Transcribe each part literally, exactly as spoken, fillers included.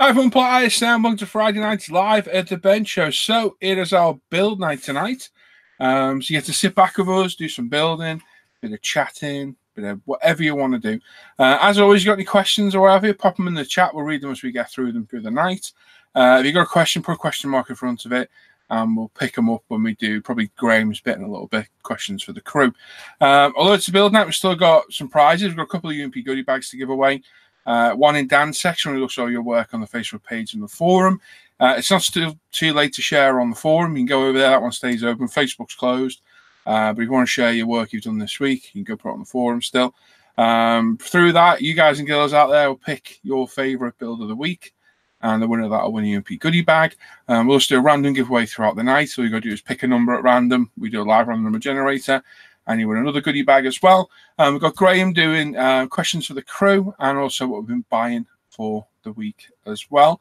Everyone, Paul Hayes, now welcome to Friday Night Live at the Bench Show. So it is our build night tonight. Um, so you get to sit back with us, do some building, bit of chatting, bit of whatever you want to do. Uh, as always, you got any questions or whatever, pop them in the chat. We'll read them as we get through them through the night. Uh, if you've got a question, put a question mark in front of it, and we'll pick them up when we do probably Graham's bit in a little bit, questions for the crew. Um, although it's a build night, we've still got some prizes. We've got a couple of U M P goodie bags to give away. Uh, one in Dan's section, where he looks at all your work on the Facebook page and the forum. Uh, it's not still too late to share on the forum. You can go over there. That one stays open. Facebook's closed. Uh, but if you want to share your work you've done this week, you can go put it on the forum still. Um, through that, you guys and girls out there will pick your favourite build of the week. And the winner of that will win a U M P goodie bag. Um, we'll just do a random giveaway throughout the night. So all you've got to do is pick a number at random. We do a live random number generator. And you win another goodie bag as well. Um, we've got Graham doing uh, questions for the crew and also what we've been buying for the week as well.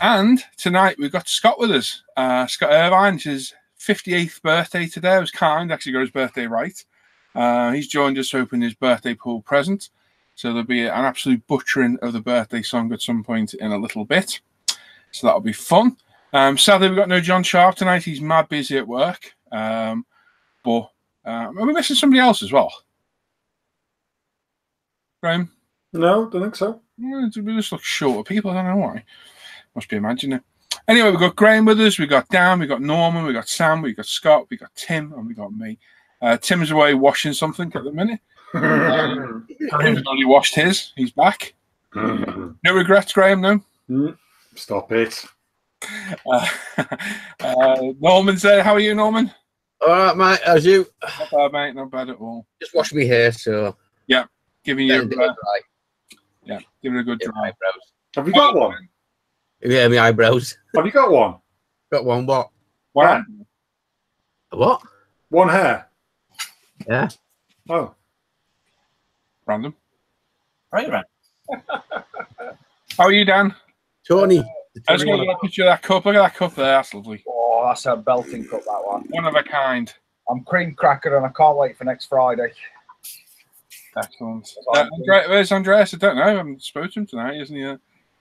And tonight we've got Scott with us. Uh, Scott Irvine, it's his fifty-eighth birthday today. It was kind, actually got his birthday right. Uh, he's joined us to open his birthday pool present. So there'll be an absolute butchering of the birthday song at some point in a little bit. So that'll be fun. Um, sadly, we've got no John Sharp tonight. He's mad busy at work. Um, but... Um, are we missing somebody else as well, Graham? No, don't think so. We just look short of people. I don't know why. Must be imagining. Anyway, we've got Graham with us. We've got Dan. We've got Norman. We've got Sam. We've got Scott. We've got Tim. And we've got me. Uh, Tim's away washing something at the minute. um, Tim's already washed his. He's back. No regrets, Graham, no? Mm. Stop it. Uh, uh, Norman's there. How are you, Norman? All right, mate. How's you? Not bad, mate. Not bad at all. Just wash me hair, so yeah, giving you a uh, yeah, giving it a good yeah, dry. Eyebrows. Have you got oh, one? Yeah, my eyebrows. Have you got one? Got one. What? One. What? One hair. Yeah. Oh. Random. Right, right. How are you, Dan? Tony. I just want to get a picture of that cup. Look at that cup there. That's lovely. Oh, that's a belting cup, that one. One of a kind. I'm cream cracker and I can't wait for next Friday. Excellent. Uh, Andre, where's Andreas? I don't know. I haven't spoken to him tonight, isn't he? Uh,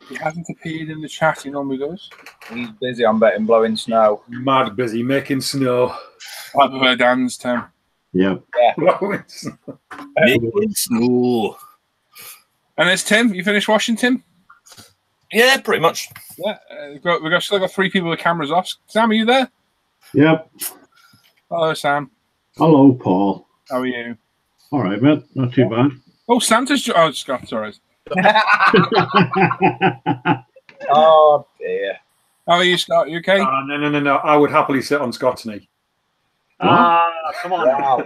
he hasn't appeared in the chat. He normally does. He's busy, I'm betting, blowing snow. Mad busy making snow. Like where Dan's, Tim. Yeah. yeah. Blowing snow. Making snow. And there's Tim. You finished washing, Tim? Yeah, pretty much. Yeah, uh, we've, got, we've got, still got three people with cameras off. Sam, are you there? Yep. Hello, Sam. Hello, Paul. How are you? All right, mate. Not too bad. Oh, Santa's... Oh, Scott, sorry. Oh, dear. How are you, Scott? Are you okay? Uh, no, no, no, no. I would happily sit on Scott's knee. Ah, uh, come on. Wow.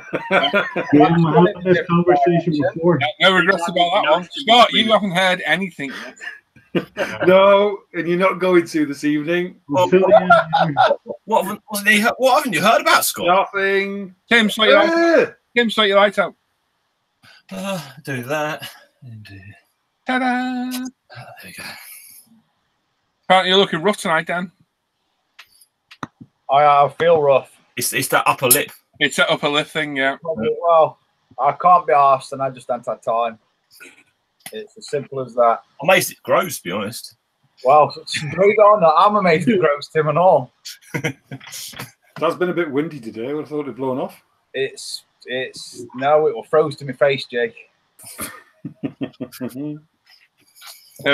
We haven't had this conversation before. No, no regrets about that one. Scott, you haven't heard anything yet. No, and you're not going to this evening. Well, what, haven't, what haven't you heard about, Scott? Nothing. Tim, sort your light out. Tim, sort your light out. Uh, do that. Ta-da! Oh, there you go. Apparently you're looking rough tonight, Dan. I uh, feel rough. It's, it's that upper lip. It's that upper lip thing, yeah. Well, I can't be arsed and I just don't have time. It's as simple as that. I'm amazed it grows, to be honest. Well, straight on. I'm amazed it grows, Tim and all. That's been a bit windy today. I would have thought it had blown off. It's, it's, no, it will froze to my face, Jake. There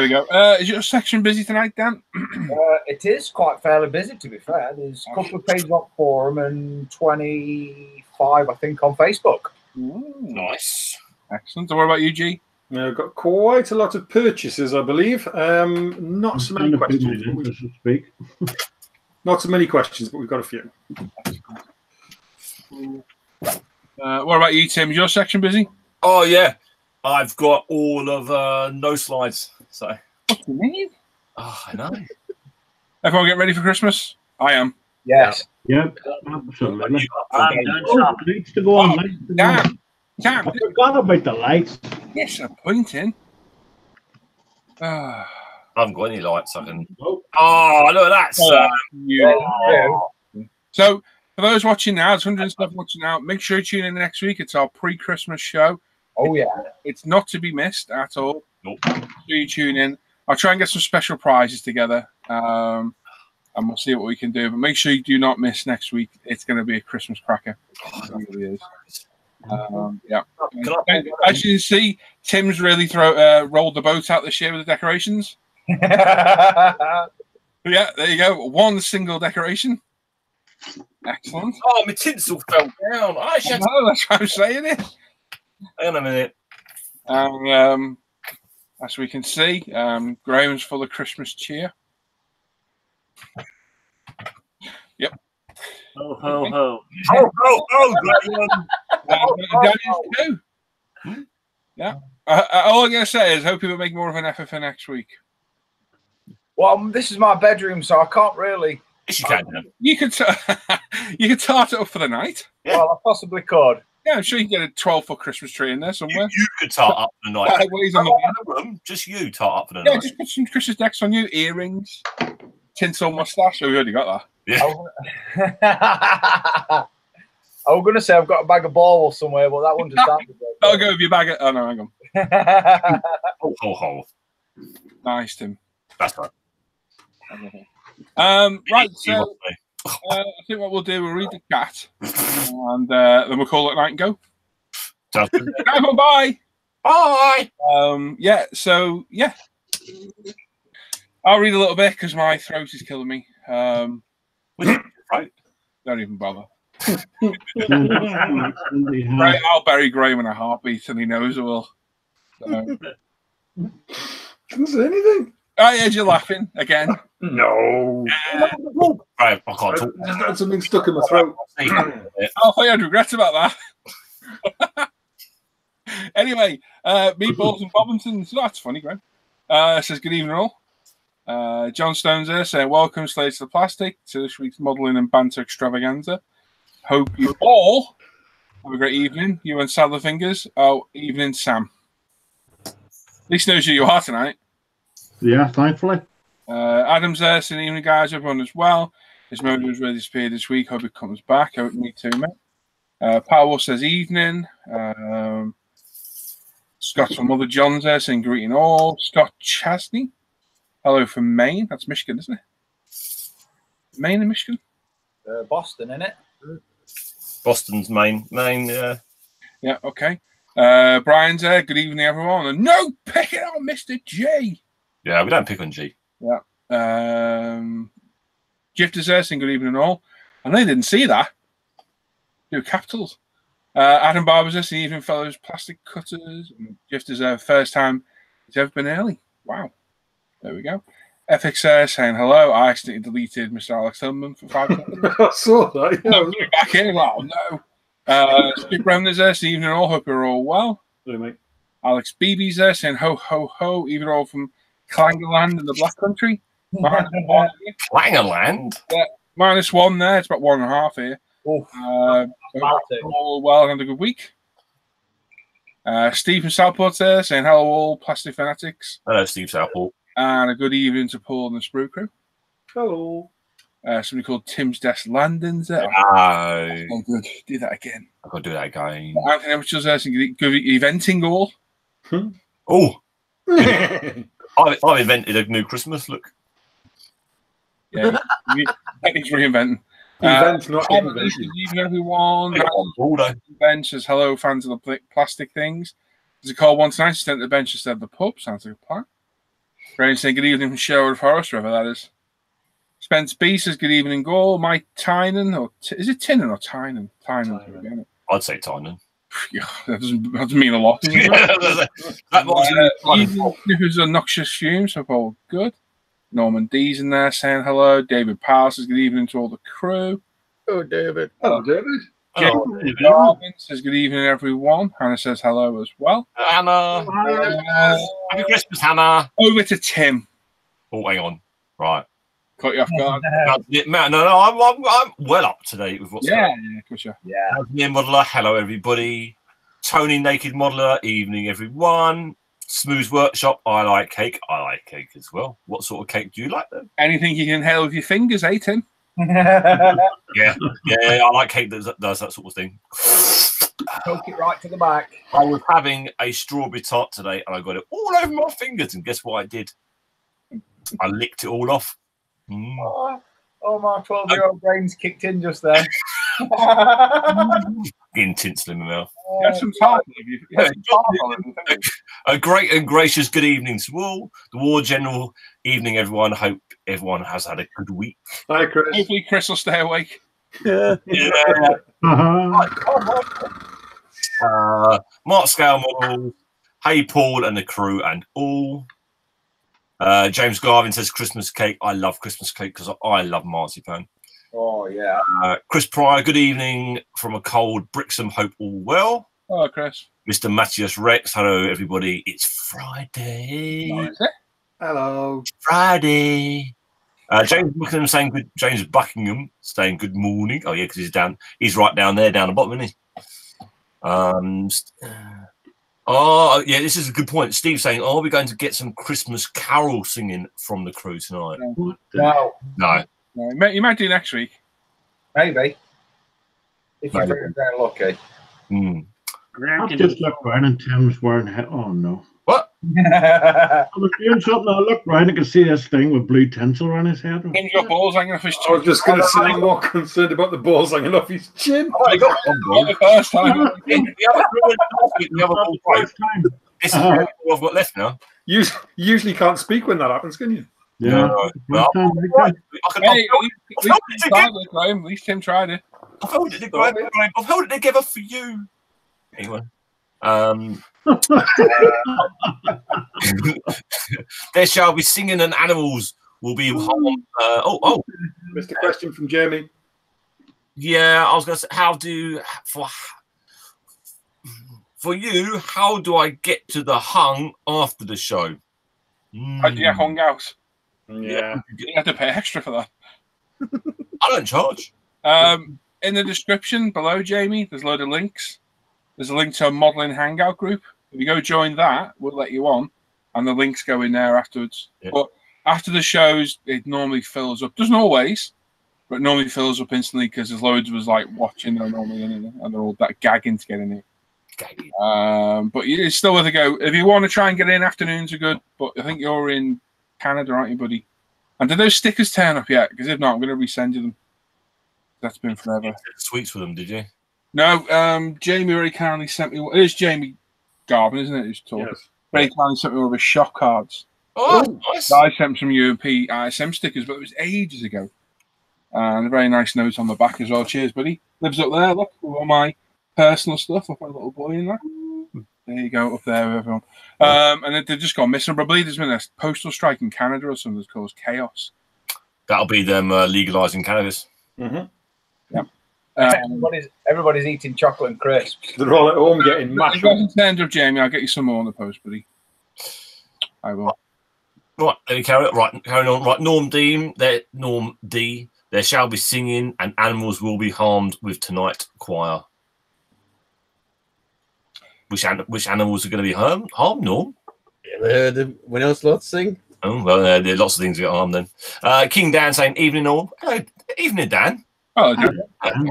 we go. Uh, is your section busy tonight, Dan? uh, it is quite fairly busy, to be fair. There's a couple of pages on forum and twenty-five, I think, on Facebook. Ooh, nice. Excellent. So what about you, G? Now, I've got quite a lot of purchases, I believe. Um, not so many questions. Busy, not so many questions, but we've got a few. Uh, what about you, Tim? Is your section busy? Oh, yeah. I've got all of uh, no slides. So. What do you mean? Oh, I know. Everyone get ready for Christmas? I am. Yes. Yep. Absolutely. I needs to go on. Oh, damn. Damn. I forgot about the lights. Yes, I'm pointing. Uh, I haven't got any lights. I can. Oh, look at that, sir. Oh, yeah. So, for those watching now, there's hundreds of stuff watching now. Make sure you tune in next week. It's our pre-Christmas show. Oh, yeah. It's not to be missed at all. Nope. So you tune in. I'll try and get some special prizes together, um, and we'll see what we can do. But make sure you do not miss next week. It's going to be a Christmas cracker. It really is. Um, yeah. As you can see, Tim's really throw, uh, rolled the boat out this year with the decorations. Yeah, there you go. One single decoration. Excellent. Oh, my tinsel fell down. I should. Oh, that's what I'm saying it. Hang on a minute. Um, um, as we can see, um, Graham's full of Christmas cheer. Yep. Ho ho ho! Ho ho ho! That is too. Hmm? Yeah. Uh, all I'm gonna say is, hope people make more of an effort for next week. Well, um, this is my bedroom, so I can't really. Yes, you can. Um, you could. You could tart it up for the night. Yeah. Well, I possibly could. Yeah, I'm sure you can get a twelve foot Christmas tree in there somewhere. You, you could tart up for the night. Sideways on the room, just you tart up for the yeah, night. Yeah, just put some Christmas decks on you, earrings, tinsel mustache. Oh, we already got that. Yeah. I was going to say I've got a bag of ball somewhere, but that one just happened. I'll go with your bag of... Oh, no, hang on. ho, ho, ho. Nice, Tim. That's right. Um, right, so uh, I think what we'll do, we'll read the chat, and uh, then we'll call it night and go. Bye. Bye. Um, yeah, so, yeah. I'll read a little bit because my throat is killing me. Um, Right, don't even bother. Right, I'll bury Graham in a heartbeat, and he knows it will. So. Didn't say anything. I heard you laughing again. No. Uh, right, I can't talk. There's not something stuck in my throat. I thought you had regrets about that. Anyway, uh, meatballs and bobbingtons. Oh, that's funny, Graham. Uh, says good evening all. Uh, John Stone's there saying, welcome, Slaves to the Plastic, to this week's modelling and banter extravaganza. Hope you all have a great evening. You and Saddler Fingers. Oh, evening, Sam. At least knows who you are tonight. Yeah, thankfully. Uh, Adam's there saying, evening, guys, everyone as well. His mojo has really disappeared this week. Hope it comes back. Hope me too, mate. Uh, Powell says, evening. Um, Scott from Mother John's there saying, greeting all. Scott Chasney. Hello from Maine. That's Michigan, isn't it? Maine and Michigan? Uh, Boston, isn't it? Boston's Maine. Maine, yeah. Yeah, okay. Uh, Brian's there. Good evening, everyone. And no picking on Mister G. Yeah, we don't pick on G. Yeah. Um, Gift is there saying good evening all. And they didn't see that. New capitals. Uh, Adam Barber's there saying evening, fellows, plastic cutters. And Gift is there first time he's ever been early. Wow. There we go. F X R saying hello. I accidentally deleted Mister Alex Hillman for five minutes. I saw that. Yeah. No, back in. Oh, no. Uh, Steve Bremner's there saying, evening all. Hope you're all well. Hey, mate. Alex Beebe's there saying, ho, ho, ho. Even all from Klangerland in the Black Country. Klangerland? Yeah, minus one there. It's about one and a half here. Oh, uh, all well and have a good week. Uh, Steve from Southport there saying, hello, all plastic fanatics. Hello, Steve Southport. And a good evening to Paul and the Sprue Crew. Hello. Uh, somebody called Tim's Desk Landings there. Hi. Oh, good. Do that again. I've got to do that again. Anthony Mitchell's there saying, good eventing all. Hmm. Oh. I, I invented a new Christmas look. Yeah. He's reinventing. Event, uh, not invention. Good evening, everyone. Bench says, hello, fans of the plastic things. There's a call one tonight. She sent the bench instead of the pub. Sounds like a plan. Graham saying good evening from Sherwood Forest, wherever that is. Spence B says good evening, Gaul. Mike Tynan, or T is it Tynan or Tynan? Tynan. Tynan. I'd say Tynan. that, doesn't, that doesn't mean a lot. Who's obnoxious fumes, so all good. Norman D's in there saying hello. David Powell says good evening to all the crew. Oh, David. Hello, David. Hello, David. Garvin says good evening, everyone. Hannah says hello as well. Hannah. Happy Christmas, Hannah. Over to Tim. Oh, hang on. Right. Caught you off guard. No, no, I'm, I'm, I'm well up to date with what's going on. Yeah, yeah, yeah. Near Modeler, hello, everybody. Tony Naked Modeler, evening, everyone. Smooth Workshop, I like cake. I like cake as well. What sort of cake do you like, then? Anything you can inhale with your fingers, eh, Tim? yeah, yeah, I like cake that does that sort of thing. Poke it right to the back. I was having a strawberry tart today, and I got it all over my fingers, and guess what I did? I licked it all off. Mm. Oh, oh, my twelve-year-old brains kicked in just then. Intense in the mouth. Uh, some time, you yeah, some time a, a great and gracious good evening to all. The War General, evening everyone. Hope everyone has had a good week. Hi, Chris. Hopefully Chris will stay awake. Yeah. Yeah. Uh-huh. uh, Mark Scale Model. Hey, Paul and the crew and all. Uh, James Garvin says Christmas cake. I love Christmas cake because I love marzipan. Oh, yeah. Uh, Chris Pryor, good evening from a cold Brixham. Hope all well. Hello, Chris. Mister Matthias Rex, hello, everybody. It's Friday. Hello. Is it? Hello. It's Friday. Uh, James Buckingham saying good, James Buckingham saying good morning. Oh, yeah, because he's down. He's right down there, down the bottom, isn't he? Um, oh, yeah, this is a good point. Steve saying, oh, are we going to get some Christmas carol singing from the crew tonight? No. No. no. You might, might do next week, maybe. If you are down lucky. Mm. I've just looked round and Tim's wearing hat on. No, what? I was doing something. I looked round and could see this thing with blue tinsel around his head. And your balls hanging off his chin. I was just going to say, I'm more concerned about the balls hanging off his chin. Oh, I got one ball. The first time. The other ball twice. This is what I've got left now. You usually can't speak when that happens, can you? Yeah, no, no, no. I can hey, At least Tim tried it. I've held it together. I've held it together for you. Anyway, um, there shall be singing and animals will be. Uh, oh, oh, Mister Question from Jamie. Yeah, I was going to say, how do for for you? How do I get to the hung after the show? Mm. How do you hung out? Yeah, you have to pay extra for that. I don't charge. Um, in the description below, Jamie, there's a load of links. There's a link to a modelling hangout group. If you go join that, we'll let you on, and the links go in there afterwards. Yeah. But after the shows, it normally fills up. Doesn't always, but it normally fills up instantly because there's loads of us like watching. They're normally in it, and they're all that gagging to get in it. Gagging. Um, but it's still worth a go. If you want to try and get in, afternoons are good. But I think you're in Canada, aren't you, buddy? And did those stickers turn up yet? Because if not, I'm going to resend you them. That's been forever. You did sweets for them, did you? No, um, Jamie already currently sent me. It is Jamie Garvin, isn't it? Who's talking? Yes. Ray Carney sent me one of his shop cards. Oh, ooh, nice! I sent some U M P I S M stickers, but it was ages ago. And a very nice note on the back as well. Cheers, buddy. Lives up there. Look, with all my personal stuff. I put a little boy in there. There you go, up there, everyone. Um, and they've just gone missing. I believe there's been a postal strike in Canada or something that's caused chaos. That'll be them uh, legalizing cannabis. Mm-hmm. Yeah. Um, everybody's, everybody's eating chocolate and crisps. They're all at home getting mashed up. In terms of Jamie, I'll get you some more on the post, buddy. I will. Right, there we carry it. Right, carrying on. Right, Norm Dean. There, Norm D. There shall be singing, and animals will be harmed with tonight's choir. Which, which animals are going to be harmed? Harmed, Norm? Yeah, the, when else lots sing? Oh, well, uh, there are lots of things that get harmed then. Uh, King Dan saying, evening, Norm. Hello, evening, Dan. Hello, Dan. Hello,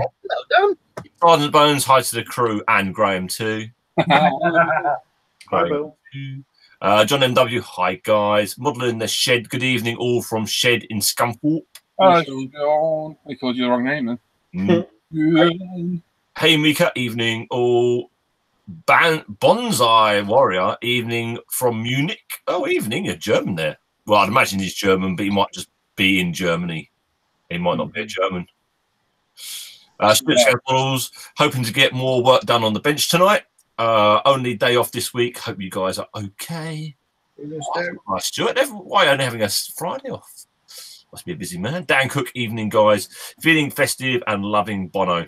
Dan. Sergeant Bones, hi to the crew and Graham too. Hi, Bill. Uh, John M W, hi, guys. Modelling the Shed, good evening, all from Shed in Scunthorpe. Hello, John. We called you the wrong name, then. Mm. Hey, Mika, evening, all. Ban Bonsai Warrior, evening from Munich. Oh, evening, you're German there. Well, I'd imagine he's German, but he might just be in Germany. He might not be a German. Uh, yeah. Hoping to get more work done on the bench tonight. Uh, only day off this week. Hope you guys are okay. Why, why, Stuart, why are you having a Friday off? Must be a busy man. Dan Cook, evening, guys. Feeling festive and loving Bono.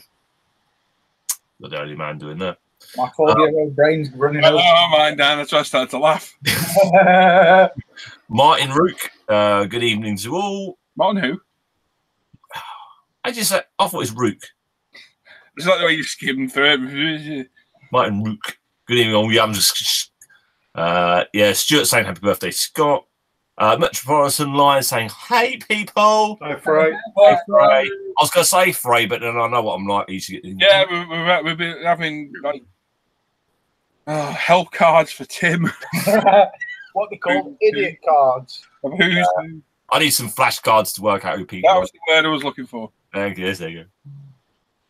Not the only man doing that. My four-year-old um, brain's running out. Oh, mine, Dan. That's why I started to laugh. Martin Rook. Uh, good evening to all. Martin who? I just uh, I thought it was Rook. It's like the way you skimmed through it. Martin Rook. Good evening all. Yeah, I'm just. Uh, yeah, Stuart saying happy birthday, Scott. Uh, Metropolitan Lion saying, hey, people. Hi, Frey. Hi, Frey. I was going to say Frey, but then I know what I'm like. Yeah, we've we're, we're, we're been having like, uh, help cards for Tim. what they call who, idiot who, cards. Who's uh, I need some flashcards to work out who people. That was the word I was looking for. There, there you go.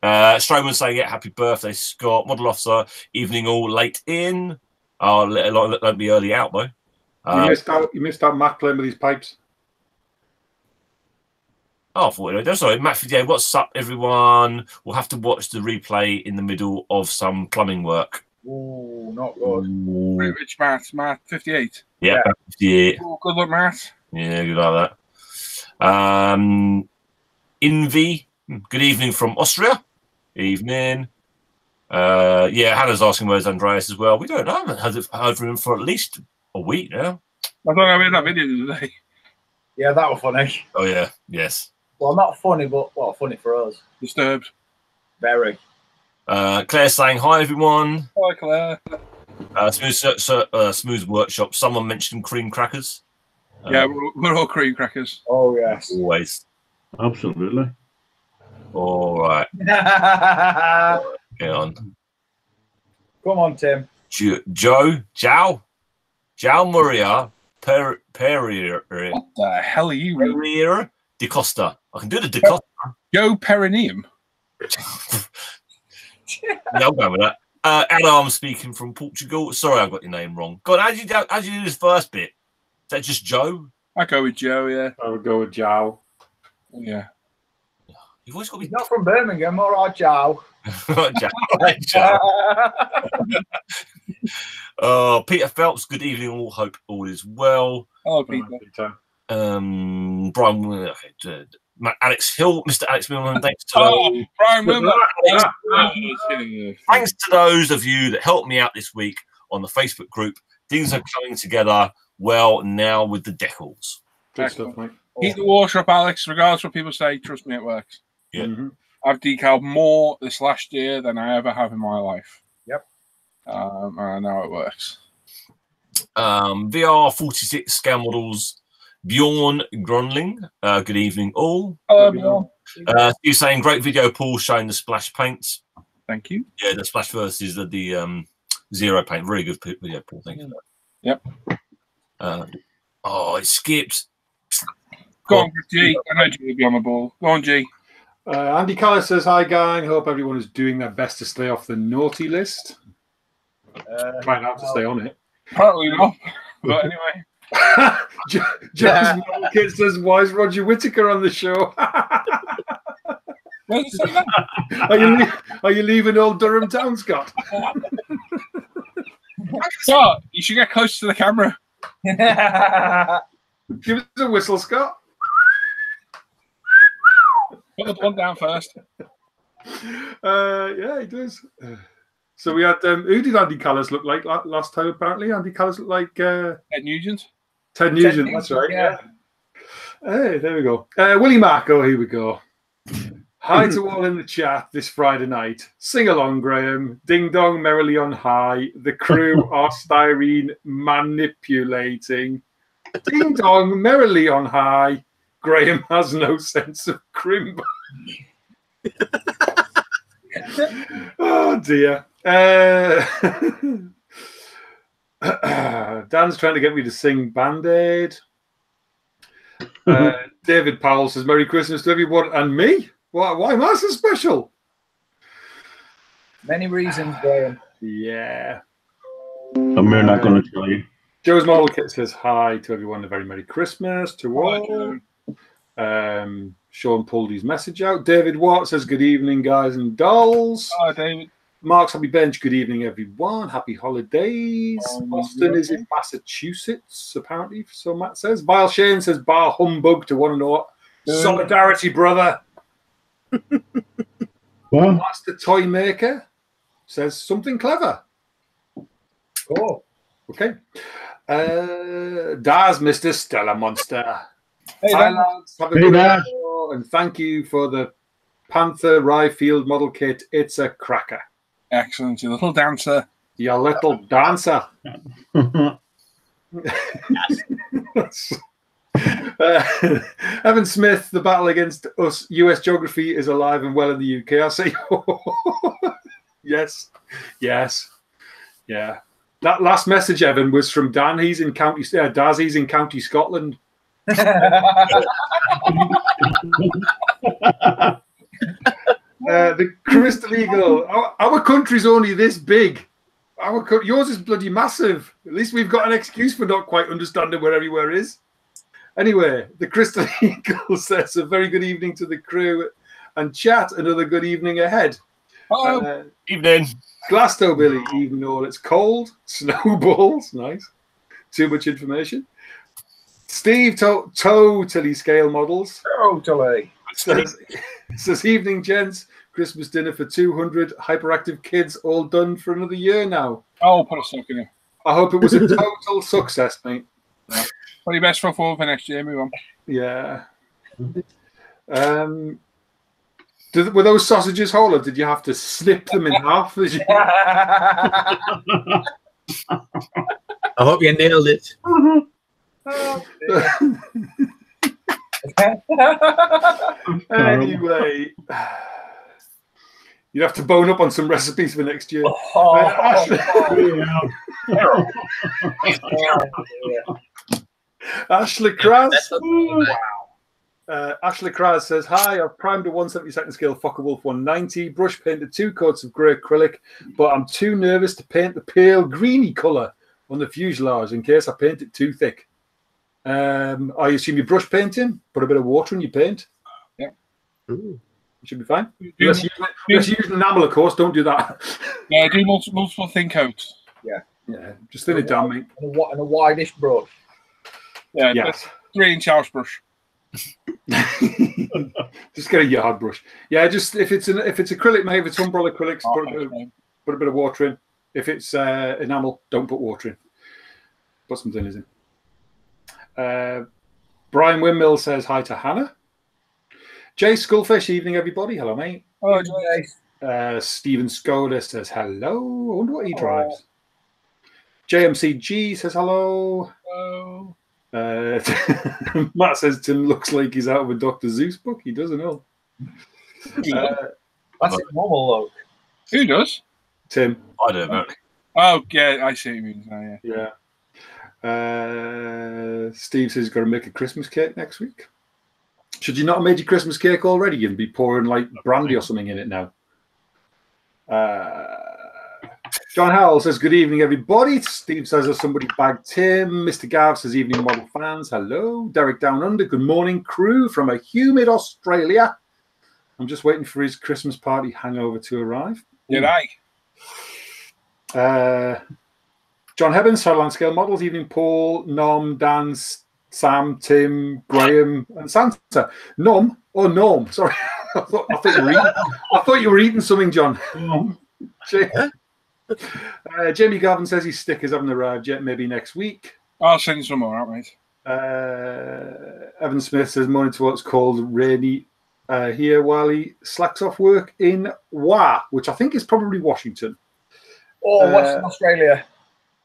Uh, Strowman saying, yeah, happy birthday, Scott. Model officer, evening all, late in. Oh, let, let me early out, though. Um, you missed out, you missed out Matt playing with his pipes. Oh, forty-nine. Sorry, Matt, yeah, what's up, everyone? We'll have to watch the replay in the middle of some plumbing work. Oh, not good. Pretty rich, Matt. Matt, fifty-eight. Yeah, yeah. fifty-eight. Oh, good luck, Matt. Yeah, good luck with that. Um, Envy, good evening from Austria. Evening. Uh, yeah, Hannah's asking where's Andreas as well. We don't know. I haven't heard, heard from him for at least a week now. I don't know. We had that video the other day. Yeah, that was funny. Oh, yeah. Yes. Well, not funny, but, well, funny for us. Disturbed. Very. Uh, Claire saying, hi, everyone. Hi, Claire. Uh, smooth, uh, smooth Workshop. Someone mentioned cream crackers. Yeah, um, we're, we're all cream crackers. Oh, yes. Always. Absolutely. All right. Get on. Come on, Tim. Jo, Joe, Joe, Joe Maria per, Perrier. What the hell are you? Perrier de Costa. I can do the de Costa. Joe Perineum. No, I'm going with that. Uh, Adam speaking from Portugal. Sorry, I got your name wrong. God, how do you, how do you do this first bit? Is that just Joe? I go with Joe, yeah. I would go with Joe. Yeah. You've always got to be... He's not from Birmingham, all right, Joe. All right, Joe. Oh, Peter Phelps, good evening. All hope all is well. Oh, Peter. Peter. Um, Brian, uh, Alex Hill, Mister Alex Millman, thanks to oh, those, Brian Willman. Thanks to those of you that helped me out this week on the Facebook group. Things are coming together well now with the decals. Good stuff, mate. Keep the water up, Alex. Regardless of what people say, trust me, it works. Yeah. Mm-hmm. I've decaled more this last year than I ever have in my life. Yep. Um, and I know it works. Um, V R forty-six scale models. Bjorn Gronling. Uh, good evening, all. Hello, Bjorn. Uh, you're saying great video, Paul, showing the splash paints. Thank you. Yeah, the splash versus the, the um, zero paint. Really good video, Paul. Thank you. Yep. Uh, oh, it skips. Go on, G. I know G will be on the ball. Go on, G. Uh, Andy Callis says, hi, gang. Hope everyone is doing their best to stay off the naughty list. Uh, Trying not to stay on it. Apparently not. But anyway. James yeah. Kid says, why is Roger Whittaker on the show? Where's the show? Are, you are you leaving old Durham town, Scott? Scott, you should get close to the camera. Give us a whistle, Scott. Put the one down first. Uh, yeah, he does. So we had, um, who did Andy Callis look like last time, apparently? Andy Callis looked like... Uh, Ted Nugent. Ted Nugent, Ted Nugent, that's right. Yeah. yeah. Hey, there we go. Uh, Willie Marco, here we go. Hi to all in the chat this Friday night. Sing along, Graham. Ding dong, merrily on high. The crew are styrene manipulating. Ding dong, merrily on high. Graham has no sense of crimbo. Oh, dear. Uh, Dan's trying to get me to sing Band-Aid. Uh, David Powell says, Merry Christmas to everyone and me. Why, why am I so special? Many reasons, Graham. Yeah. And we're not going to tell you. Joe's Model Kit says, hi to everyone. A very Merry Christmas to all. Hello. Um, Sean pulled his message out. David Watt says, good evening, guys and dolls. Hi, David. Mark's happy bench. Good evening, everyone. Happy holidays. Oh, Boston is in Massachusetts, apparently, so Matt says. Vile Shane says, bar humbug to one another. Uh, Solidarity, brother. Well, Master Toy Maker says, something clever. Oh, okay. Uh, Daz, Mister Stella Monster. Hey, hi, lads. Have a hey, good show, and thank you for the Panther Ryefield model kit. It's a cracker. Excellent, you little dancer. You little dancer. uh, Evan Smith, the battle against us, U S geography is alive and well in the U K. I say, yes, yes, yeah. That last message, Evan, was from Dan. He's in County uh, Daz. He's in County Scotland. uh, the Crystal Eagle. Our, our country's only this big. Our yours is bloody massive. At least we've got an excuse for not quite understanding where everywhere is. Anyway, the Crystal Eagle says a very good evening to the crew and chat. Another good evening ahead. Oh, uh, evening. Glasto Billy, even all it's cold, snowballs, nice. Too much information. Steve to totally scale models. Totally. Says, says evening, gents. Christmas dinner for two hundred hyperactive kids, all done for another year now. Oh, put a sock in it. I hope it was a total success, mate. Yeah. Put your best foot forward for next year. Move on. Yeah. Um. Did, were those sausages whole, or did you have to snip them in half? You... I hope you nailed it. Anyway, you'd have to bone up on some recipes for next year. Oh, uh, Ashley... oh, yeah. Ashley Kras. Ooh, wow. Uh, Ashley Kras says, hi, I've primed a one seventy-second scale Focke-Wulf one ninety, brush painted two coats of grey acrylic, but I'm too nervous to paint the pale greeny colour on the fuselage in case I paint it too thick. Um, I assume you brush painting, put a bit of water in your paint. Yeah. Ooh. It should be fine. Do, unless you, do, unless you use enamel, of course, don't do that. Yeah, do multiple, multiple thin coats. Yeah. Yeah, just thin and it down, mate. And a, and a wideish brush. Yeah, yeah. three inch house brush. Just get a yard brush. Yeah, just if it's an if it's acrylic, mate, if it's umbrella acrylics, oh, put, a of, put a bit of water in. If it's uh, enamel, don't put water in. Put some thinners in. Uh, Brian Windmill says hi to Hannah. Jay Skullfish, evening everybody. Hello, mate. Oh, Jay. Uh, Stephen Skoda says hello. I wonder what he drives. Oh. J M C G says hello. Hello. Uh, Matt says Tim looks like he's out of a Doctor Zeus book. He doesn't know. Uh, That's a normal look. Who does? Tim. I don't know. Oh, yeah, I see what you mean. Yeah. yeah. Uh, Steve says he's got to make a Christmas cake next week. Should you not have made your Christmas cake already and be pouring like brandy or something in it now? Uh, John Howell says, good evening, everybody. Steve says, has somebody bagged Tim? Mister Gav says, evening, model fans. Hello. Derek Down Under, good morning, crew from a humid Australia. I'm just waiting for his Christmas party hangover to arrive. Did I? Uh, John Hebbins, Sideline Scale Models, evening, Paul, Nom, Dan, Sam, Tim, Graham, and Santa. Nom or Norm? Sorry. I, thought, I, thought you were eating, I thought you were eating something, John. Nom. Uh, Jamie Garvin says his stickers haven't arrived yet, maybe next week. I'll send some more out, mate. Uh, Evan Smith says, morning to what's called rainy uh, here while he slacks off work in W A, which I think is probably Washington. Oh, uh, Western Australia.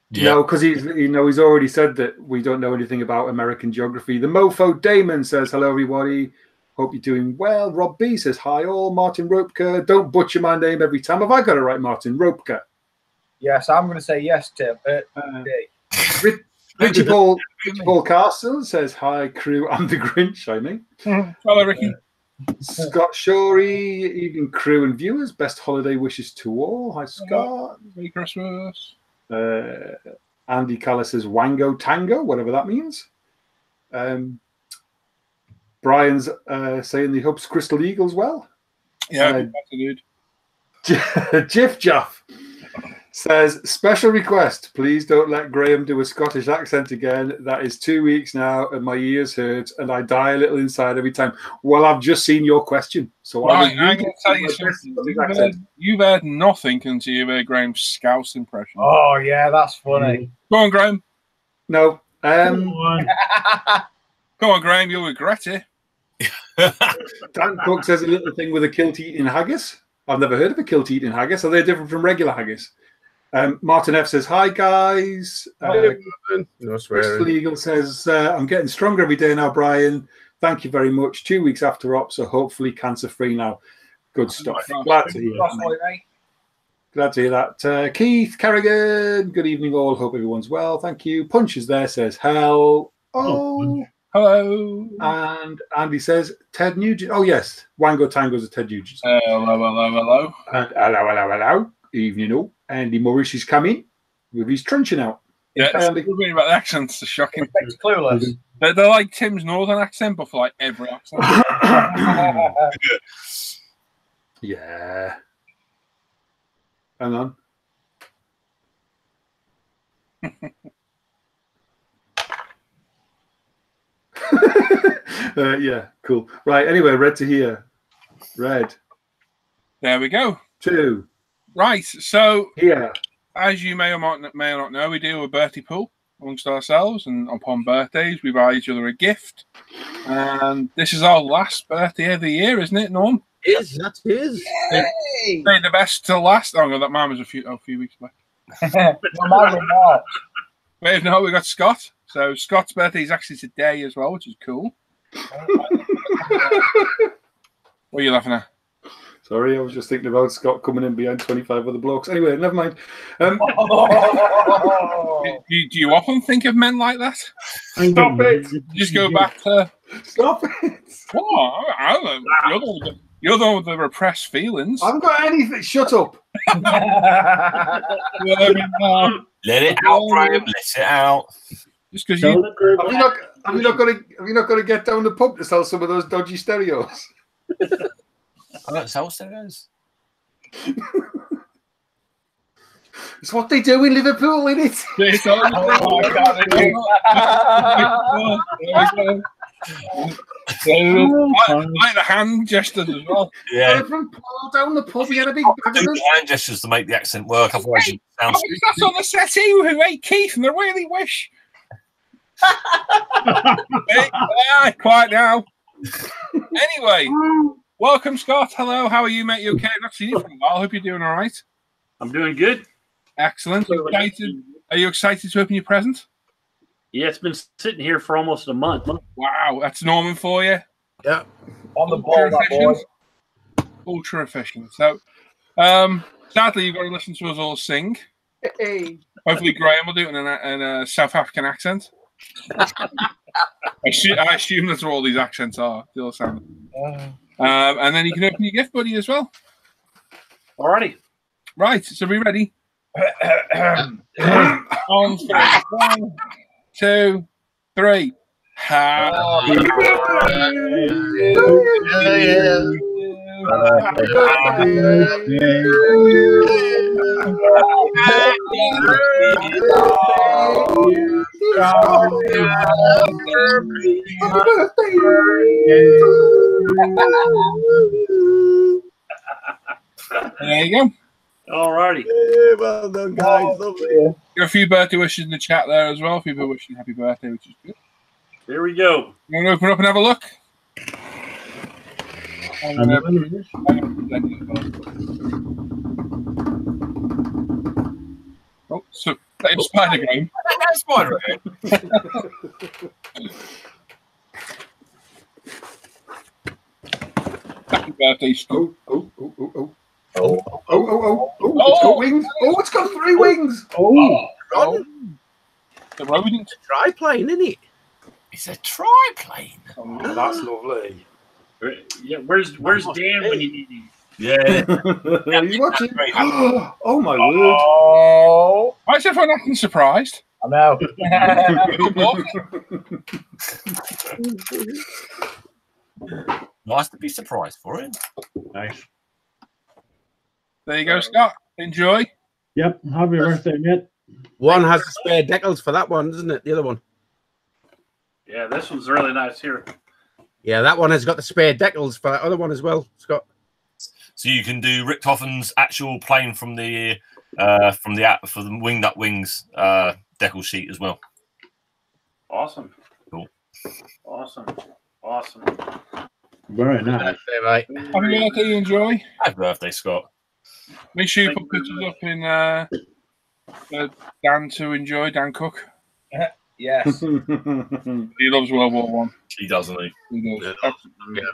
Yeah. No, because he's, you know, he's already said that we don't know anything about American geography. The Mofo Damon says, hello, everybody. Hope you're doing well. Rob B says, hi all, Martin Ropker. Don't butcher my name every time. Have I got it right, Martin Ropker? Yes, I'm going to say yes, Tim. Uh, uh, Richie Paul, Paul Castle says, hi, crew, I'm the Grinch, I mean. Hello, Ricky. Uh, Scott Shorey, evening crew and viewers. Best holiday wishes to all. Hi, Scott. Merry Christmas. Uh, Andy Callis says, Wango Tango, whatever that means. Um, Brian's uh, saying the hub's Crystal Eagles well. Yeah, uh, that's a dude. Jiff Jaff says, special request, please don't let Graham do a Scottish accent again. That is two weeks now and my ears hurt and I die a little inside every time. Well, I've just seen your question. So right, I'm going to tell you something. You've heard, you've heard nothing until you heard Graham's Scouse impression. Oh, yeah, that's funny. Go on, Graham. No. Um, Go on. Go on, Graham, you'll regret it. Dan Cook says a little thing with a kilt eating haggis. I've never heard of a kilt eating haggis. Are they different from regular haggis? Um, Martin F says, hi, guys. Uh, no Crystal Eagle says, uh, I'm getting stronger every day now, Brian. Thank you very much. Two weeks after op, so hopefully cancer-free now. Good stuff. Glad to hear. Glad to hear that. Uh, Keith Carrigan, good evening all. Hope everyone's well. Thank you. Punch is there, says hell. Oh, oh hello. And Andy says Ted Nugent. Oh, yes. Wango Tango's a Ted Nugent. Uh, hello, hello, hello. And hello, hello, hello. Evening all. Andy Morris is coming with his truncheon out. Yeah, it's Andy. Really about the accents. It's shocking. It's clueless. They're, they're like Tim's northern accent, but for like every accent. Yeah. Hang on. uh, yeah, cool. Right, anyway, red to here. Red. There we go. Two. Right, so yeah. As you may or may not know, we deal with Bertie Pool amongst ourselves, and upon birthdays, we buy each other a gift. And this is our last birthday of the year, isn't it, Norm? Is that's his? Yay! They're the best till last. Oh no, that mine was a few oh, a few weeks back. Wait, no, we got Scott. So Scott's birthday is actually today as well, which is cool. What are you laughing at? Sorry, I was just thinking about Scott coming in behind twenty-five other blokes. Anyway, never mind. Um, do, do, do you often think of men like that? Stop it! Just go back to. Stop it! Oh, I don't know. You're the one with the, you're the one with the repressed feelings. I haven't got anything. Shut up. Let it out, Brian. Let it out. Just because you have you not have you not got to have you not got to get down the pub to sell some of those dodgy stereos. I don't sell stereos. It's what they do in Liverpool, isn't it? It's all oh, God, so, like, like the hand gestures as well. Yeah. From Paul down the pub, he had a big bag of them. Hand gestures to make the accent work. Hey, otherwise, you sound. Oh, that's on the settee who ate Keith, and they really wish. Hey, ah, quiet now. Anyway, welcome, Scott. Hello, how are you, mate? You okay? I've not seen you for a while. I hope you're doing all right. I'm doing good. Excellent. Are you excited? Are you excited to open your present? Yeah, it's been sitting here for almost a month. Wow, that's Norman for you. Yeah, on the ball, my boy. Ultra efficient. So, um, sadly, you've got to listen to us all sing. Hey. Hopefully, Graham will do it in a, in a South African accent. I, assume, I assume that's what all these accents are. They all sound. Um, and then you can open your gift, buddy, as well. Alrighty. Right. So, are we ready? On three. Two, three. Happy birthday to you. There you go. Alrighty. Yeah, well done, guys. Lovely. Got a few birthday wishes in the chat there as well. People wishing happy birthday, which is good. Here we go. You want to open up and have a look? And, uh, oh, so that is Spider Game. That's Spider Game. Happy birthday, Stu. Oh, oh, oh, oh. Oh, oh, oh, oh, oh, it's got wings. Oh, it's got three wings. Oh, oh. The rodent. It's a triplane, isn't it? It's a triplane. Oh, that's lovely. Yeah, where's where's Dan when you need him? Yeah. Are you watching? Oh, my word. Oh. Why is everyone acting surprised? I know. Nice to be surprised for it. Nice. There you go, Scott. Enjoy. Yep. Happy birthday, mate. One has the spare decals for that one, doesn't it? The other one. Yeah, this one's really nice here. Yeah, that one has got the spare decals for the other one as well, Scott. So you can do Rick Toffan's actual plane from the uh, from the for the Winged Up Wings uh, decal sheet as well. Awesome. Cool. Awesome. Awesome. Very nice. Happy birthday, mate. Happy birthday. Enjoy. Happy birthday, Scott. Make sure you put pictures up in uh, uh, Dan to enjoy, Dan Cook. Yes. He loves World War One. He does, doesn't he? He does. Yeah. Yeah.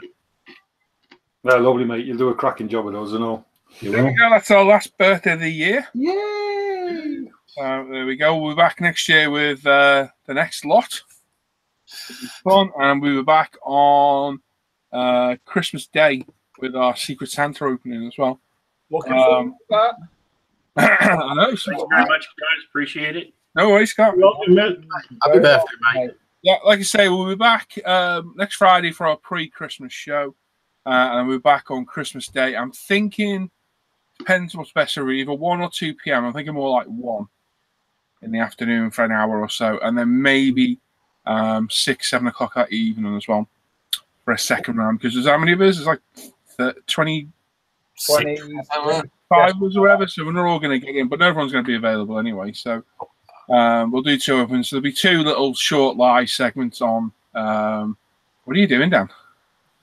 No, lovely, mate. You'll do a cracking job with those and all. You there will. We go. That's our last birthday of the year. Yay! So there we go. We'll be back next year with uh, the next lot. Fun, and we were back on uh, Christmas Day with our Secret Santa opening as well. Looking um, forward to that. I know. Thanks very much, guys. Appreciate it. No worries, Scott. Welcome, man. Happy birthday, mate. Yeah, like I say, we'll be back um, next Friday for our pre-Christmas show, uh, and we're back on Christmas Day. I'm thinking, depends what's better, either one or two P M I'm thinking more like one in the afternoon for an hour or so, and then maybe um, six, seven o'clock that evening as well for a second round. Because there's how many of us? It's like thirty, twenty, twenty-five or whatever. So we're not all going to get in, but everyone's going to be available anyway. So. Um, we'll do two of them. So there'll be two little short live segments on. Um, what are you doing, Dan?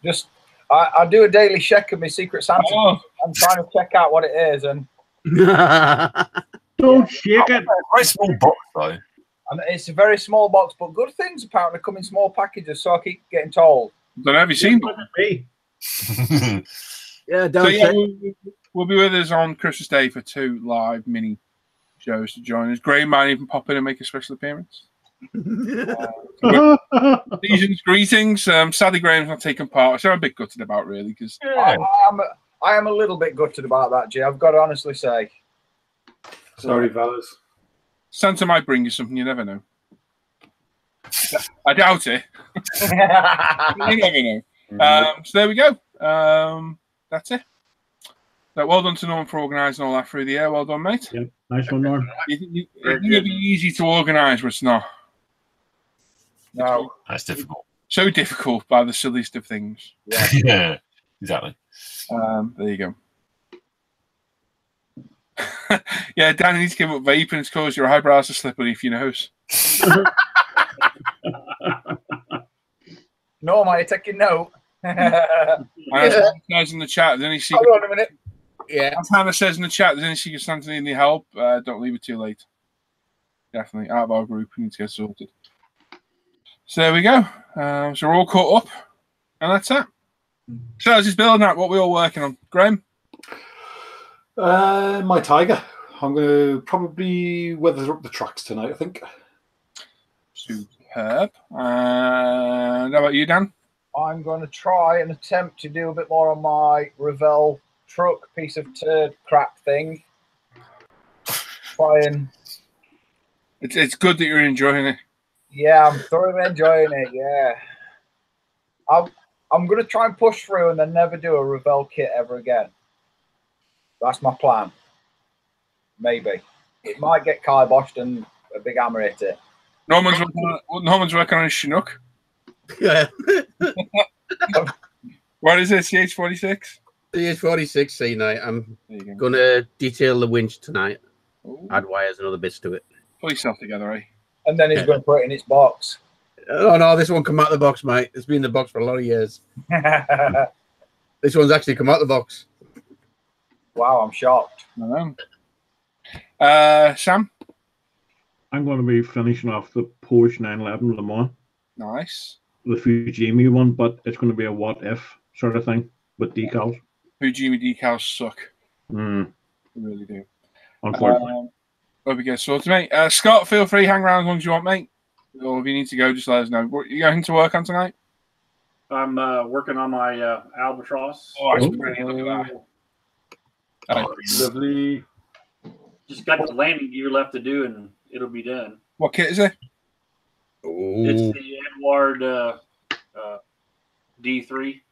Just, I, I do a daily check of my Secret Santa. Oh. I'm trying to check out what it is, and don't yeah. shake it. Very small box though. And it's a very small box, but good things apparently come in small packages. So I keep getting told. Don't know, have you seen me? Yeah, don't. So, yeah, we'll, we'll be with us on Christmas Day for two live mini shows to join us. Graham might even pop in and make a special appearance. uh, season's greetings. Um, sadly, Graham's not taking part, so I'm a bit gutted about really because yeah. I, I am a little bit gutted about that, Jay. I've got to honestly say. Sorry, um, fellas. Santa might bring you something. You never know. I doubt it. You never know. Um, so there we go. Um, that's it. So well done to Norman for organising all that through the air. Well done, mate. Yep. Nice one, Norm. It would be easy to organise, but it's not. No. That's difficult. So difficult by the silliest of things. Yeah, yeah, exactly. Um, there you go. Yeah, Dan, you need to give up vaping. It's caused your eyebrows are slippery if you notice. Norm, are you taking note? I was in the chat. Then you see. Hold on a minute. Yeah, as Hannah says in the chat, there's any Secret Santa need any help? Uh, don't leave it too late. Definitely out of our group, we need to get sorted. So there we go. Uh, so we're all caught up, and that's it. So as it's building up, what we're all working on, Graham? Uh, my tiger. I'm going to probably weather up the tracks tonight, I think. Superb. And how about you, Dan? I'm going to try and attempt to do a bit more on my Revell truck piece of turd crap thing. Try and it's, it's good that you're enjoying it. Yeah, I'm thoroughly enjoying it. Yeah, I'm I'm gonna try and push through and then never do a Revell kit ever again. That's my plan. Maybe it might get kiboshed and a big hammer hit it. Norman's working on, Norman's working on his Chinook. Yeah. What is it? C H forty-six. C H forty-six C night. I'm go. going to detail the winch tonight. Ooh. Add wires and other bits to it. Pull yourself together, eh? And then it's yeah. going to put it in its box. Oh, no, this one come out of the box, mate. It's been in the box for a lot of years. This one's actually come out of the box. Wow, I'm shocked. I know. Uh, Sam? I'm going to be finishing off the Porsche nine eleven Le Mans. Nice. The Fujimi one, but it's going to be a what-if sort of thing with decals. Yeah. Fujimi decals suck. Mm. They really do. Unfortunately. Um, hope you get sorted, mate. Uh, Scott, feel free, hang around as long as you want, mate. Or if you need to go, just let us know. What are you going to work on tonight? I'm uh, working on my uh, albatross. Oh, it's pretty. Look at that. Oh, lovely. Just got the landing gear left to do, and it'll be done. What kit is it? Oh. It's the Edward uh, uh, D three.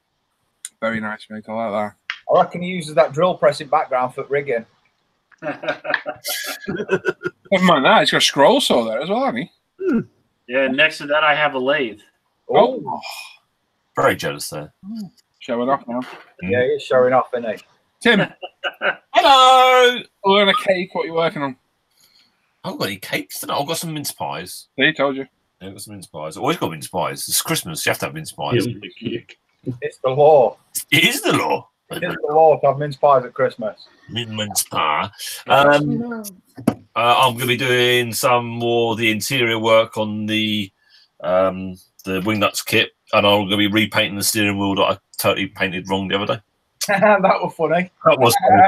Very nice, mate. I like that. I reckon he uses that drill pressing background for rigging. Never mind that. He's got a scroll saw there as well, hasn't he? Yeah, next to that I have a lathe. Oh. oh. Very jealous there. Showing off now. Yeah, he's showing off, isn't he? Tim. Hello. Learn a cake. What are you working on? I haven't got any cakes tonight. I've got some mince pies. He told you. Yeah, I've got some mince pies. I've always got mince pies. It's Christmas. You have to have mince pies. It's the law. It is the law. It is the law to have mince pies at Christmas. Mince pie. Um, uh, I'm going to be doing some more of the interior work on the um, the wing nuts kit, and I'm going to be repainting the steering wheel that I totally painted wrong the other day. That was funny. That was funny.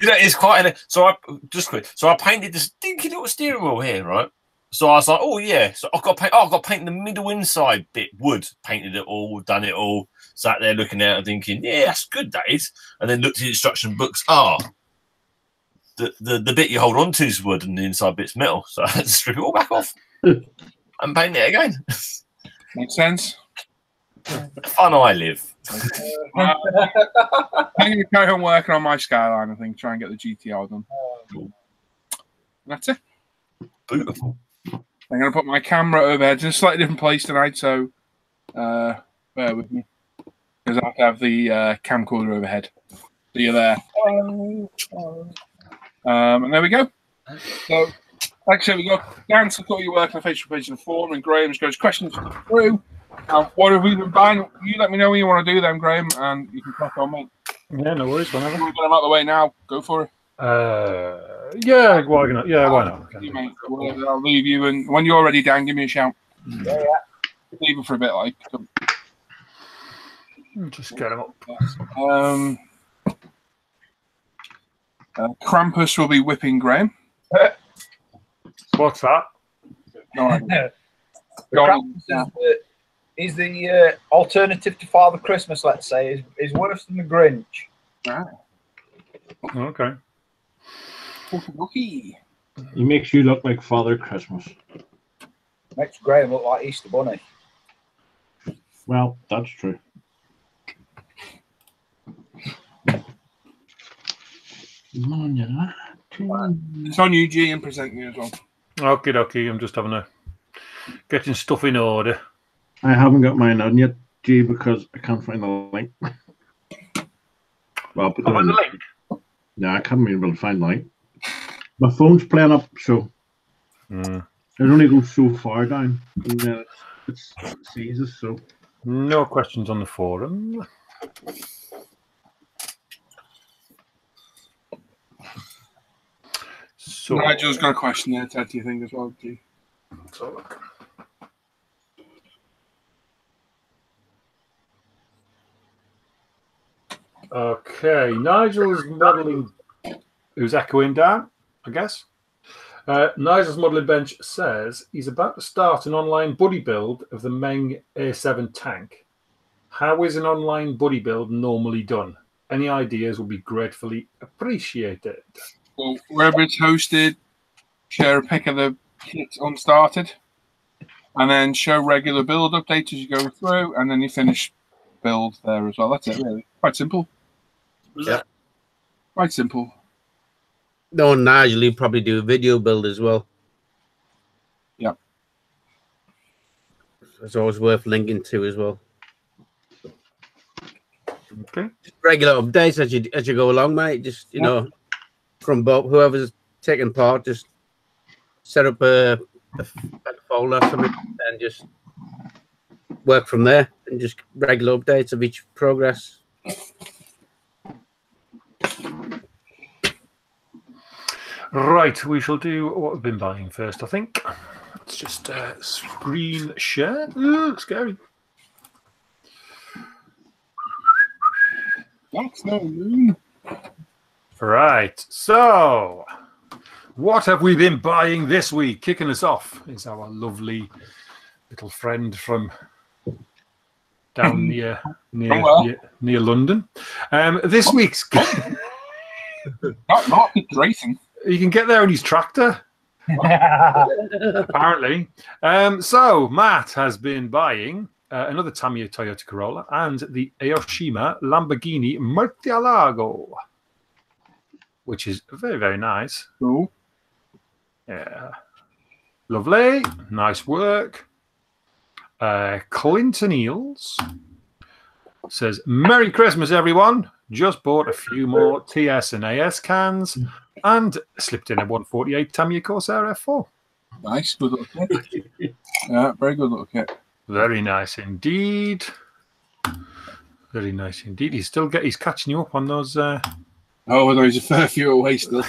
You know, it's quite an, so I just quick. So I painted this dinky little steering wheel here, right? So I was like, oh yeah. So I've got paint. Oh, I've got to paint the middle inside bit wood. Painted it all, done it all. Sat there looking at it, thinking, yeah, that's good. That is. And then looked at the instruction books. Ah, oh, the, the the bit you hold on to is wood, and the inside bit's metal. So I had to strip it all back off and paint it again. Makes sense. The fun I live. uh, I'm going to go home working on my Skyline, I think, try and get the G T R done. Cool. That's it. Beautiful. I'm going to put my camera over there. It's in a slightly different place tonight, so uh, bear with me. Because I have to have the uh, camcorder overhead. So you're there. Um, and there we go. So, like I said, we've got Dan's to call you work on the Facebook page and forum, and Graham's goes questions through. Uh, what have we been buying? You let me know when you want to do them, Graham, and you can crack on, mate. Yeah, no worries. Whenever we get them out of the way now, go for it. Uh, yeah, why not? Yeah, why not? You, mate, whatever, I'll leave you, and when you're ready, Dan, give me a shout. Yeah, yeah. Leave it for a bit, like. Just get them up. Um, uh, Krampus will be whipping Graham. What's that? No idea. Is the uh, alternative to Father Christmas, let's say, is, is worse than the Grinch. Ah. Okay. He makes you look like Father Christmas. Makes Graham look like Easter Bunny. Well, that's true. It's on you, G, and presenting you as well. Okie dokie, I'm just having a getting stuff in order. I haven't got mine on yet, G, because I can't find the link. Well, put oh, the link. No, I can't be able to find the link. My phone's playing up, so mm. it only goes so far down. And then it seizes, so no questions on the forum. So Nigel's got a question there, Ted. Do you think as well, G? Let's have a look. Okay, Nigel's modelling, who's echoing down, I guess. Uh, Nigel's modelling bench says he's about to start an online buddy build of the Meng A seven tank. How is an online buddy build normally done? Any ideas would be gratefully appreciated. Well, wherever it's hosted, share a pic of the kit unstarted, and then show regular build updates as you go through, and then you finish build there as well. That's it, really. Quite simple. Yeah. Quite simple. No, Nigel, you probably do video build as well. Yeah. It's always worth linking to as well. Okay. Just regular updates as you as you go along, mate. Just you yeah. know, from both whoever's taking part, just set up a, a, a folder or something and just work from there, and just regular updates of each progress. Right, we shall do what we've been buying first, I think. It's just uh, screen share. Ooh, scary. That's no moon. Right, so what have we been buying this week? Kicking us off is our lovely little friend from down near near, oh, well. near, near London. Um, this oh, week's oh. not not racing. You can get there on his tractor, apparently. Um, so Matt has been buying uh, another Tamiya Toyota Corolla and the Aoshima Lamborghini Murcielago, which is very very nice. Cool. Yeah, lovely, nice work. Uh, Clinton Eels says, Merry Christmas, everyone. Just bought a few more T S and A S cans and slipped in a one forty-eight Tamiya Corsair F four. Nice, good little kit. Yeah, very good little kit. Very nice indeed. Very nice indeed. He's still get, he's catching you up on those. Uh... Oh, well, there's a fair few away still.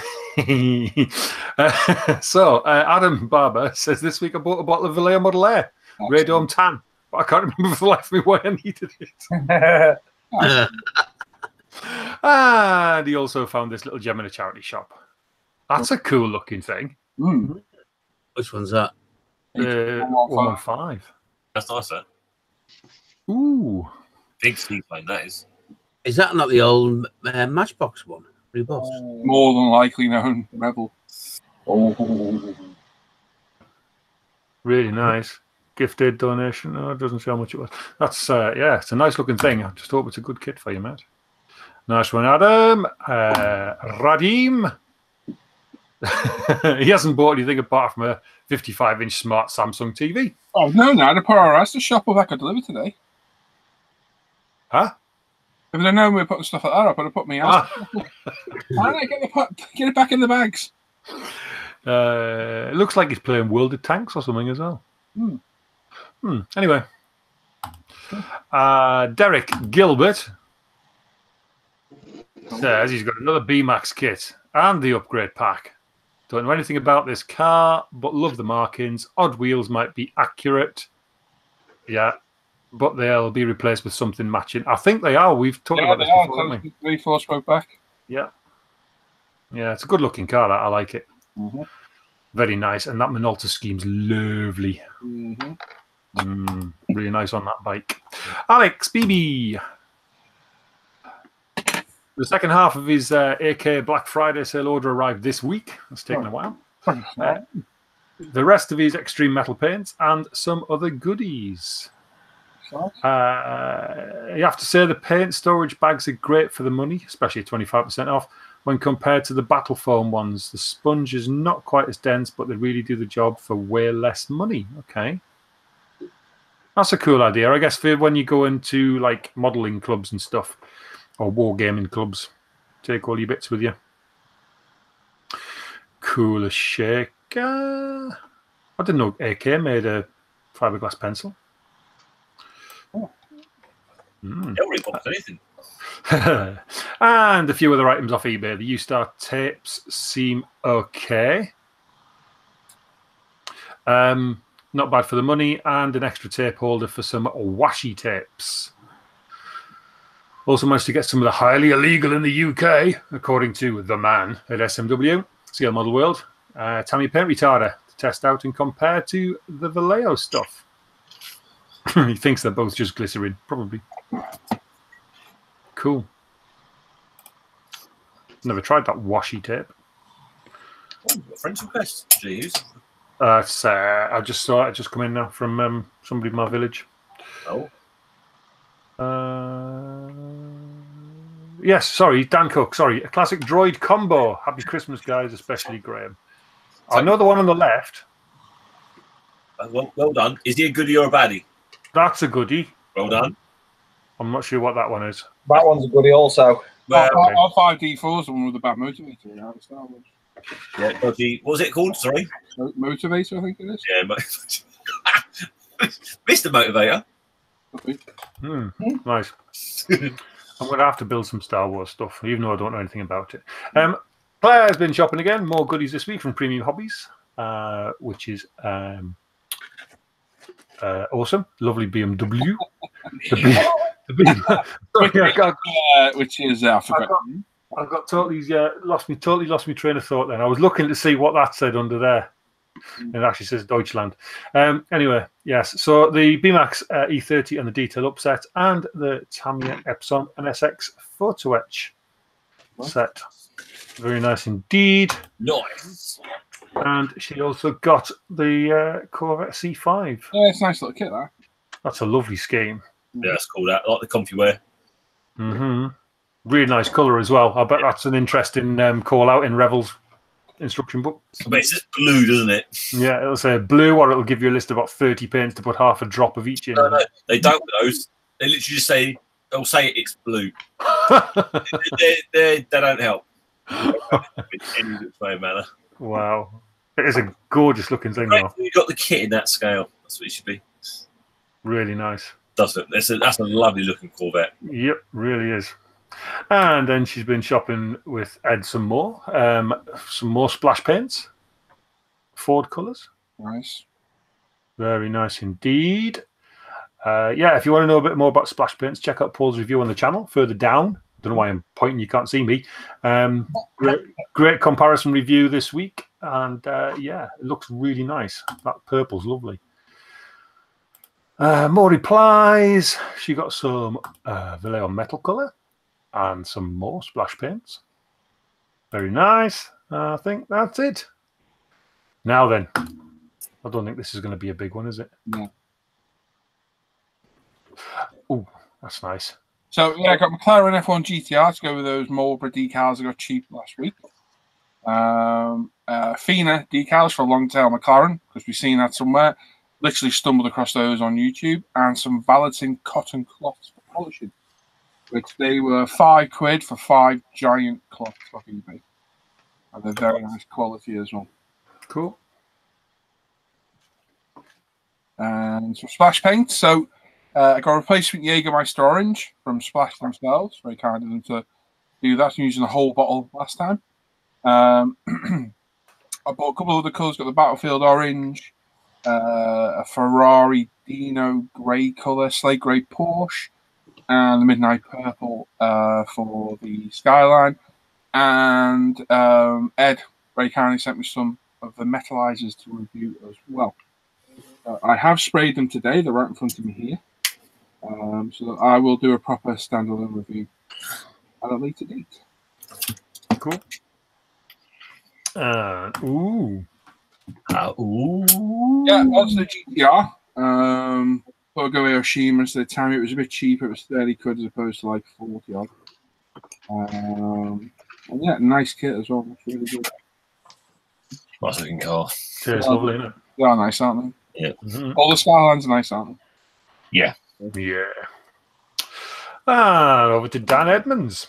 uh, so, uh, Adam Barber says, this week I bought a bottle of Vallejo Model Air. Red Dome Tan, but I can't remember for the life of me why I needed it. And he also found this little gem in a charity shop. That's a cool looking thing. Mm. Which one's that? Uh, one one five. That's nice, that. Ooh. Big Steve like that is. Is that not the old uh, Matchbox one? Rebox? More than likely known Rebel. Oh. Really nice. Gifted donation. Oh, it doesn't show how much it was. That's, uh, yeah, it's a nice looking thing. I just hope it's a good kit for you, Matt. Nice one, Adam. Uh, Radim. He hasn't bought anything apart from a fifty-five inch smart Samsung T V. Oh, no, no. The power has to shop up. I could deliver today. Huh? If they'd known we were putting stuff like that up, I'd have put me out. Ah. Get, the, get it back in the bags. Uh, it looks like he's playing World of Tanks or something as well. Hmm. Hmm. Anyway. Uh, Derek Gilbert says he's got another B MAX kit and the upgrade pack. Don't know anything about this car, but love the markings. Odd wheels might be accurate. Yeah. But they'll be replaced with something matching. I think they are. We've talked yeah, about this are. before, haven't we? Three, four stroke back. Yeah. Yeah, it's a good-looking car, that. I like it. Mm-hmm. Very nice. And that Minolta scheme's lovely. Mm-hmm. Mm, really nice on that bike. Alex B B. The second half of his uh, A K Black Friday sale order arrived this week. It's taken oh. a while. Uh, the rest of his extreme metal paints and some other goodies. Uh, you have to say the paint storage bags are great for the money, especially twenty-five percent off when compared to the battle foam ones. The sponge is not quite as dense, but they really do the job for way less money. Okay, that's a cool idea, I guess, for when you go into like modeling clubs and stuff, or wargaming clubs. Take all your bits with you. Cooler shaker. I didn't know A K made a fiberglass pencil. Mm. Anything. And a few other items off eBay. The U-Star tapes seem okay. Um, not bad for the money, and an extra tape holder for some washi tapes. Also managed to get some of the highly illegal in the U K, according to the man at S M W, Seal Model World, uh, Tammy Paint Retarder, to test out and compare to the Vallejo stuff. He thinks they're both just glycerin, probably. Cool. Never tried that washi tape. Oh, French request. Jeez. Uh, it's, uh, I just saw it just come in now from um, somebody in my village. Oh. Uh, yes, sorry, Dan Cook. Sorry, a classic droid combo. Happy Christmas, guys, especially Graham. So, I know the one on the left. Well, well done. Is he a goodie or a baddie? That's a goodie. Well done. I'm not sure what that one is. That one's a goodie also. Well, R five D four is the one with the bad motivator in it. Yeah, dodgy. What was it called? Sorry? Motivator, I think it is. Yeah, Mister Motivator. Hmm. Mm. Nice. I'm going to have to build some Star Wars stuff, even though I don't know anything about it. Um, Claire's been shopping again. More goodies this week from Premium Hobbies, uh, which is... Um, Uh, awesome, lovely B M W. The B M W. Sorry, I got, uh, which is uh, I forgot. I've got totally yeah, lost me totally lost my train of thought. Then I was looking to see what that said under there, and it actually says Deutschland. Um, anyway, yes. So the B MAX uh, E thirty and the detail upset, and the Tamiya Epson and S X photo etch set. Very nice indeed. Nice. And she also got the uh, Corvette C five. Yeah, it's a nice little kit, that. That's a lovely scheme. Yeah, that's cool, that. I like the comfy wear. Mm-hmm. Really nice colour as well. I bet yeah. that's an interesting um, call-out in Revel's instruction book. But it's just blue, doesn't it? Yeah, it'll say blue, or it'll give you a list of about thirty paints to put half a drop of each in. No, no, they don't with those. They literally just say, they'll say it's blue. they, they, they, they don't help. In any manner. Wow. It is a gorgeous looking thing, right, though. You've got the kit in that scale. That's what it should be. Really nice. Does it? That's a, that's a lovely looking Corvette. Yep, really is. And then she's been shopping with Ed some more. Um, some more splash paints. Ford colours. Nice. Very nice indeed. Uh, yeah, if you want to know a bit more about splash paints, check out Paul's review on the channel further down. don't know why I'm pointing, you can't see me. Um, great, great comparison review this week. And uh, yeah, it looks really nice. That purple's lovely. Uh, more replies. She got some uh, Vallejo metal colour and some more splash paints. Very nice. I think that's it. Now then, I don't think this is going to be a big one, is it? No. Oh, that's nice. So, yeah, I got McLaren F one G T R to go with those Marlboro decals I got cheap last week. Um, uh, Fina decals for a long-tail McLaren, because we've seen that somewhere. Literally stumbled across those on YouTube. And some Valentin cotton cloths for polishing, which they were five quid for five giant cloths off eBay. And they're very nice quality as well. Cool. And some splash paint. So, Uh, I got a replacement Jägermeister Orange from Splash themselves. Very kind of them to do that. I'm using the whole bottle last time. Um, I bought a couple of other colours. Got the Battlefield Orange, uh, a Ferrari Dino Grey colour, Slate Grey Porsche, and the Midnight Purple uh, for the Skyline. And um, Ed very kindly sent me some of the metallizers to review as well. Uh, I have sprayed them today. They're right in front of me here. Um, so I will do a proper standalone review at a later date. Cool. Uh, ooh. Uh, ooh. Yeah, onto the G T R. Um, I'll go Aoshima instead of Tammy. It was a bit cheaper. It was thirty quid as opposed to like forty odd. Um, and yeah, nice kit as well. That's really good. Nice looking car. Yeah, it's lovely, isn't it? They are nice, aren't they? Yeah. Mm-hmm. All the Skylines are nice, aren't they? Yeah. Yeah. And over to Dan Edmonds.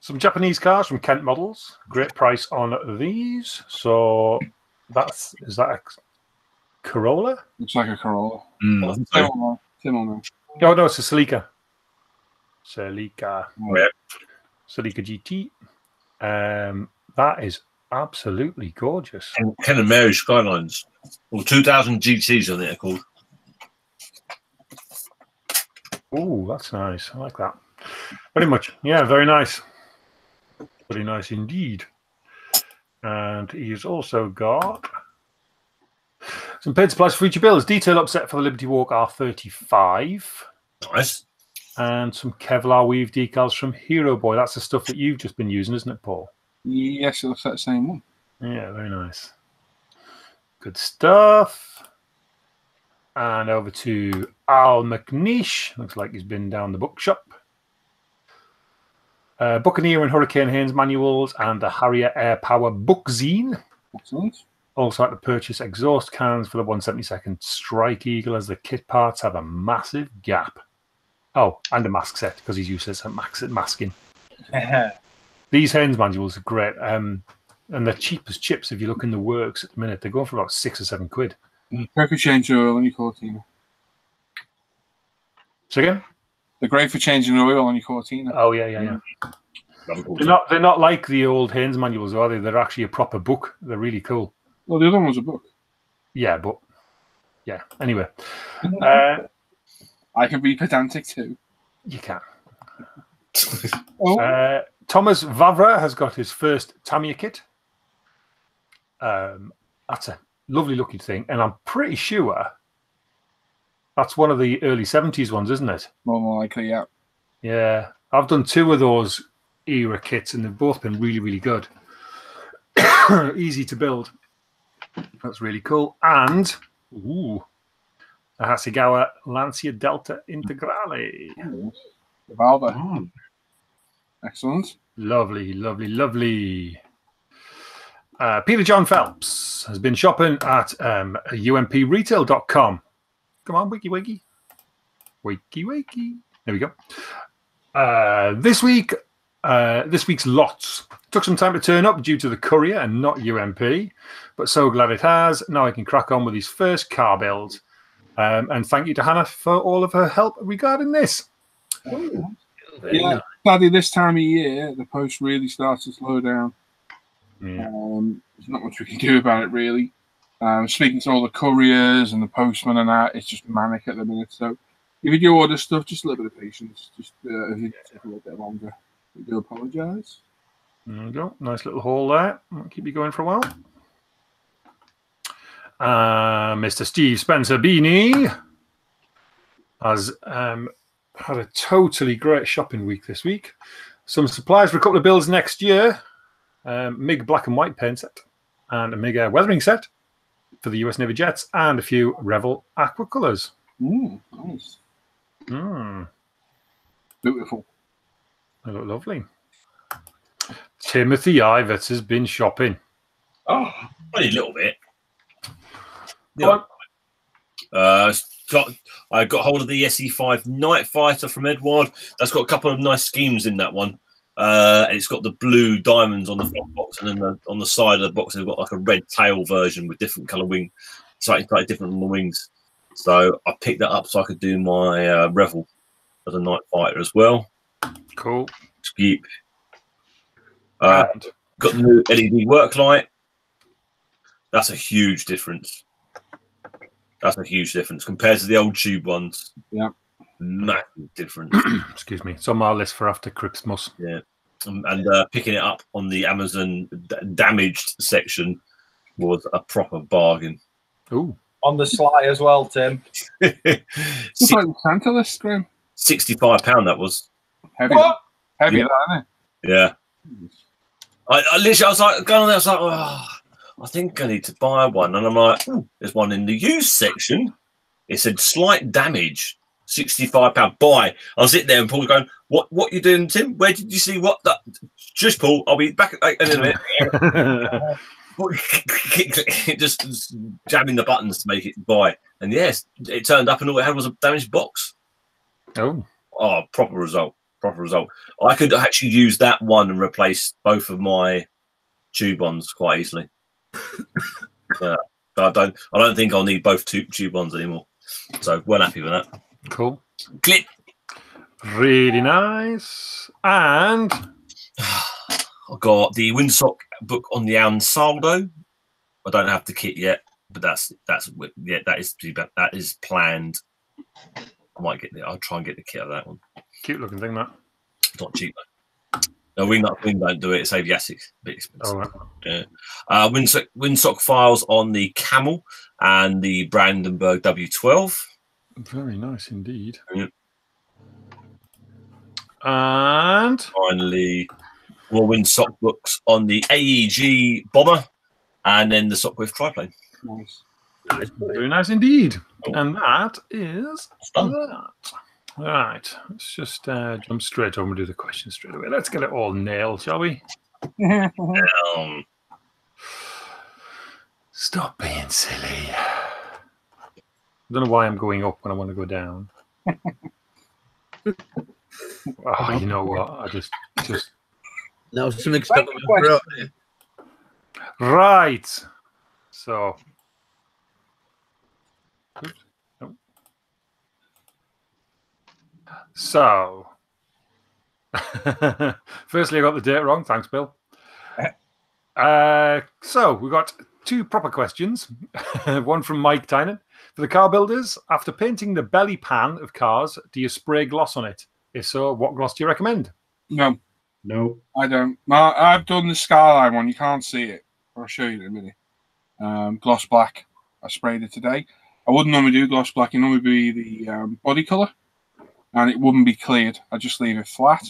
Some Japanese cars from Kent Models. Great price on these. So that's, is that a Corolla? Looks like a Corolla. Mm, I think so. Tim on there. Tim on there. Oh, no, it's a Celica. Celica. Oh, yeah. Celica G T. Um, that is absolutely gorgeous. And Ken and Mary Skylines. Or well, two thousand G Ts, I think they're called. Oh, that's nice. I like that. Very much. Yeah, very nice. Very nice indeed. And he's also got some paid supplies for future builds. Detail upset for the Liberty Walk R thirty-five. Nice. And some Kevlar weave decals from Hero Boy. That's the stuff that you've just been using, isn't it, Paul? Yes, it looks like the same one. Yeah, very nice. Good stuff. And over to Al McNeish. Looks like he's been down the bookshop. Uh, Buccaneer and Hurricane Haynes manuals and the Harrier Air Power book zine. Excellent. Also had to purchase exhaust cans for the one seventy-second Strike Eagle as the kit parts have a massive gap. Oh, and a mask set because he's useless at masking. These Haynes manuals are great, um, and they're cheap as chips if you look in the works at the minute. They're going for about six or seven quid. Great for changing oil when you Cortina. So again? They're great for changing oil on your Cortina. Oh, yeah, yeah, yeah. yeah. They're, not, they're not like the old Haynes manuals, are they? They're actually a proper book. They're really cool. Well, the other one's a book. Yeah, but, yeah, anyway. uh, I can be pedantic too. You can. oh. uh, Thomas Vavra has got his first Tamiya kit. Um, that's a lovely looking thing. And I'm pretty sure that's one of the early seventies ones, isn't it? More, more likely, yeah. Yeah. I've done two of those era kits and they've both been really, really good. Easy to build. That's really cool. And ooh, a Hasegawa Lancia Delta Integrale. Oh, Valve. Mm. Excellent. Lovely, lovely, lovely. Uh, Peter John Phelps has been shopping at um, U M P retail dot com. Come on, wiki, wiki. Wiki, wiki. There we go. Uh, this week, uh, this week's lots. Took some time to turn up due to the courier and not U M P, but so glad it has. Now I can crack on with his first car build. Um, and thank you to Hannah for all of her help regarding this. Ooh. Yeah, sadly, this time of year, the post really starts to slow down. Yeah. Um, there's not much we can do about it, really. Um, speaking to all the couriers and the postmen and that, it's just manic at the minute. So If you do order stuff, just a little bit of patience. Just uh, if you yeah. take a little bit longer, we do apologise. There we go. Nice little haul there. I'll keep you going for a while. Uh, Mister Steve Spencer Beanie has um, had a totally great shopping week this week. Some supplies for a couple of bills next year. Um, MiG black and white paint set and a MiG air weathering set for the U S Navy jets and a few Revel aquacolors. Ooh, nice. Mm. Beautiful. They look lovely. Timothy Ivett has been shopping. Oh, only a little bit. Yeah. Uh, got, I got hold of the S E five Night Fighter from Edward. That's got a couple of nice schemes in that one. Uh, and it's got the blue diamonds on the front box, and then the, on the side of the box, they've got like a red tail version with different colour wing, slightly, slightly different on the wings. So I picked that up so I could do my uh, Revel as a Night Fighter as well. Cool. Skeep. Uh, got the new L E D work light. That's a huge difference. That's a huge difference compared to the old tube ones. Yeah, massive difference. Excuse me. It's on my list for after Christmas. Yeah, and, and uh, picking it up on the Amazon d damaged section was a proper bargain. Ooh, on the sly as well, Tim. It's like Santa list, Graham. Sixty-five pound. That was heavy. What? Heavy, yeah. That, isn't it? Yeah. I, I literally, I was like, going on there, I was like, oh, I think I need to buy one. And I'm like, ooh, there's one in the used section. It said slight damage, sixty-five pound buy. I was sitting there and Paul's going, what what you doing, Tim? Where did you see what? That? Just Paul, I'll be back in a minute. just, just jamming the buttons to make it buy. And yes, it turned up and all it had was a damaged box. Oh. Oh, proper result, proper result. I could actually use that one and replace both of my tube ones quite easily. uh, I don't. I don't think I'll need both tube tube ones anymore. So well happy with that. Cool. Click. Really nice. And I got the Windsock book on the Ansaldo. I don't have the kit yet, but that's that's yeah. That is that is planned. I might get the. I'll try and get the kit of that one. Cute looking thing, that. It's not cheap though. No, wing wing don't do it. It's aviatic, a bit expensive. Oh, right. Yeah. Uh, Windsock, Windsock files on the Camel and the Brandenburg W twelve. Very nice indeed. Yeah. And finally, more Windsock books on the A E G bomber, and then the Sopwith triplane. Nice. Nice. Very nice indeed. Oh. And that is that. All right, let's just uh, jump straight over and do the questions straight away. Let's get it all nailed, shall we? um, Stop being silly. I don't know why I'm going up when I want to go down. Oh, you know what? I just... just... That was some experiment. Right. So... Oops. So, firstly, I got the date wrong. Thanks, Bill. Uh, so, we got two proper questions. One from Mike Tynan. For the car builders, after painting the belly pan of cars, do you spray gloss on it? If so, what gloss do you recommend? No. No. I don't. I've done the Skyline one. You can't see it. I'll show you in a minute. Um, gloss black. I sprayed it today. I wouldn't normally do gloss black. It normally be the um, body colour. And it wouldn't be cleared. I just leave it flat.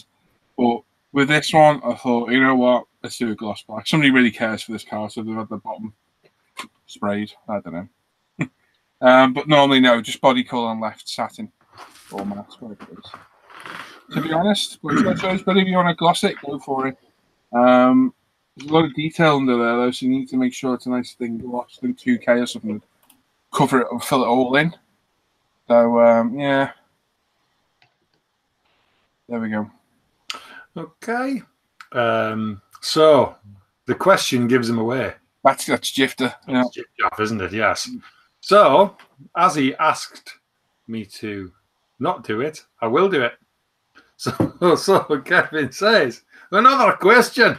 But with this one, I thought, you know what? Let's do a gloss black. Somebody really cares for this car, so they've had the bottom sprayed. I don't know. um, but normally, no, just body colour and left satin or matte, whatever it is. To be honest, but if you want to gloss it, go for it. Um, there's a lot of detail under there, though, so you need to make sure it's a nice thing glossed in two K or something. Cover it and fill it all in. So, um, yeah. There we go. Okay. Um, so the question gives him away. That's that's Jifter. Yeah. That's Jifter, isn't it? Yes. So as he asked me to not do it, I will do it. So so Kevin says, another question.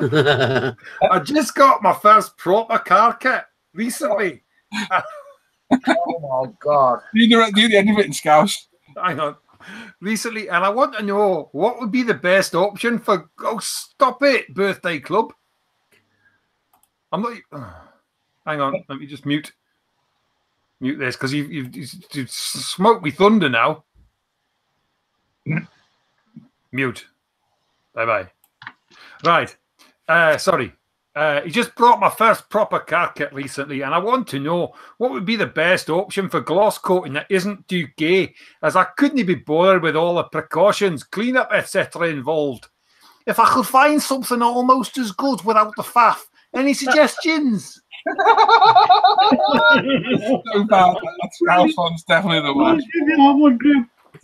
I just got my first proper car kit recently. Oh my God. You do the end of it in Scouse. Hang on. Recently, and I want to know what would be the best option for, oh, stop it, birthday club. I'm not, oh, hang on, let me just mute, mute this because you've, you've, you've smoked me thunder now. Mute. Bye bye. Right. Uh, sorry. Uh, he just brought my first proper car kit recently, and I want to know what would be the best option for gloss coating that isn't Duquet, as I couldn't be bothered with all the precautions, cleanup, et cetera involved. If I could find something almost as good without the faff, any suggestions? So bad. That's Ralph's one's definitely the worst.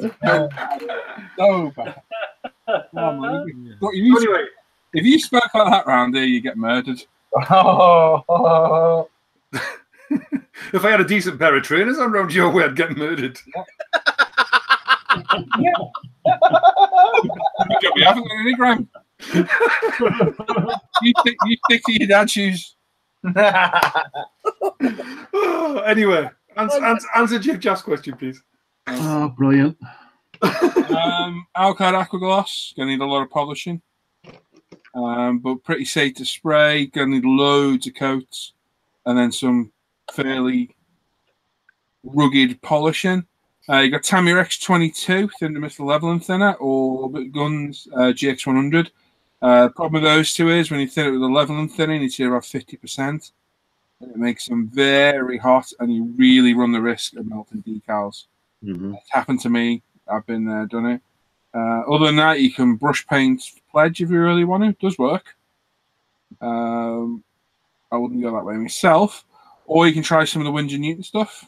So bad. So bad. Oh, you anyway. If you spoke like that round here, you get murdered. Oh, oh, oh. If I had a decent pair of trainers on round your way, I'd get murdered. Yeah. You haven't got any, Graham. You stick, you stick to your dad's shoes. Oh, anyway, answer, answer, answer Jeff Jaff's question, please. Oh, brilliant. Um, Alcard Aqua Gloss, going to need a lot of polishing. Um, but pretty safe to spray. Gonna need loads of coats, and then some fairly rugged polishing. Uh, you got Tamirex twenty-two thin to Mister Leveling thinner, or Orbit Guns uh, G X one hundred. Uh, problem with those two is when you thin it with a leveling thinner, you need to about fifty percent. It makes them very hot, and you really run the risk of melting decals. Mm-hmm. It's happened to me. I've been there, done it. Uh, other than that, you can brush paint Pledge if you really want to. It does work. Um, I wouldn't go that way myself. Or you can try some of the Winger Newton stuff.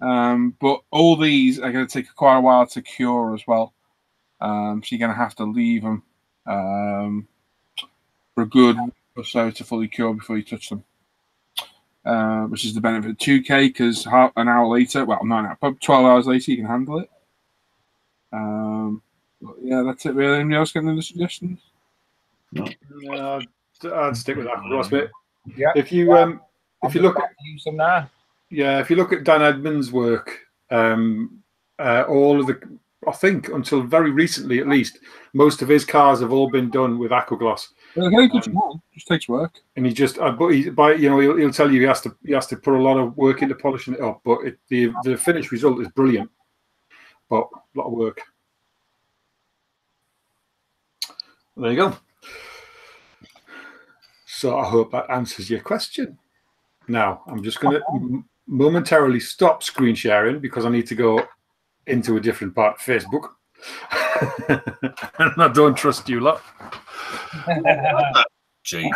Um, but all these are going to take quite a while to cure as well. Um, so you're going to have to leave them um, for a good week or so to fully cure before you touch them. Uh, which is the benefit of two K, because an hour later, well, nine hours, twelve hours later, you can handle it. Um, but yeah, that's it really. Anybody else getting any suggestions? No, no I'd, I'd stick with that last bit. Yeah. If you yeah. um, if you look at using that, yeah, if you look at Dan Edmonds' work, um, uh, all of the, I think until very recently at least, most of his cars have all been done with Aquagloss. Well, very good um, just takes work. And he just, uh, but he, by you know, he'll, he'll tell you he has to he has to put a lot of work into polishing it up, but it, the the finished result is brilliant. But a lot of work. There you go. So I hope that answers your question. Now I'm just going to momentarily stop screen sharing because I need to go into a different part of Facebook. And I don't trust you lot. Gee.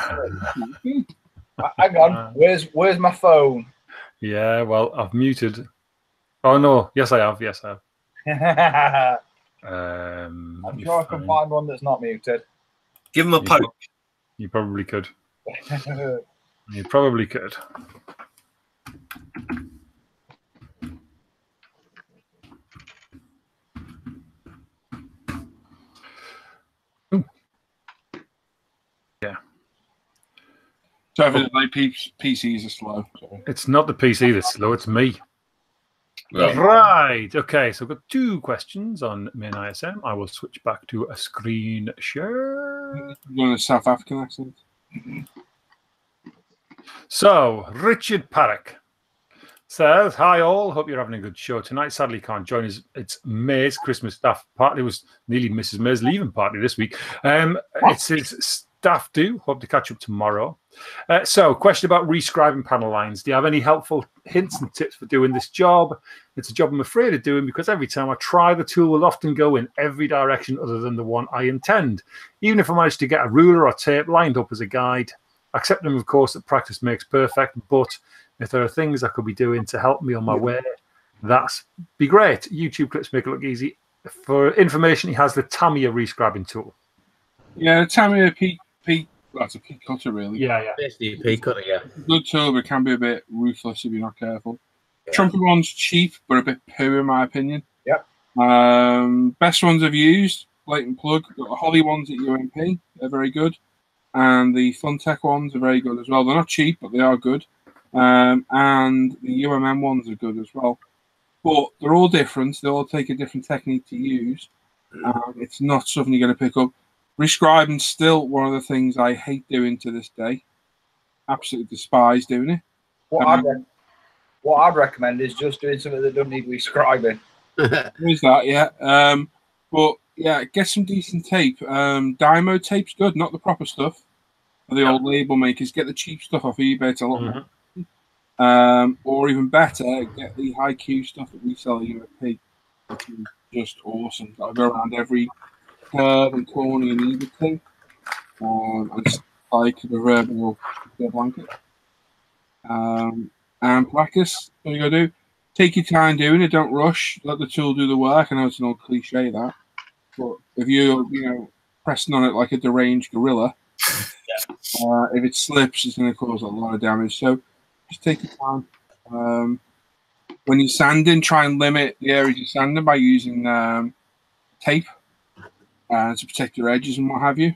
Hang on. Where's where's my phone? Yeah, well, I've muted. Oh no, yes I have, yes I have. um, I'm sure I can find one that's not muted. Give him a poke. You probably could. You probably could. Yeah. So my like P Cs are slow. Sorry. It's not the P C that's slow. It's me. Well. Right. Okay. So I've got two questions on Maine I S M. I will switch back to a screen share. You want a South African accent? So Richard Parrick says, "Hi all. Hope you're having a good show tonight. Sadly, can't join us. It's May's Christmas staff party. It was nearly Missus May's leaving party this week. Um, it's his staff do. Hope to catch up tomorrow. Uh, so, question about rescribing panel lines. Do you have any helpful hints and tips for doing this job? It's a job I'm afraid of doing because every time I try, the tool will often go in every direction other than the one I intend. Even if I manage to get a ruler or tape lined up as a guide, I accept them, of course, that practice makes perfect. But if there are things I could be doing to help me on my way, that's be great. YouTube clips make it look easy. For information, he has the Tamiya rescribing tool. Yeah, Tamiya P. P Well, it's a pea cutter, really. Yeah, yeah. Basically a pea cutter, yeah. Good tool, but it can be a bit ruthless if you're not careful. Yeah. Trumpet one's cheap, but a bit poo, in my opinion. Yep. Um, best ones I've used, blatant plug, the Holly ones at U M P, they're very good. And the Funtech ones are very good as well. They're not cheap, but they are good. Um, and the U M M ones are good as well. But they're all different. They all take a different technique to use. Um, it's not something you're going to pick up. Rescribing's still one of the things I hate doing to this day. Absolutely despise doing it. What, um, I'd, what I'd recommend is just doing something that doesn't need rescribing. There's that, yeah. Um, but, yeah, get some decent tape. Um, Dymo tape's good, not the proper stuff. The old label makers. Get the cheap stuff off eBay. It's a lot more. Mm-hmm. Um, or even better, get the high Q stuff that we sell at U M P. Which is just awesome. I go around every curve and corner and everything. Um, I just like the verbal blanket. Um, and practice. What are you going to do? Take your time doing it. Don't rush. Let the tool do the work. I know it's an old cliche, that. But if you're you know, pressing on it like a deranged gorilla, yeah. Uh, if it slips, it's going to cause a lot of damage. So just take your time. Um, when you're sanding, try and limit the areas you're sanding by using um, tape uh, to protect your edges and what have you.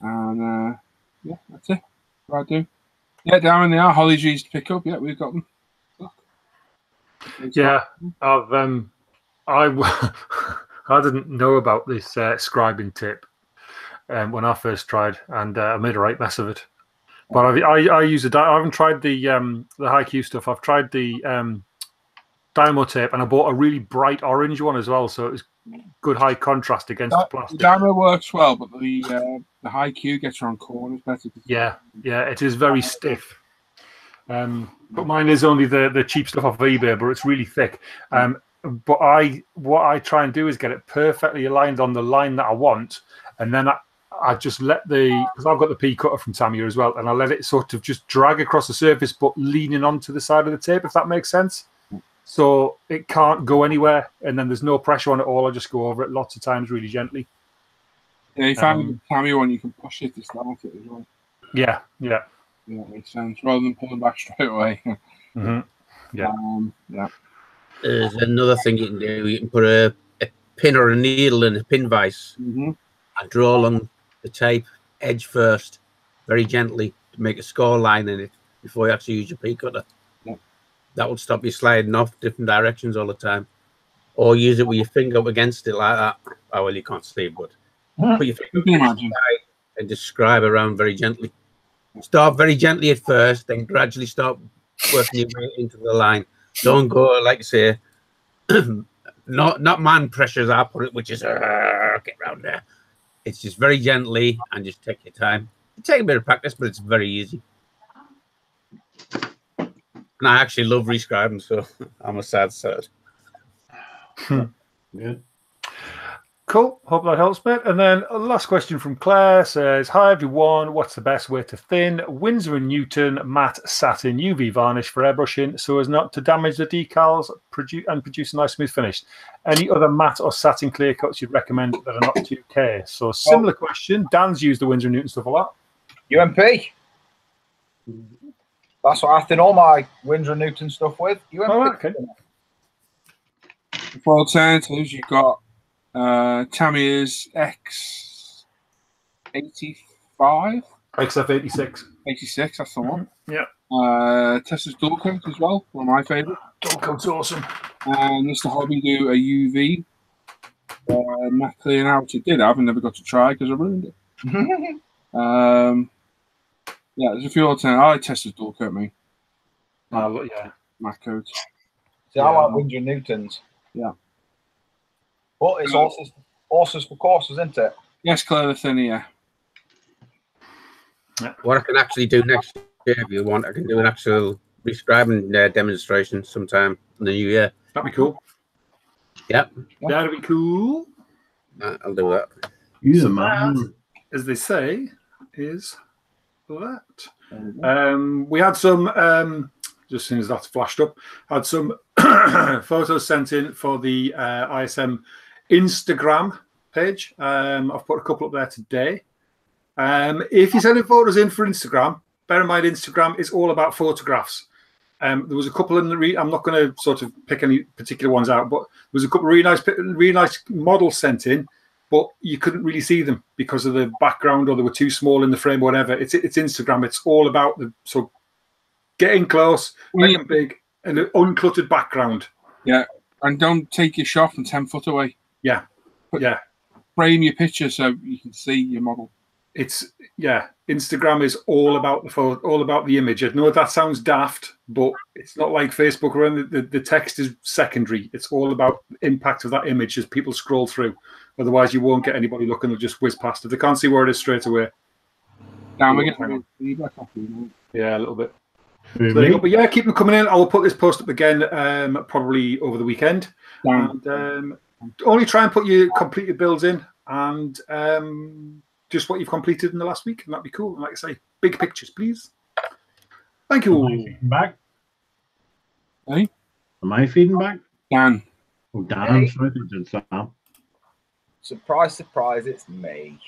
And uh, yeah, that's it. What I do. Yeah, down in there, Holly's easy to pick up. Yeah, we've got them. Yeah, I've um, I I didn't know about this uh, scribing tip. Um, when I first tried, and uh, I made a right mess of it. But I've, I I use a I haven't tried the um the Hi Q stuff. I've tried the um Dymo tape, and I bought a really bright orange one as well, so it was good high contrast against that, the plastic. The Dymo works well, but the uh, the Hi Q gets around corners better. Yeah, yeah, it is very stiff. Um, but mine is only the the cheap stuff off of eBay, but it's really thick. Um, but I what I try and do is get it perfectly aligned on the line that I want, and then I. I just let the, because I've got the P cutter from Tamiya as well, and I let it sort of just drag across the surface, but leaning onto the side of the tape, if that makes sense. So it can't go anywhere, and then there's no pressure on it at all. I just go over it lots of times really gently. Yeah, if I'm um, the Tamiya one, you can push it to start it as well. Yeah, yeah. Yeah, that makes sense. Rather than pulling back straight away. Mm-hmm. Yeah. Um, yeah. There's another thing you can do. You can put a, a pin or a needle in a pin vise mm-hmm. and draw along the tape edge first, very gently, to make a score line in it before you actually use your pea cutter. Yeah. That would stop you sliding off different directions all the time. Or use it with your finger up against it like that. Oh, well, you can't see, but yeah. Put your finger up against the side and describe around very gently. Start very gently at first, then gradually start working your way into the line. Don't go, like I say, not not man pressures, I put it, which is uh, get round there. It's just very gently and just take your time. It takes a bit of practice, but it's very easy. And I actually love rescribing, so I'm a sad sad. Yeah. Cool. Hope that helps, mate. And then a last question from Claire says, hi, everyone. What's the best way to thin Winsor and Newton matte satin U V varnish for airbrushing so as not to damage the decals and produce a nice smooth finish? Any other matte or satin clear coats you'd recommend that are not two K? So similar question. Dan's used the Winsor and Newton stuff a lot. U M P. That's what I thin all my Winsor and Newton stuff with. U M P. Oh, okay. For alternatives, you've got Uh, Tamiya's X eighty-five? X F eighty-six. eighty-six, that's the one. Mm-hmm. Yeah. Uh, Tessa's dual coat as well, one of my favourite. Dual coat's awesome. And Mister Hobby do a U V. Uh, matte clear now, which I did have and never got to try because I ruined it. um, yeah, there's a few alternatives. I like Tessa's dual coat, mate. Uh, yeah. Matte coat. See, I like Winsor and Newton's. Yeah. But it's horses, horses for courses, isn't it? Yes, Claire, thin, yeah. What I can actually do next year, if you want, I can do an actual rescribing uh, demonstration sometime in the new year. That'd be cool. Yep. That'd be cool. Uh, I'll do that. Use a man, as they say, is that. Um, we had some, um, just as soon as that's flashed up, had some photos sent in for the uh, I S M Instagram page. Um, I've put a couple up there today. Um, if you're sending photos in for Instagram, bear in mind Instagram is all about photographs. Um, there was a couple in the re I'm not going to sort of pick any particular ones out, but there was a couple of really nice, really nice models sent in, but you couldn't really see them because of the background, or they were too small in the frame, or whatever. It's it's Instagram. It's all about the sort of Get in close, make them big, and an uncluttered background. Yeah, and don't take your shot from ten foot away. Yeah, but yeah. Frame your picture so you can see your model. It's yeah. Instagram is all about the photo, all about the image. I know that sounds daft, but it's not like Facebook or anything. The, the text is secondary. It's all about the impact of that image as people scroll through. Otherwise, you won't get anybody looking. They'll just whiz past it. They can't see where it is straight away. Now we get yeah, a little bit. So there you go. But yeah, keep them coming in. I'll put this post up again, um, probably over the weekend. And, um, only try and put your completed builds in and um, just what you've completed in the last week, and that'd be cool. And like I say, big pictures, please. Thank you all. Am I feeding back? Hey? Am I feeding back? Dan. Oh, Dan, hey. Sorry, did Sam. Surprise, surprise, it's me.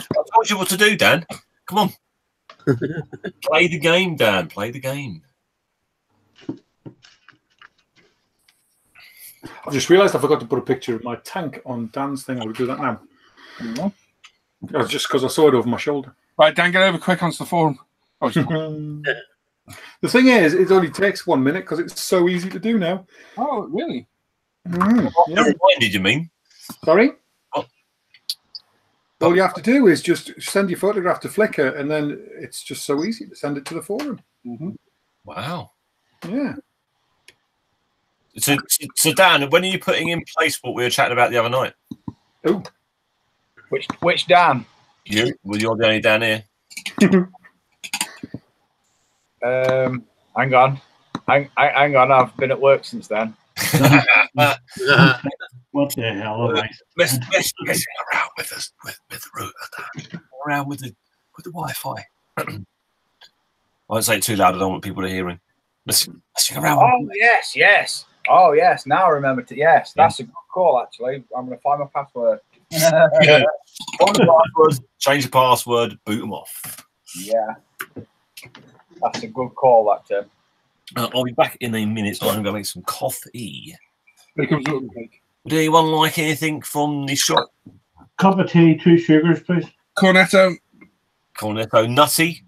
I told you what to do, Dan. Come on. Play the game, Dan. Play the game. I just realised I forgot to put a picture of my tank on Dan's thing. I would do that now. No. That was just because I saw it over my shoulder. Right, Dan, get over quick onto the forum. Oh, the thing is, it only takes one minute because it's so easy to do now. Oh, really? Mm, yeah. What did you mean? Sorry? All you have to do is just send your photograph to Flickr, and then it's just so easy to send it to the forum. Mm-hmm. Wow. Yeah. So, so, Dan, when are you putting in place what we were chatting about the other night? Ooh. Which which Dan? You. Well, you're the only Dan here. um, hang on. Hang, hang on. I've been at work since then. What the hell? Messing around with us, with with the router, around with the with the Wi-Fi. I won't say it too loud. I don't want people to hear it. Messing around. Oh with yes, yes. Oh yes. Now I remember to. Yes, that's yeah. a good call. Actually, I'm going to find my password. Yeah. Find the password. Change the password. Boot them off. Yeah, that's a good call. That Tim. Uh, I'll be back in a minute. So I'm going to make some coffee. Would anyone like anything from the shop? Cup of tea, two sugars, please. Cornetto. Cornetto nutty.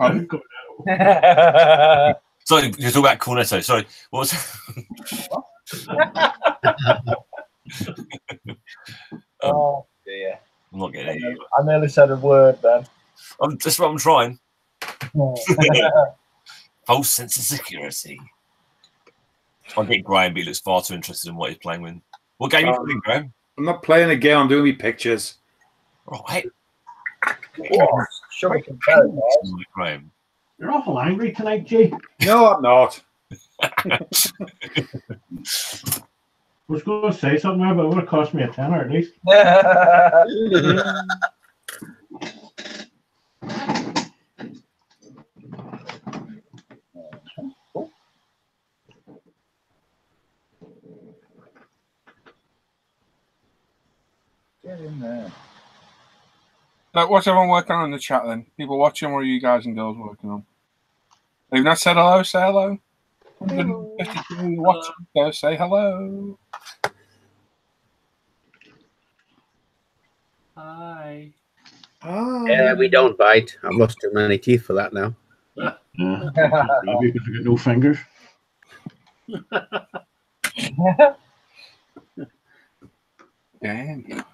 Oh. Oh. Sorry, you talk about cornetto. Sorry, what was that? Oh dear. I'm not getting it. I nearly said a word then. I'm, that's what I'm trying. Oh. False sense of security. I think Graham B looks far too interested in what he's playing with. What game um, are you playing, Graham? I'm not playing a game. I'm doing me pictures. All right. Oh, sure we can play, Graham. You're awful angry tonight, G. No, I'm not. I was going to say something, but it would have cost me a tenner at least. Get in there. Like, what's everyone working on in the chat then? People watching, what are you guys and girls working on? They've not said hello, say hello. Hello. Watching, hello. Say hello. Hi. Hi. Yeah, we don't bite. I've lost too many teeth for that now. Yeah. Maybe because I've got no fingers. Damn.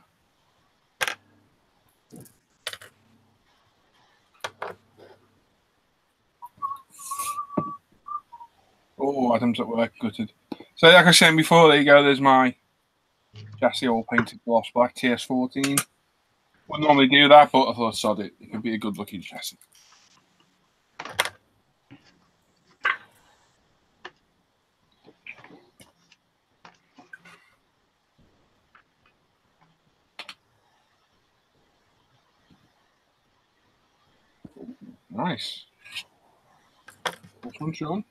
Oh, Adam's at work, gutted. So, like I was saying before, there you go. There's my chassis all painted gloss black T S fourteen. Wouldn't normally do that, but I thought, sod it. It could be a good looking chassis. Nice. What's one, Sean?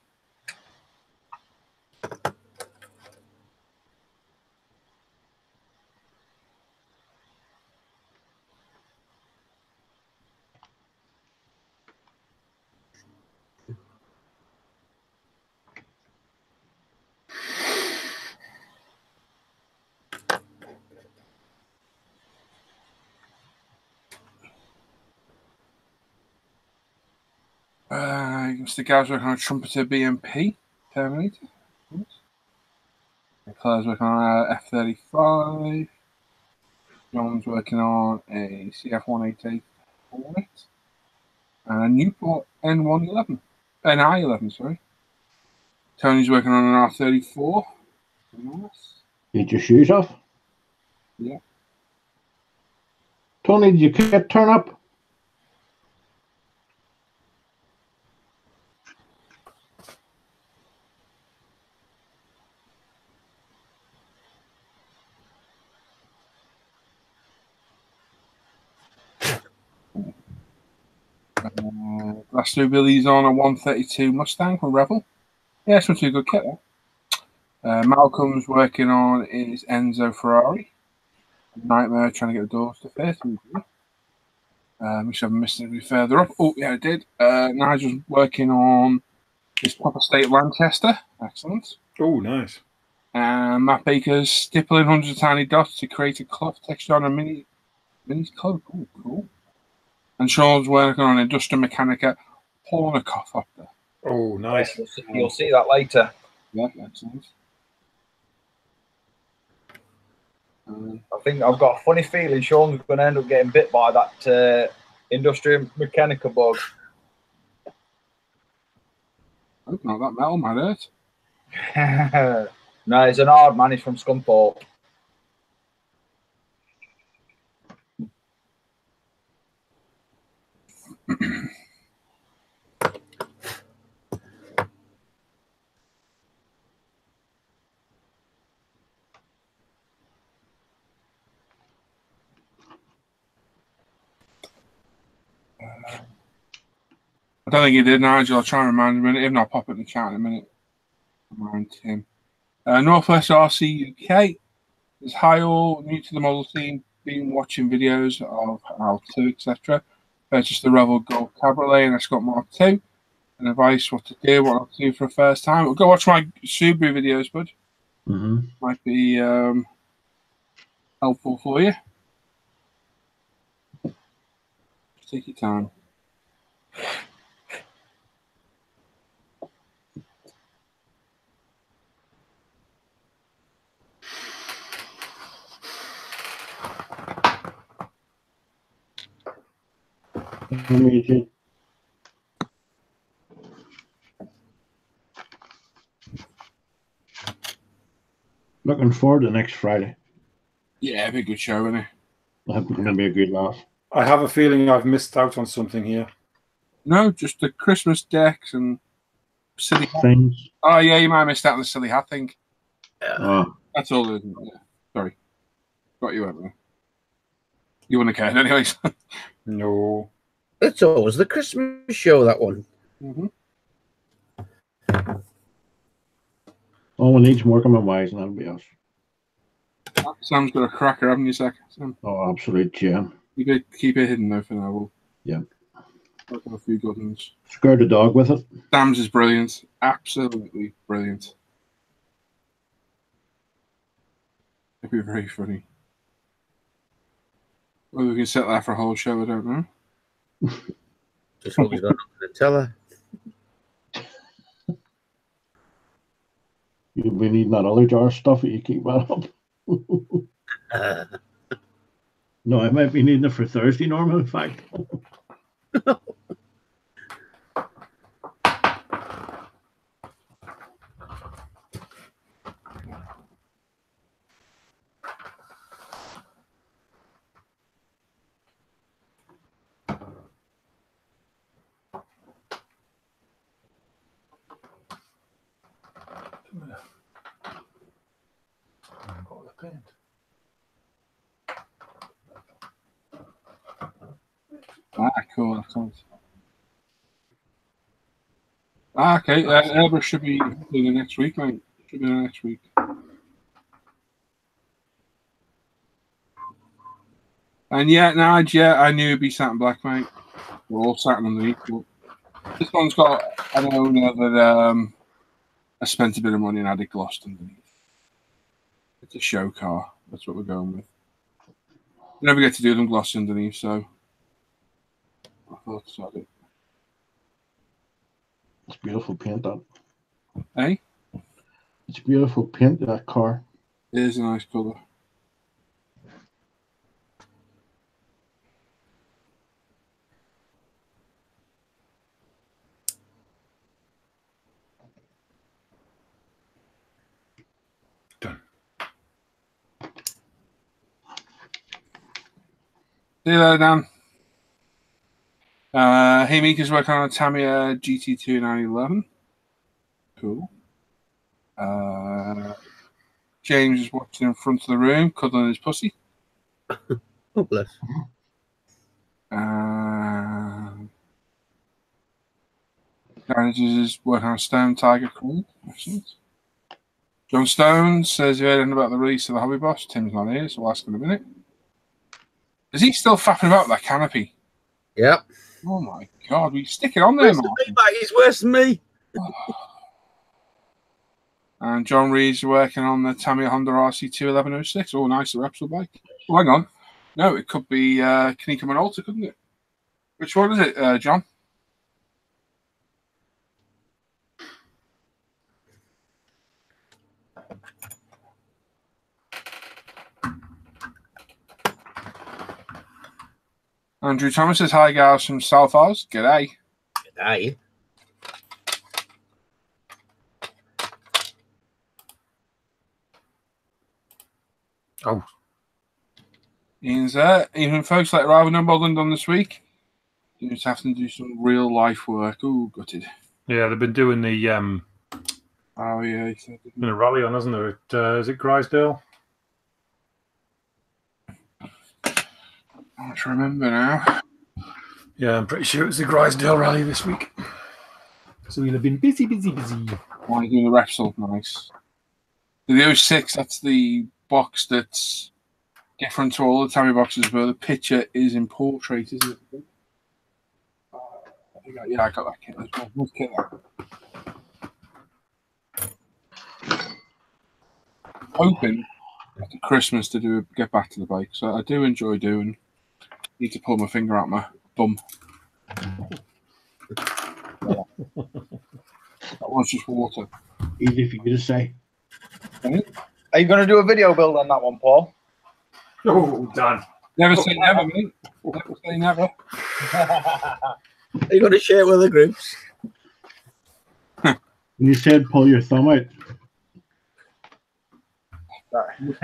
Uh, Mister Gow's working on a trumpeter B M P Terminator. Claire's working on an F thirty-five. John's working on a C F one eighty-eight Hornet. And a Newport N one eleven. N I eleven, sorry. Tony's working on an R thirty-four. Nice. Did your shoes off? Yeah. Tony, did you get turn up? Last two Billy's on a one thirty-two Mustang from Rebel. Yeah, it's not too good kit. Uh, Malcolm's working on his Enzo Ferrari. Nightmare trying to get the doors to fit. Um, we should have missed it further up. Oh, yeah, I did. Uh, Nigel's working on his Papa State Lancaster. Excellent. Oh, nice. And Matt Baker's stippling one hundred tiny dots to create a cloth texture on a mini mini's cloak. Oh, cool. And Sean's working on Industrial Mechanica Hornikoff up there. Oh, nice. You'll see that later. Yeah, excellent. Um, I think I've got a funny feeling Sean's going to end up getting bit by that uh, Industrial Mechanica bug. I hope not. That metal might hurt. No, it's an hard man. He's from Scunthorpe. I don't think he did, Nigel. I'll try and remind him in a minute. If not, I'll pop it in the chat in a minute. Remind him. Uh, Northwest R C U K is Hyle, new to the model scene, been watching videos of how to, et cetera. Purchased the Rebel Gold Cabriolet and Escort Mark two. And advice what to do, what not to do for a first time. Well, go watch my Subaru videos, bud. Mm-hmm. Might be um, helpful for you. Take your time. Amazing. Looking forward to next Friday. Yeah, it'll be a good show, isn't it? That's going to be a good laugh. I have a feeling I've missed out on something here. No, just the Christmas decks and silly things. Oh, yeah, you might have missed out on the silly hat thing. Oh. That's all there is. Yeah. Sorry. Got you out there. You wouldn't have cared, anyways. No. It's always the Christmas show, that one. Mm-hmm. Oh, we need some work on my wise, and that'll be us. Sam's got a cracker, haven't you, Zach? Sam? Oh, absolute yeah. You could keep it hidden, though, for now. We'll yeah. I've got a few good ones. Scared the dog with it. Sam's is brilliant. Absolutely brilliant. It'd be very funny. Whether we can sit there for a whole show, I don't know. Just always got nothing to tell her. You'll be needing that other jar of stuff that you keep that up. uh. No, I might be needing it for Thursday, Norman, in fact. Ah, okay, uh, airbrush should be in the next week, mate. Should be in the next week. And yeah, Nige, yeah, I knew it'd be satin black, mate. We're all satin underneath. But this one's got, I don't know that um, I spent a bit of money and added gloss underneath. It's a show car. That's what we're going with. We never get to do them gloss underneath, so I thought so. beautiful paint up. Aye? It's beautiful paint, that car. It is a nice colour. See you later, Dan. Uh, hey, Mika's working on a Tamiya G T two nine eleven. Cool. Uh, James is watching in front of the room, cuddling his pussy. Oh, bless. Uh, Garage is working on Stone Tiger. Cool. Excellent. John Stone says, you heard anything about the release of the Hobby Boss? Tim's not here, so I'll ask him in a minute. Is he still faffing about that canopy? Yep. Oh my God, we stick it on there, Martin. The feedback is worse than me. And John Reed's working on the Tamiya Honda R C two eleven oh six. Oh, nice, the Repsol bike. Oh, hang on. No, it could be uh, Kanika Minolta, couldn't it? Which one is it, uh, John? Andrew Thomas says, hi, guys, from South Oz. G'day. G'day. Oh. Ian's there. Evening, folks. Let arrival number well done this week. You just have to do some real life work. Ooh, gutted. Yeah, they've been doing the... Um, oh, yeah. It's been a rally on, hasn't there? At, uh, is it Grisdale? I can't remember now. Yeah, I'm pretty sure it was the Grisdale rally this week. So we'll have been busy, busy, busy. Why are you doing the Repsol? Nice. The oh six, that's the box that's different to all the Tamiya boxes where the picture is in portrait, isn't it? Uh, yeah, I got that kit as well. Let's get that. Hoping after Christmas to do get back to the bike. So I do enjoy doing. Need to pull my finger out my bum. That one's just water. Easy for you to say. Are you going to do a video build on that one, Paul? Oh, Dan. Never say never, mate. Never say never. Are you going to share it with the groups? You said pull your thumb out. Sorry.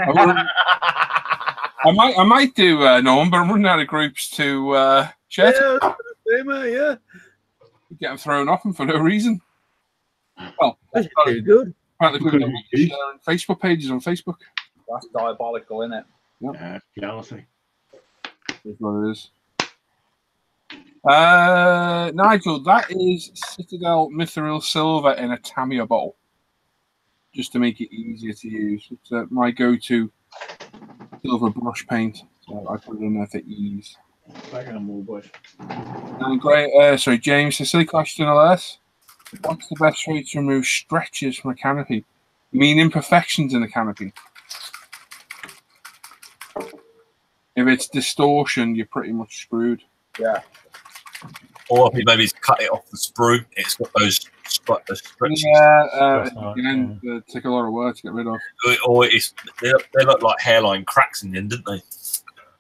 I might, I might do uh, Norman, but I'm running out of groups to uh, chat. Yeah, yeah. Getting thrown off them for no reason. Well, that's very good. Apparently, people don't be sharing Facebook pages on Facebook. That's diabolical, isn't it? Yep. Yeah, jealousy. That's what it is. Uh, Nigel, that is Citadel Mithril Silver in a Tamiya bottle, just to make it easier to use. It's uh, my go-to. Silver brush paint, so I put it in there for ease. And great, uh, sorry, James, the silly question alas. What's the best way to remove stretches from a canopy? You mean imperfections in the canopy? If it's distortion, you're pretty much screwed. Yeah. Or if you maybe cut it off the sprue, it's got those, those stretches. Yeah, uh, nice, again, yeah. They take a lot of work to get rid of. Or it's, they, look, they look like hairline cracks in them, didn't they?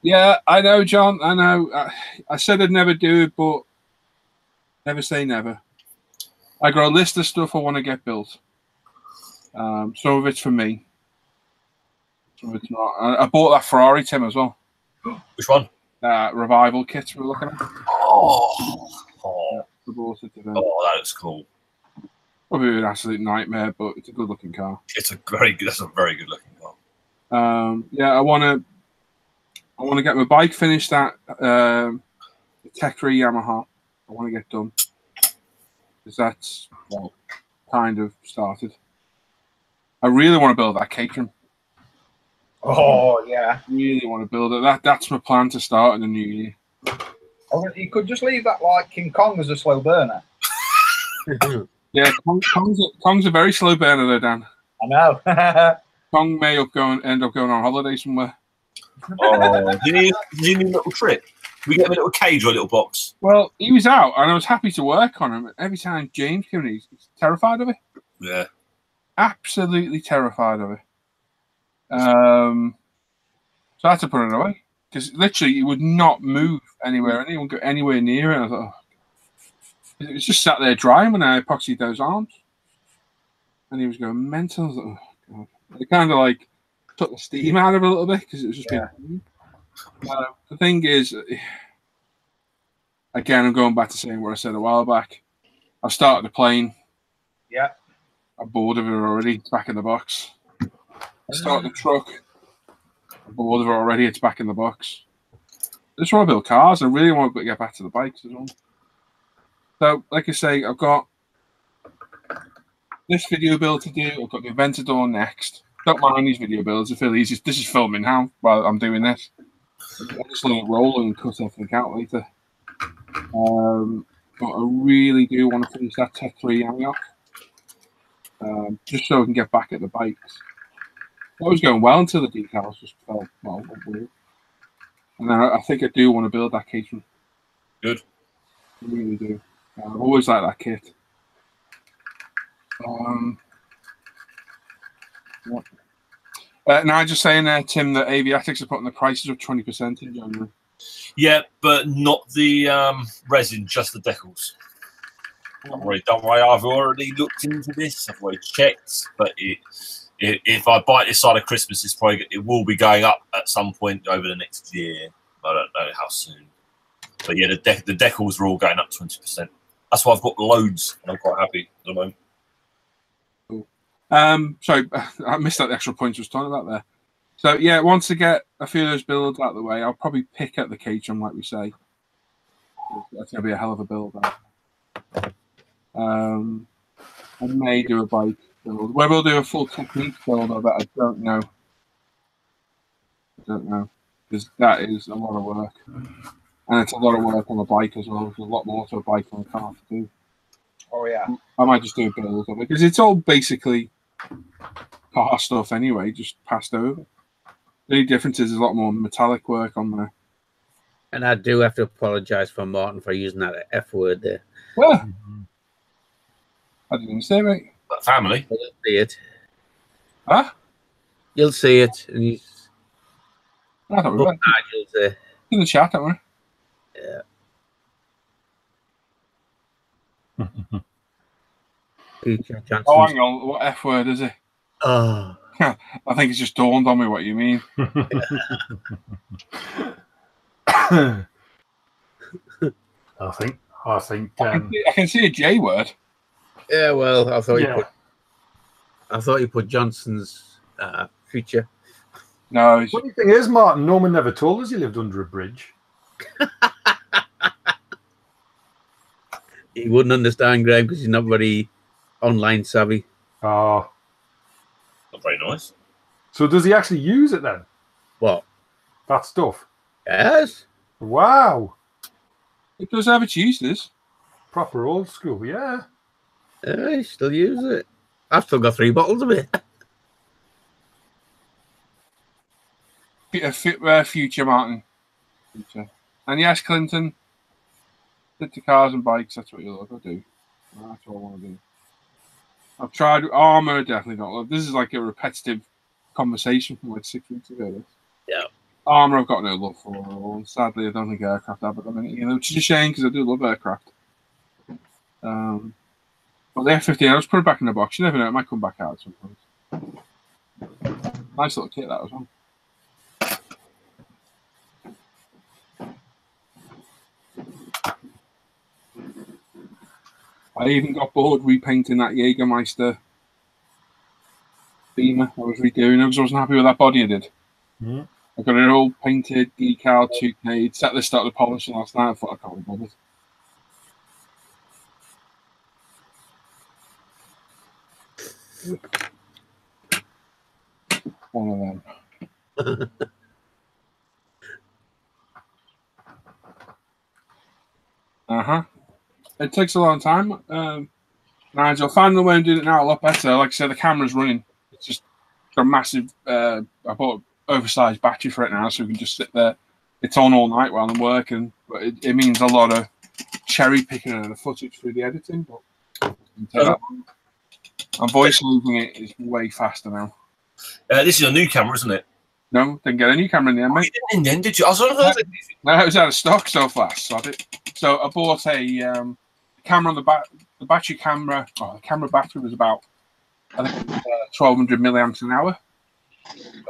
Yeah, I know, John. I know. I, I said I'd never do it, but never say never. I got a list of stuff I want to get built. Um, some of it's for me. Some of it's not. I, I bought that Ferrari, Tim, as well. Which one? Uh, revival kits we were looking at. Oh, oh, oh, that looks cool. Probably an absolute nightmare, but it's a good looking car. It's a very good. That's a very good looking car. Um, yeah, I want to. I want to get my bike finished. That uh, Tech three Yamaha. I want to get done because that's well, kind of started. I really want to build that Caterham. Oh yeah, really want to build it. That that's my plan to start in the new year. You could just leave that like King Kong as a slow burner. Yeah, Kong, Kong's, a, Kong's a very slow burner though, Dan. I know. Kong may up going, end up going on holiday somewhere. Oh, you need you need a little trip. Can we get him a little cage or a little box? Well, he was out, and I was happy to work on him. Every time James came in, he's terrified of it. Yeah. Absolutely terrified of it. Um, so I had to put it away, because literally it would not move anywhere. Anyone go anywhere near it. I thought, oh. It was just sat there drying when I epoxied those arms. And he was going mental. I was like, oh, God. It kind of like took the steam out of it a little bit, because it was just yeah. being... Uh, the thing is, again, I'm going back to saying what I said a while back. I started the plane. Yeah. I'm bored of it already. It's back in the box. I started the truck. I'm bored of it already. It's back in the box. I just want to build cars. I really want to get back to the bikes as well. So, like I say, I've got this video build to do. I've got the Aventador next. Don't mind these video builds. I feel easy. This is filming now while I'm doing this. I'll just let it roll and cut everything out later. Um, but I really do want to finish that Tech three Yamiok, um, just so I can get back at the bikes. That was going well until the decals just fell, well, weird. And then I, I think I do want to build that casing. Good. I really do. Uh, I've always liked that kit. Um, what? Uh, now, I'm just saying there, Tim, that Aviatics are putting the prices up twenty percent in January. Yeah, but not the um, resin, just the decals. Don't worry, don't worry. I've already looked into this. I've already checked. But it, it, if I buy it this side of Christmas, it's probably, it will be going up at some point over the next year. I don't know how soon. But yeah, the, de the decals are all going up twenty percent. That's why I've got loads, and I'm quite happy at the moment. Um, sorry, I missed that the extra point I was talking about there. So, yeah, once I get a few of those builds out of the way, I'll probably pick at the cage on, like we say. That's going to be a hell of a build. There. Um, I may do a bike build. Whether I'll do a full technique build of it, I don't know. I don't know. Because that is a lot of work. And it's a lot of work on the bike as well. There's a lot more to a bike than a car to do. Oh, yeah. I might just do a build of it. Because it's all basically... car stuff anyway, just passed over. The only difference is there's a lot more metallic work on there. And I do have to apologise for Martin for using that F word there. Well, mm-hmm. I didn't say it, mate. But family. You'll see it. Huh? You'll see it. And you... I thought we were right. In the chat, don't we? Yeah. Oh, hang on. What F word is it? Oh. I think it's just dawned on me what you mean. I think. I think. Um... I, can see, I can see a J word. Yeah. Well, I thought yeah. you put. I thought you put Johnson's uh, future. No. It's... Funny thing is, Martin, Norman never told us he lived under a bridge. He wouldn't understand, Graham, because he's not very online savvy. Oh. Not very nice. So does he actually use it then? What? That stuff? Yes. Wow. It does have its uses. Proper old school, yeah. Yeah, I still use it. I've still got three bottles of it. uh, future, Martin. Future. And yes, Clinton. Stick to cars and bikes, that's what you love. I do. That's what I want to do. I've tried armor, definitely not love. This is like a repetitive conversation from like six weeks ago. This. Yeah. Armor, I've got no love for at all. Sadly, I don't think aircraft have at the minute, you know, which is a shame because I do love aircraft. Um, but the F fifteen, I'll just put it back in the box. You never know, it might come back out at some point. Nice little kit, that was one. I even got bored repainting that Jägermeister Beamer I was redoing it because I wasn't happy with that body I did. Yeah. I got it all painted, decal, two K. Set this start the polishing last night. I thought I can't be bothered. One of them. uh huh. It takes a long time. Um, Nigel, finding the way I'm doing it now a lot better. Like I said, the camera's running. It's just got a massive, uh, I bought an oversized battery for it now, so we can just sit there it's on all night while I'm working, but it, it means a lot of cherry picking of the footage through the editing. But oh. I'm voice moving it is way faster now. Uh, this is a new camera, isn't it? No, didn't get a new camera in the end, mate. Oh, you didn't in the end, did you? I was on no, no, it was out of stock so fast. So I, did, so I bought a um, camera on the back. The battery camera, oh, the camera battery was about, I think, uh, twelve hundred milliamps an hour.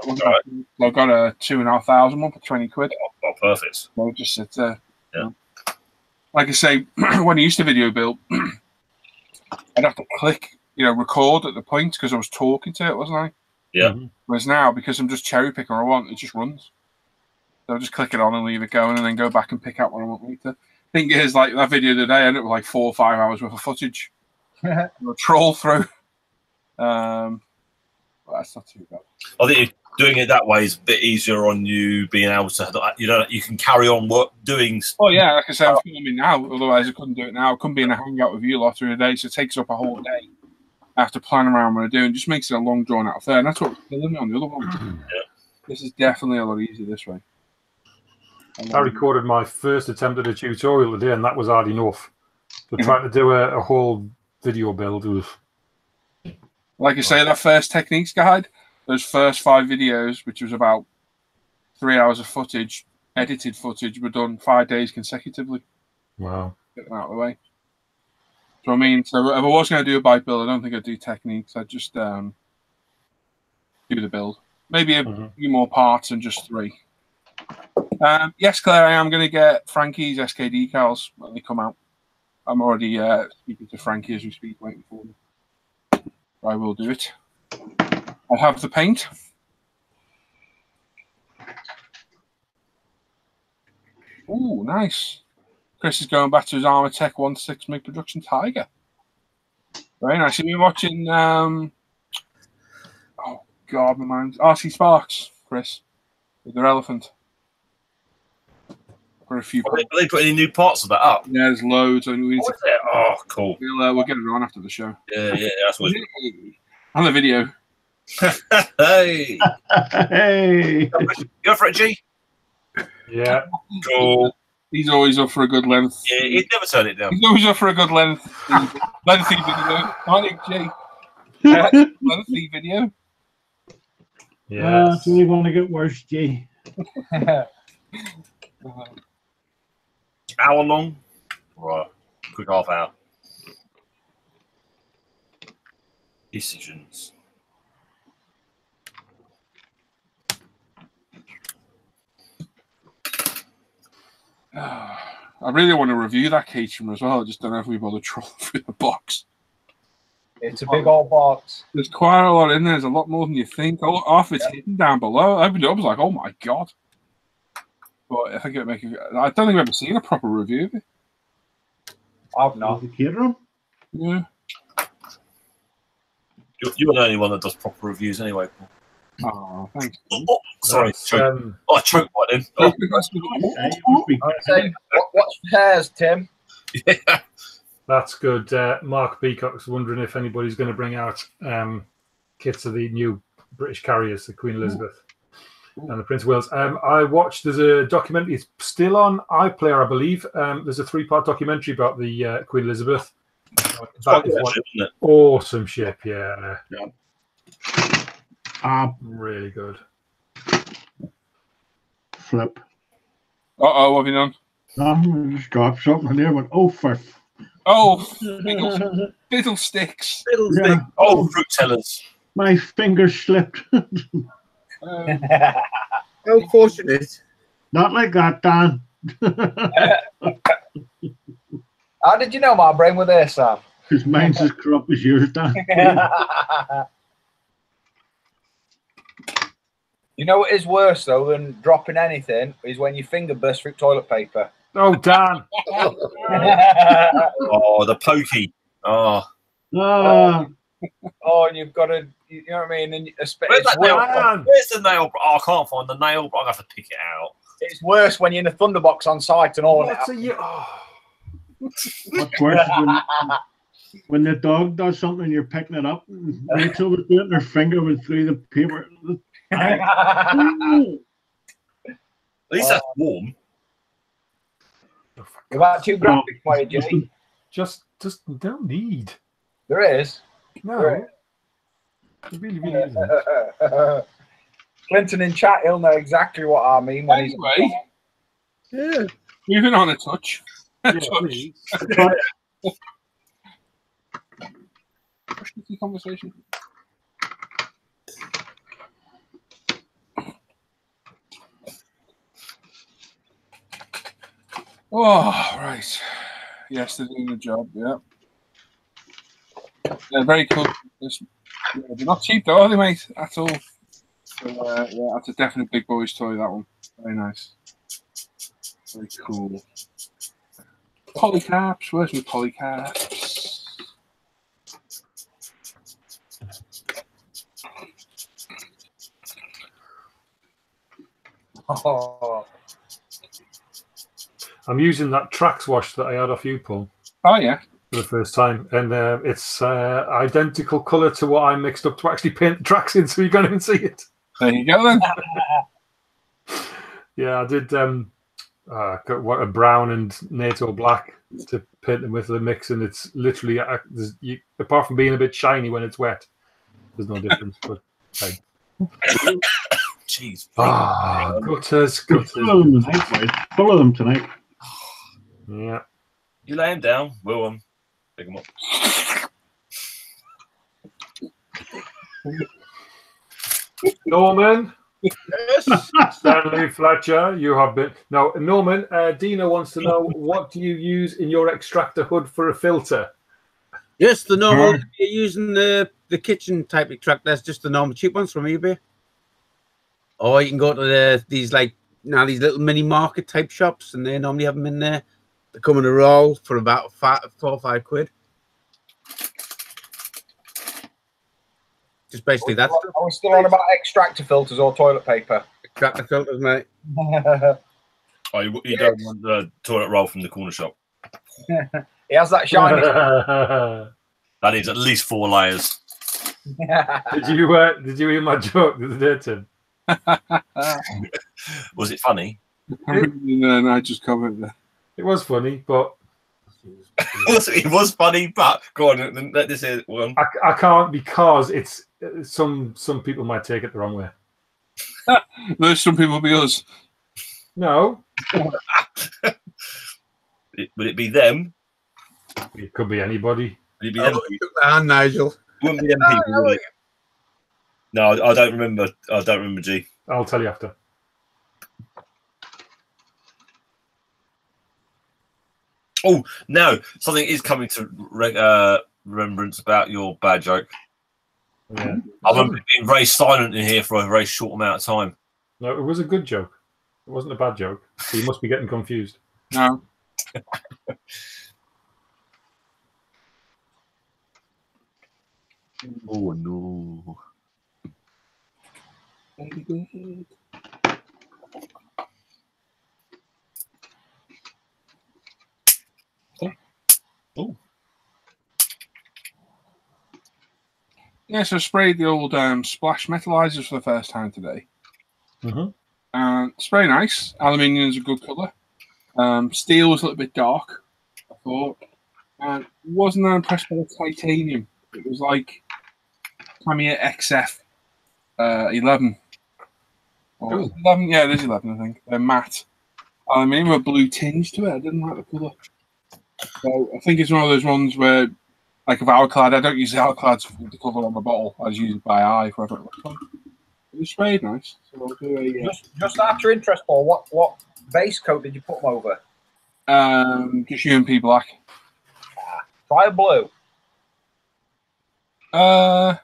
Right. I got a two and a half thousand one for twenty quid. Oh, oh perfect. Well, just sit there. Yeah. Like I say, when I used to video build, I'd have to click, you know, record at the point because I was talking to it, wasn't I? Yeah. Mm-hmm. Whereas now, because I'm just cherry picking what I want, it just runs. So I just click it on and leave it going, and then go back and pick out what I want later. I think it is like that video today, and it was like four or five hours worth of footage. A troll through. Um, well, that's not too bad. I think doing it that way is a bit easier on you being able to, you know, you can carry on work doing. Oh yeah, like I said, I'm filming now. Otherwise, I couldn't do it now. I couldn't be in a hangout with you lot through the day, so it takes up a whole day. I have to plan around what I do, and just makes it a long drawn out affair. And that's what's killing me on the other one. Yeah. This is definitely a lot easier this way. I recorded my first attempt at a tutorial today, and that was hard enough. But mm-hmm. trying to do a, a whole video build was... Like you say, that first techniques guide, those first five videos, which was about three hours of footage, edited footage, were done five days consecutively. Wow. Get them out of the way. So I mean, so if I was going to do a bike build, I don't think I'd do techniques. I'd just um, do the build. Maybe a mm-hmm. few more parts and just three. Um, yes, Claire, I am going to get Frankie's S K D cows when they come out. I'm already uh, speaking to Frankie as we speak, waiting for them. I will do it. I'll have the paint. Ooh, nice. Chris is going back to his Armour Tech one six M I G production Tiger. Very nice. You've been watching... Um... Oh, God, my mind. R C Sparks, Chris, with their elephant. A few oh, they put any new parts of that up? Yeah, there's loads. I mean, we need oh, to... oh, cool. We'll, uh, we'll get it on after the show. Yeah, yeah, that's what it on the video. Hey, hey, go for it, G. Yeah, cool. He's always up for a good length. Yeah, he'd never turn it down. He's always up for a good length. Lengthy video, aren't it, G? Lengthy video. Yeah, uh, so we want to get worse, G. uh, Hour long, right? Quick half hour. Decisions. Uh, I really want to review that catering as well. I just don't know if we bother trolling through the box. It's a big old box. There's quite a lot in there. There's a lot more than you think. Oh, half it's yeah. hidden down below. I opened it up, I was like, oh my god. But I think it would make. A, I don't think I've ever seen a proper review of it. I've not. The catering. Yeah. You're, you're the only one that does proper reviews, anyway. Oh, thanks. Oh, oh, sorry, um, oh, I choked right in. Oh. Watch the hairs, Tim. Yeah. That's good. Uh, Mark Beacock's wondering if anybody's going to bring out um, kits of the new British carriers, the Queen Elizabeth. Ooh. And the Prince of Wales. Um, I watched, there's a documentary, it's still on iPlayer, I believe. Um, there's a three-part documentary about the uh, Queen Elizabeth. That is one ship, awesome ship, yeah. yeah. Um, really good. Flip. Uh-oh, what have you done? I just got something there, went, oh, for... Oh, fiddle, fiddle sticks. Fiddle yeah. sticks. Oh, fruit tellers. My fingers slipped. Um, How fortunate. Not like that, Dan. How did you know my brain was there, Sam? Because mine's as corrupt as yours, Dan. You know what is worse, though, than dropping anything is when your finger bursts through toilet paper. Oh, Dan. Oh, the pokey. Oh. Oh. Oh, and you've got to, you know what I mean? And it's Where's, that nail? Where's the nail? Oh, I can't find the nail, but I'll have to pick it out. It's worse when you're in a thunderbox on site and all that. You... Oh. What's worse when, when the dog does something and you're picking it up, and Rachel was doing it, her finger was through the paper. least that's warm. Is that too graphic for you, Jimmy? Just, just don't need. There is. No. There is. It really, really isn't. Clinton in chat, he'll know exactly what I mean when anyway, he's. Yeah. Moving on a touch. A yeah, touch. Conversation. Oh, right. Yes, they're doing the job, yeah. They're very cool. They're not cheap, though, are they, mate? At all. So, uh, yeah, that's a definite big boy's toy, that one. Very nice. Very cool. Polycarps. Where's my polycarps? Oh. I'm using that Trax wash that I had off you, Paul. Oh, yeah. For the first time. And uh, it's uh, identical colour to what I mixed up to actually paint the Trax in, so you can't even see it. There you go, then. Yeah, I did um, uh, got what, a brown and NATO black to paint them with the mix, and it's literally, uh, you, apart from being a bit shiny when it's wet, there's no difference. But hey. Jeez. Ah, gutters, gutters. Follow them tonight. Follow them tonight. Yeah. You lay him down. We'll um, pick him up. Norman. Yes. Stanley Fletcher, you have been. Now, Norman, uh, Dina wants to know, what do you use in your extractor hood for a filter? Yes, the normal. Hmm. You're using the, the kitchen type extractor. That's just the normal cheap ones from eBay. Or you can go to the, these like now these little mini market type shops, and they normally have them in there. They come in a roll for about five, four or five quid. Just basically that. I was still on about extractor filters or toilet paper. Extractor filters, mate. Oh, you, you don't want the toilet roll from the corner shop. He has that shiny. That is at least four layers. Did you uh, did you hear my joke the other day, Tim? Was it funny? No, I just covered that. It was funny, but it was funny. But go on, let this hear one. I, I can't, because it's some some people might take it the wrong way. No, some people be us. No, it, would it be them? It could be anybody. Would it be them? You took the hand, Nigel. Wouldn't be them people. Would it? No, I don't remember. I don't remember, G. I'll tell you after. Oh, no. Something is coming to re uh, remembrance about your bad joke. Yeah. I remember it being very silent in here for a very short amount of time. No, it was a good joke. It wasn't a bad joke. So you must be getting confused. No. Oh, no. Oh, yes, I sprayed the old um, splash metalizers for the first time today. Mm-hmm. And it's very nice. Aluminium is a good color. Um, steel was a little bit dark, I thought, and wasn't that impressed by the titanium. It was like Tamiya X F uh, eleven. Oh, eleven, yeah, there's eleven, I think. They're matte. I mean, with a blue tinge to it. I didn't like the colour. So I think it's one of those ones where, like, if Alclad, I don't use the Alclads for the cover on my bottle. I just use it by eye for everyone. It was very nice. So I'll do a, uh, just, just after interest, Paul, what, what base coat did you put them over? Um, just U M P black. Ah, try a blue. Uh...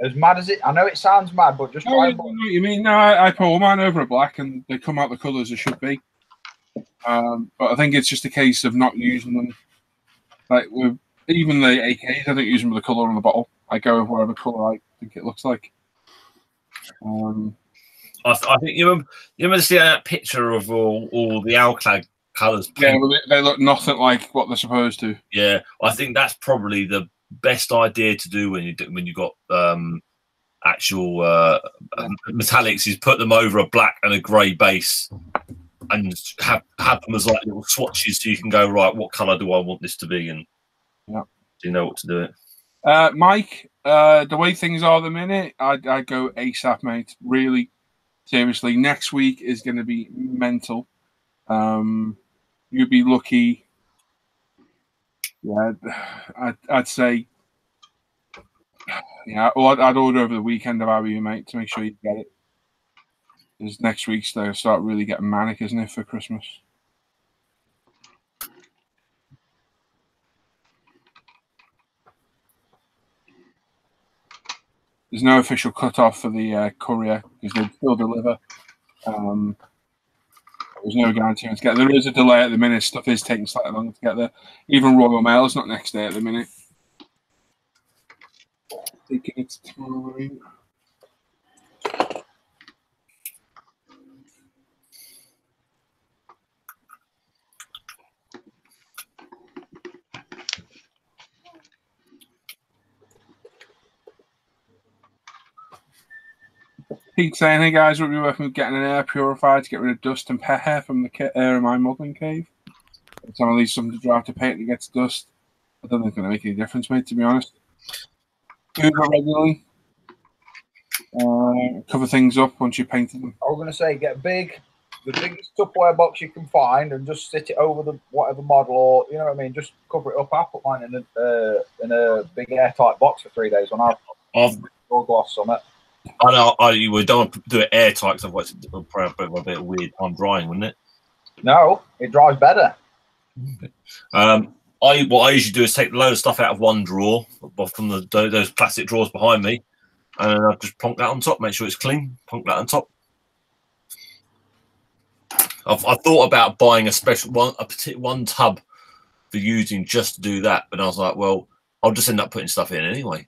As mad as it, I know it sounds mad, but just no, try. I know what you mean? No, I, I put all mine over a black, and they come out the colours they should be. Um, but I think it's just a case of not using them. Like with even the A Ks, I don't use them with the colour on the bottle. I go with whatever colour I think it looks like. Um, I, th I think you remember, you remember seeing that picture of all all the Alclad colours. Yeah, they look nothing like what they're supposed to. Yeah, I think that's probably the best idea to do when you do, when you've got um, actual uh, yeah. Metallics is put them over a black and a grey base, and have, have them as like little swatches, so you can go, right, what colour do I want this to be? And yeah. you know what to do it. Uh, Mike, uh, the way things are at the minute, I'd, I'd go ASAP, mate. Really, seriously. Next week is going to be mental. Um, you'd be lucky. Yeah, I'd, I'd say, yeah, or I'd, I'd order over the weekend if I were you, mate, to make sure you get it. Because next week's they'll start really getting manic, isn't it, for Christmas? There's no official cutoff for the uh, courier because they still deliver. Um, there's no guarantee to get there. There is a delay at the minute. Stuff is taking slightly longer to get there. Even Royal Mail is not next day at the minute. Taking its time. Pete's saying, hey guys, we'll be working with getting an air purifier to get rid of dust and pet hair from the air in my modelling cave. Every time I leave something to dry to paint, it gets dust. I don't think it's going to make any difference, mate, to be honest. Do it regularly. Uh, cover things up once you painted them. I was going to say, get big, the biggest Tupperware box you can find, and just sit it over the whatever model, or, you know what I mean, just cover it up. I put mine in a, uh, in a big airtight box for three days on our gloss on it. I know I we don't do it airtight because otherwise it would probably be a bit weird on drying, wouldn't it? No, it dries better. Um, I what I usually do is take a load of stuff out of one drawer, from the those plastic drawers behind me, and I just plonk that on top, make sure it's clean. Plonk that on top. I've I thought about buying a special one, a particular one tub for using just to do that, but I was like, well, I'll just end up putting stuff in anyway.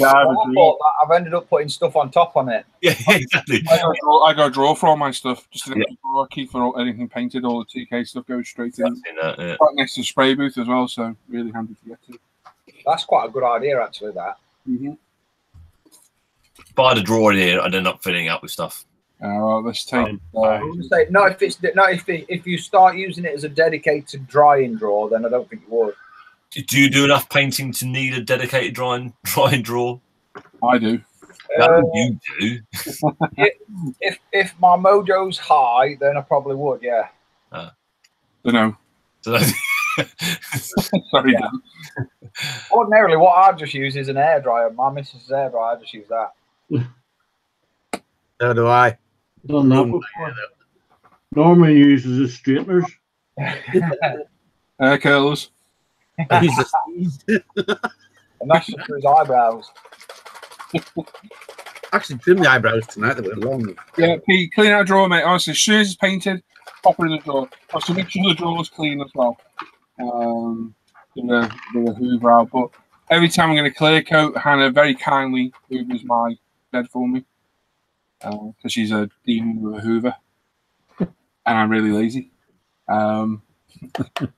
Yeah, I well, I I've ended up putting stuff on top on it. Yeah, yeah, exactly. I go draw, I go draw for all my stuff. Just an yeah. draw, keep for all, anything painted. All the T K stuff goes straight in. That, yeah. Right next to the spray booth as well, so really handy to get to. That's quite a good idea, actually. That. Mm-hmm. If I had a drawer in here, I'd end up filling up with stuff. Uh, well, let's take. Um, uh, say, no, if it's no, if it, if you start using it as a dedicated drying drawer, then I don't think you would. Do you do enough painting to need a dedicated drying drying drawer? I do. Uh, you do. if, if if my mojo's high, then I probably would. Yeah. Uh, don't know. Don't know. Sorry. Yeah. Dan. Ordinarily, what I just use is an air dryer. My missus's air dryer. I just use that. So do I. Don't know. Norman uses a straighteners. Hair curls. And that's just for his eyebrows. Actually, trim the eyebrows tonight, they were long. Yeah, Pete, clean out a drawer, mate. Honestly, as soon as it's painted, pop it in the drawer. Also, make sure the drawer's clean as well. Um, with a, with a hoover out. But every time I'm going to clear coat, Hannah very kindly hoovers my bed for me because uh, she's a demon with a hoover and I'm really lazy. Um,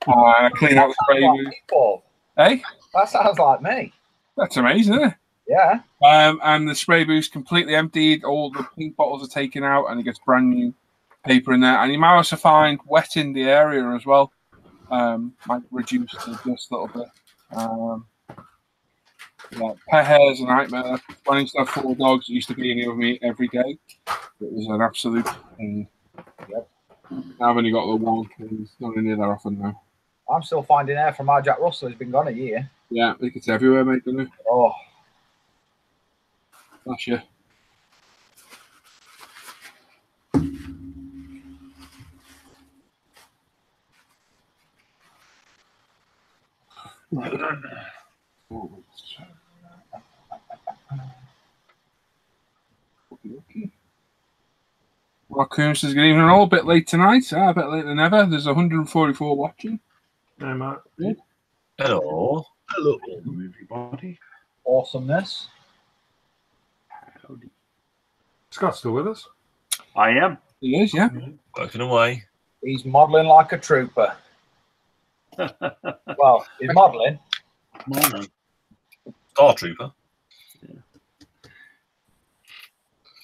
I clean out the spray booth. Hey, that sounds like me. That's amazing, isn't it? Yeah. Um, and the spray booth's completely emptied. All the pink bottles are taken out, and it gets brand new paper in there. And you might also find wet in the area as well. Um, might reduce the dust a little bit. Um, yeah, pet hair's a nightmare. When I used to have four dogs, it used to be in here with me every day. It was an absolute pain. Yep. I've only got the one because it's not in here that often now. I'm still finding air from my Jack Russell. He's been gone a year. Yeah, I think it's everywhere, mate, doesn't it? Oh. That's you. Oh, okay, okay. Raccoon says good evening. All a bit late tonight. Ah, a bit later than ever. There's one hundred forty-four watching. Hi, Matt. Good. Hello. Hello, everybody. Awesomeness. Howdy. Scott's still with us. I am. He is, yeah. Working away. He's modelling like a trooper. Well, he's modelling. Star Trooper.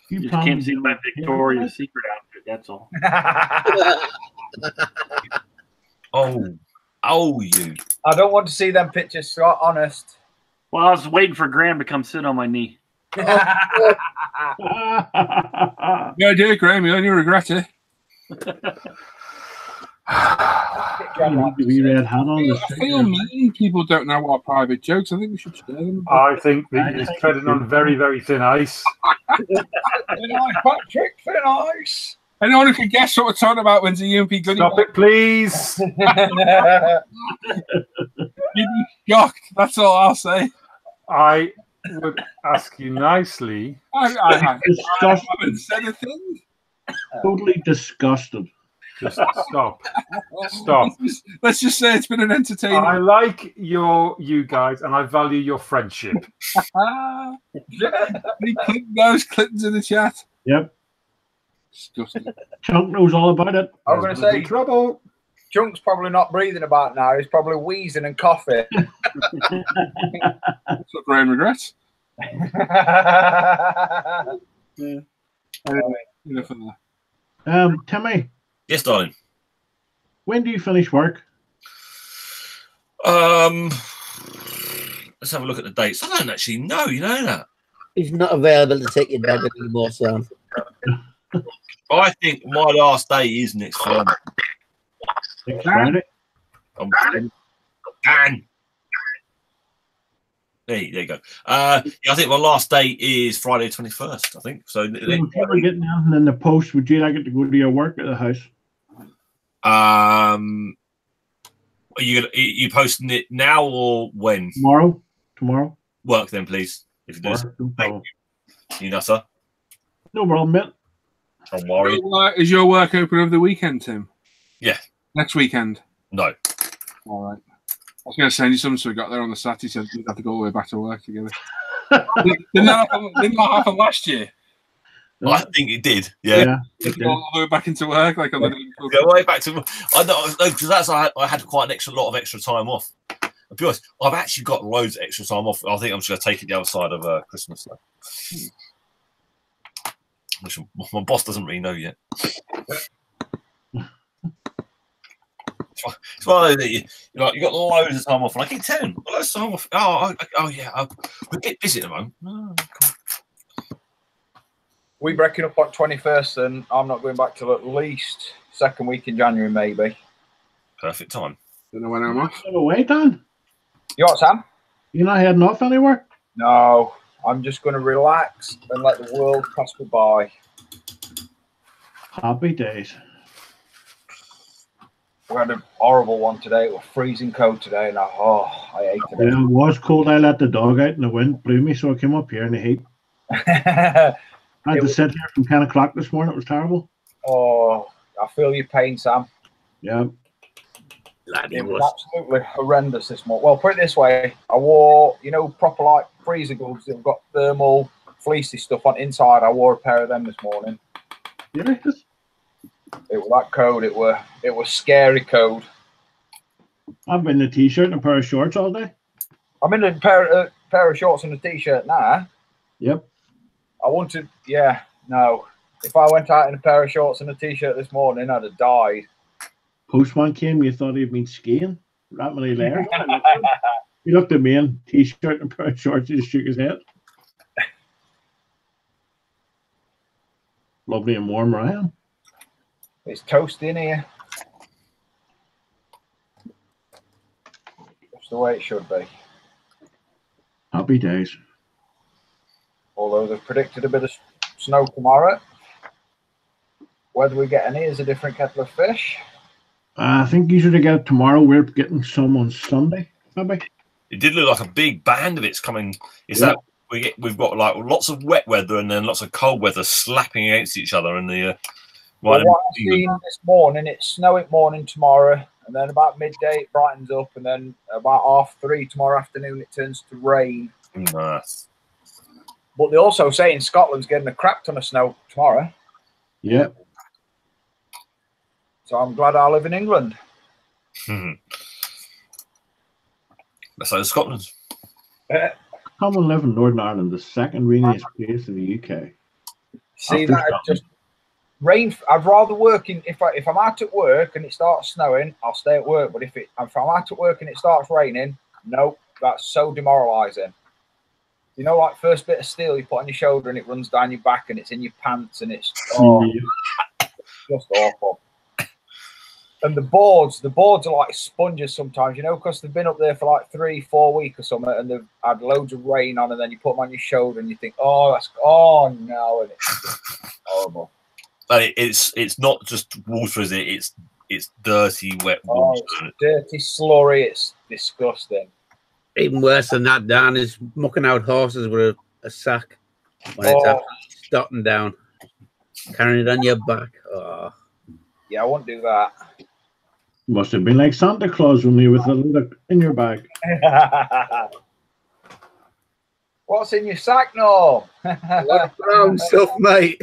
You, you just can't see my Victoria's Secret outfit That's all. oh, oh, you. I don't want to see them pictures, Scott. Honest. Well, I was waiting for Graham to come sit on my knee. No idea, Graham. You only regret it. I feel many people don't know what private jokes. I think we should share them. I think he's treading on very, very thin ice. Thin ice, Patrick. Thin ice. Anyone who can guess what we're talking about when's the U M P goodie? Stop it, please. You'd be shocked. That's all I'll say. I would ask you nicely. I, I, I, I haven't said a thing. Totally disgusted. Just stop. Stop. Let's just say it's been an entertainment. I like your you guys and I value your friendship. Click those, click into the chat. Yep. Chunk knows all about it. I was going to say, trouble. Chunk's probably not breathing about now. He's probably wheezing and coughing. That's what Graham regrets. Yeah. Um, enough of that. Um, Timmy. Yes, darling. When do you finish work? Um, let's have a look at the dates. I don't actually know. You know that he's not available to take your bed anymore, Sam. I think my last day is next Friday. Next Friday. Dan. Dan. There you, there you go. Uh, yeah, I think my last day is Friday the twenty-first. I think so. Then, getting out in the post, would you like it to go to your work at the house? Um, are you gonna, are you posting it now or when? Tomorrow. Tomorrow. Work then, please. If you do, no thank you. You know, sir. No problem, mate. Don't worry. Is your work open over the weekend, Tim? Yeah. Next weekend. No. All right. I was going to send you something, so we got there on the Saturday, so we'd have to go all the way back to work together. Didn't that happen, didn't that happen last year? Well, I think it did, yeah. yeah it did. All the way back into work? Like on yeah. the yeah, way back to I know, because that's I, I had quite an extra lot of extra time off. I'll be honest, I've actually got loads of extra time off. I think I'm just going to take it the other side of uh, Christmas, though. Which my boss doesn't really know yet. It's one of those that you, you know, you got loads of time off, and I keep telling them, loads of time off. Oh, I, oh yeah, I'm a bit busy at the moment. Oh, cool. We're breaking up on twenty-first, and I'm not going back till at least second week in January, maybe. Perfect time. Don't know when I'm off. You're away, Dan. You all right, Sam? You're not heading off anywhere? No, I'm just going to relax and let the world pass me by. Happy days. We had a horrible one today. It was freezing cold today, and I, oh, I hate it. Well, it was cold. I let the dog out, and the wind blew me, so I came up here in the heat. I had it to sit here from ten o'clock this morning. It was terrible. Oh, I feel your pain, Sam. Yeah. Bloody it was, was absolutely horrendous this morning. Well, put it this way: I wore, you know, proper like freezer gloves that've got thermal fleecy stuff on inside. I wore a pair of them this morning. Yeah. It was that cold. It were it was scary cold. I've been in a t-shirt and a pair of shorts all day. I'm in a pair a pair of shorts and a t-shirt now. Yep. I wanted, yeah, no. If I went out in a pair of shorts and a t-shirt this morning, I'd have died. Postman came. You thought he'd been skiing. That many layers. He looked at me in t-shirt and a pair of shorts. He just shook his head. Lovely and warm, Ryan. It's toast in here. That's the way it should be. Happy days. Although they've predicted a bit of snow tomorrow. Whether we get any is a different kettle of fish. Uh, I think usually they get it tomorrow. We're getting some on Sunday, maybe. It did look like a big band of it's coming. Is yeah. that we get, we've got like lots of wet weather and then lots of cold weather slapping against each other in the. Uh, Well, what I've seen this morning, it's snowing morning tomorrow, and then about midday it brightens up, and then about half three tomorrow afternoon it turns to rain. Nice. But they're also saying Scotland's getting a crap ton of snow tomorrow. Yeah. So I'm glad I live in England. Hmm. That's like Scotland. Uh, Come and live in Northern Ireland, the second rainiest place in the U K. See, that just... rain. I'd rather work in, if I if I'm out at work and it starts snowing, I'll stay at work. But if it if I'm out at work and it starts raining, nope, that's so demoralizing. You know, like first bit of steel you put on your shoulder and it runs down your back and it's in your pants and it's oh, just awful. And the boards, the boards are like sponges sometimes, you know, because they've been up there for like three, four weeks or something, and they've had loads of rain on, and then you put them on your shoulder and you think, oh, that's oh no, and it's just horrible. But it's it's not just water, is it? It's it's dirty, wet water. Oh, it's dirty, slurry. It's disgusting. Even worse than that, Dan, is mucking out horses with a, a sack when oh. it's starting down, carrying it on your back. Oh. Yeah, I won't do that. Must have been like Santa Claus when you were with a litter in your bag. What's in your sack now? Brown stuff, mate.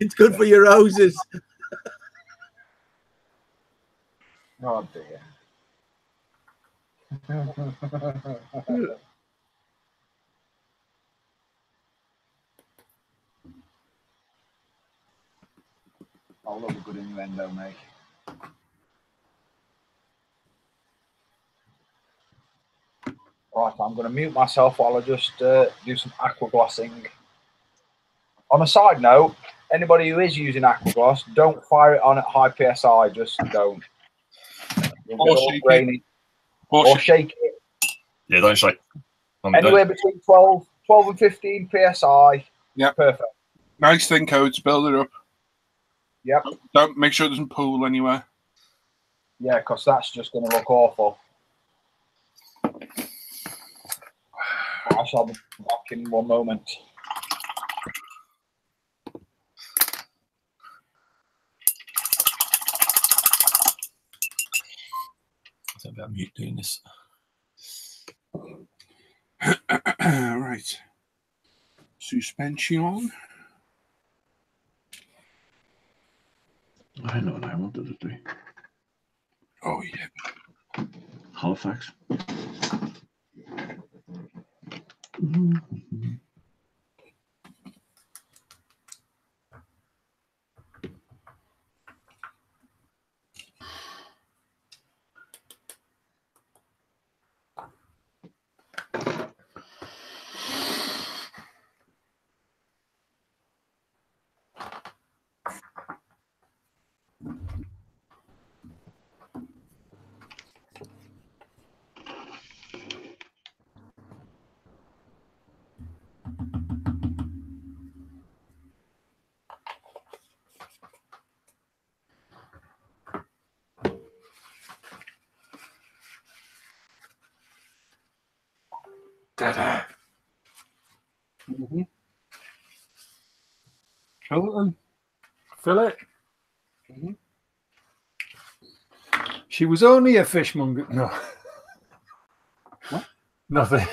It's good for your roses. Oh dear. I love a good innuendo, mate. Right, I'm going to mute myself while I just uh, do some aquaglossing. On a side note, anybody who is using aquagloss, don't fire it on at high P S I. Just don't. Or shake it. Or, or shake it. Yeah, don't shake. I'm Anywhere done. Between twelve, twelve and fifteen P S I. Yeah, perfect. Nice thin coats. Build it up. Yep. Don't make sure it doesn't pool anywhere. Yeah, because that's just going to look awful. I shall be back in one moment. I think I'm mute doing this. Right. Suspension. I know what I wanted to do. Oh, yeah. Halifax. Mm-hmm. Mm-hmm. Fill it then. Fill it. Mm-hmm. She was only a fishmonger. No. What? Nothing.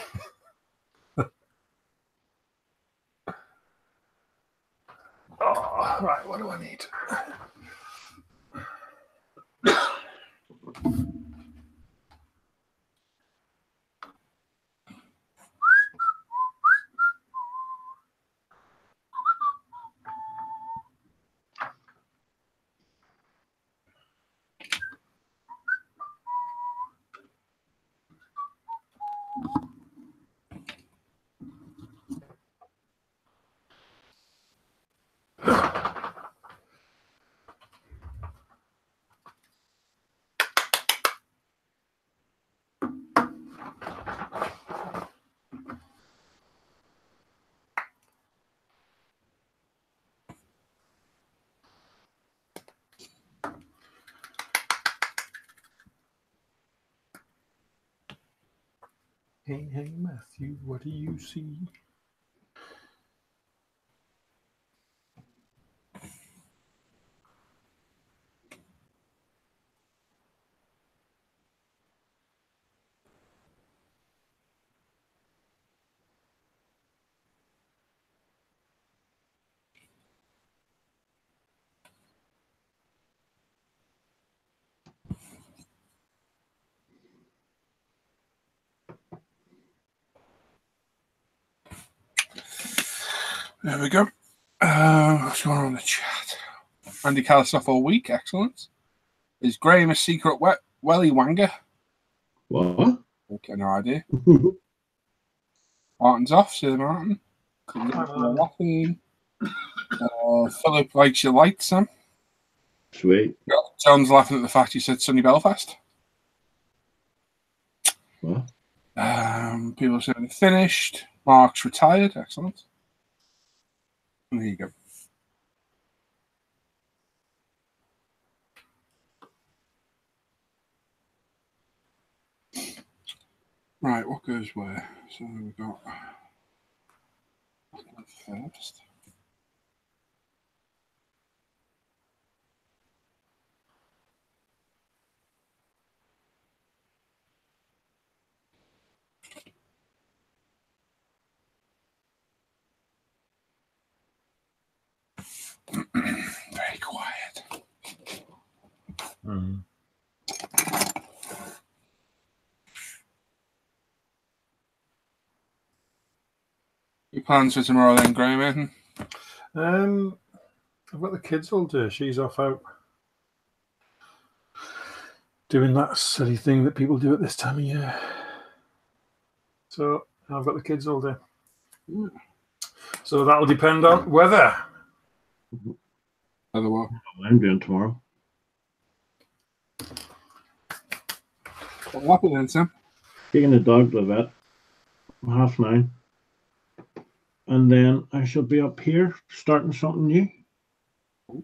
Oh, right. What do I need? Hey, hey, Matthew, what do you see? There we go. Uh, what's going on in the chat? Andy Callis off all week. Excellent. Is Graham a secret we welly wanger? What? Okay, no idea. Martin's off. See the Martin. Nothing. Uh, Philip likes your light, Sam. Sweet. John's laughing at the fact you said sunny Belfast. What? Um, people saying they're finished. Mark's retired. Excellent. There you go. Right, what goes where? So we've got first. Very quiet. Mm. Your plans for tomorrow then, Graham? Um, I've got the kids all day. She's off out doing that silly thing that people do at this time of year. So I've got the kids all day. Mm. So that'll depend on weather. Otherwise, I'm doing tomorrow. What happened then, Sam? Taking the dog to the vet. Half nine. And then I shall be up here starting something new.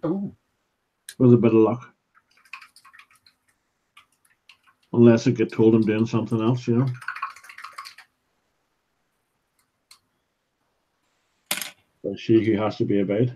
Oh. With a bit of luck. Unless I get told I'm doing something else, you know. But she who has to be about.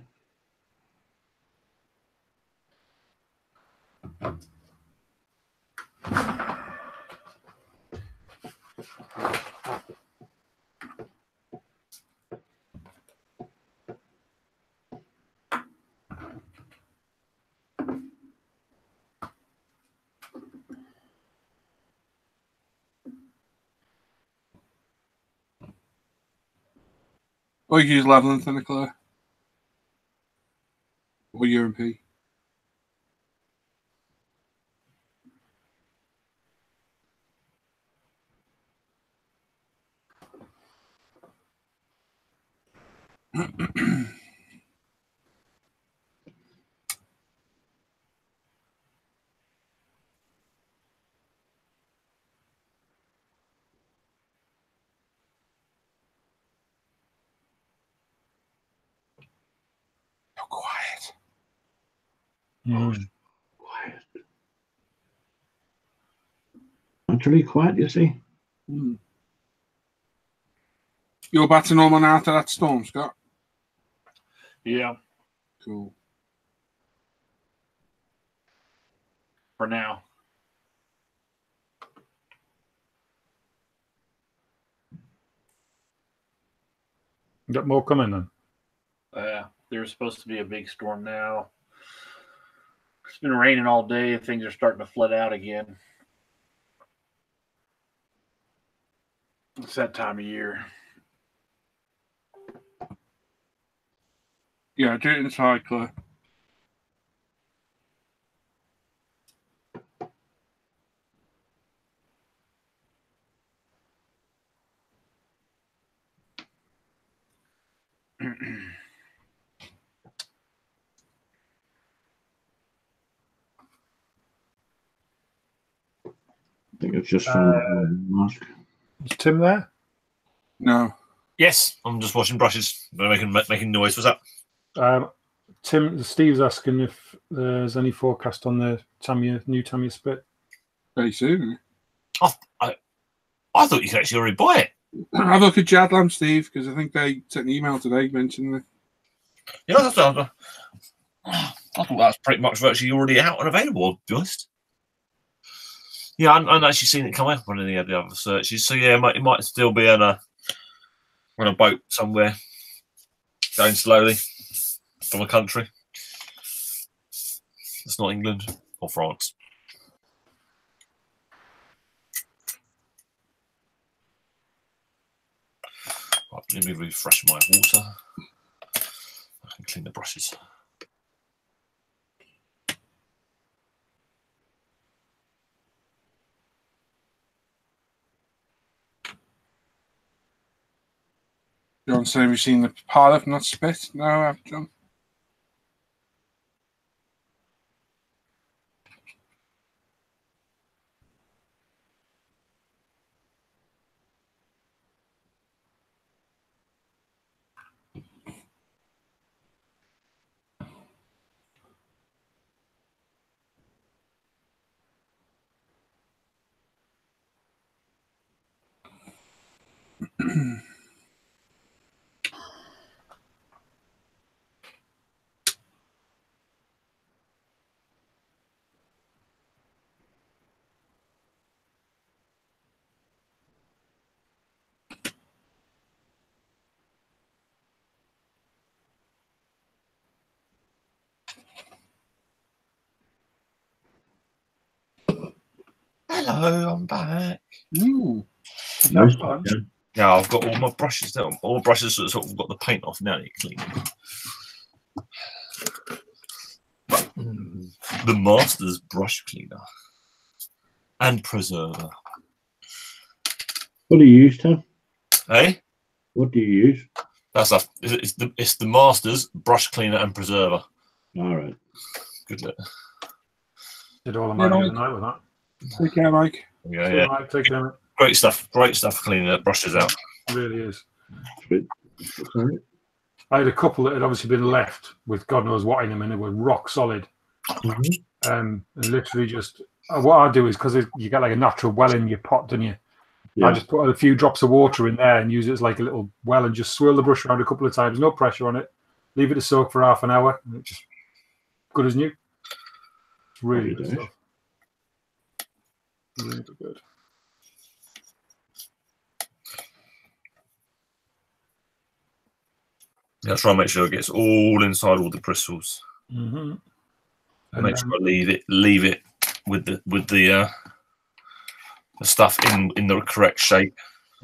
Or you could use Leveland and Claire. Or U M P. Mm. Quiet. Naturally quiet, you see. Mm. You're back to normal now after that storm, Scott? Yeah. Cool. For now. You got more coming then? Yeah. Uh, there's supposed to be a big storm now. It's been raining all day. Things are starting to flood out again. It's that time of year. Yeah, do it inside, Claire. I think it's just uh, mask. Is Tim there? No. Yes, I'm just washing brushes. They're making making noise. What's up? Um, Tim, Steve's asking if there's any forecast on the Tamiya new Tamiya spit. Very soon. I, I I thought you could actually already buy it. Have a look at Jadlam, Steve, because I think they sent an email today mentioning it. Yeah, that's I thought that was pretty much virtually already out and available, to be honest. Yeah, I have actually seen it come up on any of the other searches. So yeah, it might, it might still be on a on a boat somewhere, going slowly from a country. It's not England or France. Right, let me refresh my water. I can and clean the brushes. John said, have you seen the pilot, not spit? No, I haven't, John. Hello, I'm back. Ooh. No fun. Yeah, I've got all my brushes now. All my brushes that sort of got the paint off now. You clean. Mm. The master's brush cleaner and preserver. What do you use, Tim? Eh? What do you use? That's a, it's the it's the master's brush cleaner and preserver. All right. Good luck. Did all of mine tonight with that? Take care, Mike. Yeah, yeah. Mike, take care. Great stuff. Great stuff cleaning the brushes out. It really is. I had a couple that had obviously been left with God knows what in them, and they were rock solid. Mm-hmm. um, and literally just, uh, what I do is, because you get like a natural well in your pot, don't you? Yeah. I just put a few drops of water in there and use it as like a little well and just swirl the brush around a couple of times, no pressure on it. Leave it to soak for half an hour, and it's just good as new. It's really good stuff. Really good. Yeah, try and make sure it gets all inside all the bristles. Mm-hmm. And, and make sure I leave it, leave it with the with the, uh, the stuff in in the correct shape.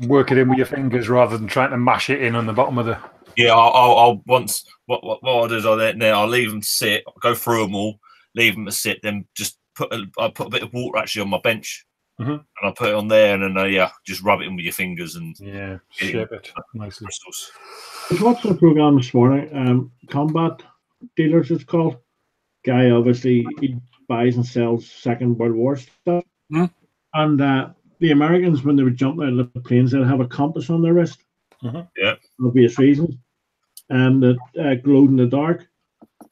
Work it in with your fingers rather than trying to mash it in on the bottom of the. Yeah, I'll, I'll, I'll once what what what I do is I then I'll leave them to sit, I'll go through them all, leave them to sit, then just put a, I put a bit of water actually on my bench, mm-hmm. and I put it on there, and then uh, yeah, just rub it in with your fingers and yeah, shape it nicely. Bristles. I was watching a program this morning, um, Combat Dealers it's called. Guy obviously he buys and sells Second World War stuff, mm-hmm. and uh, the Americans when they were jumping out of the planes, they'd have a compass on their wrist, mm-hmm. yeah, for obvious reasons, and it uh, glowed in the dark,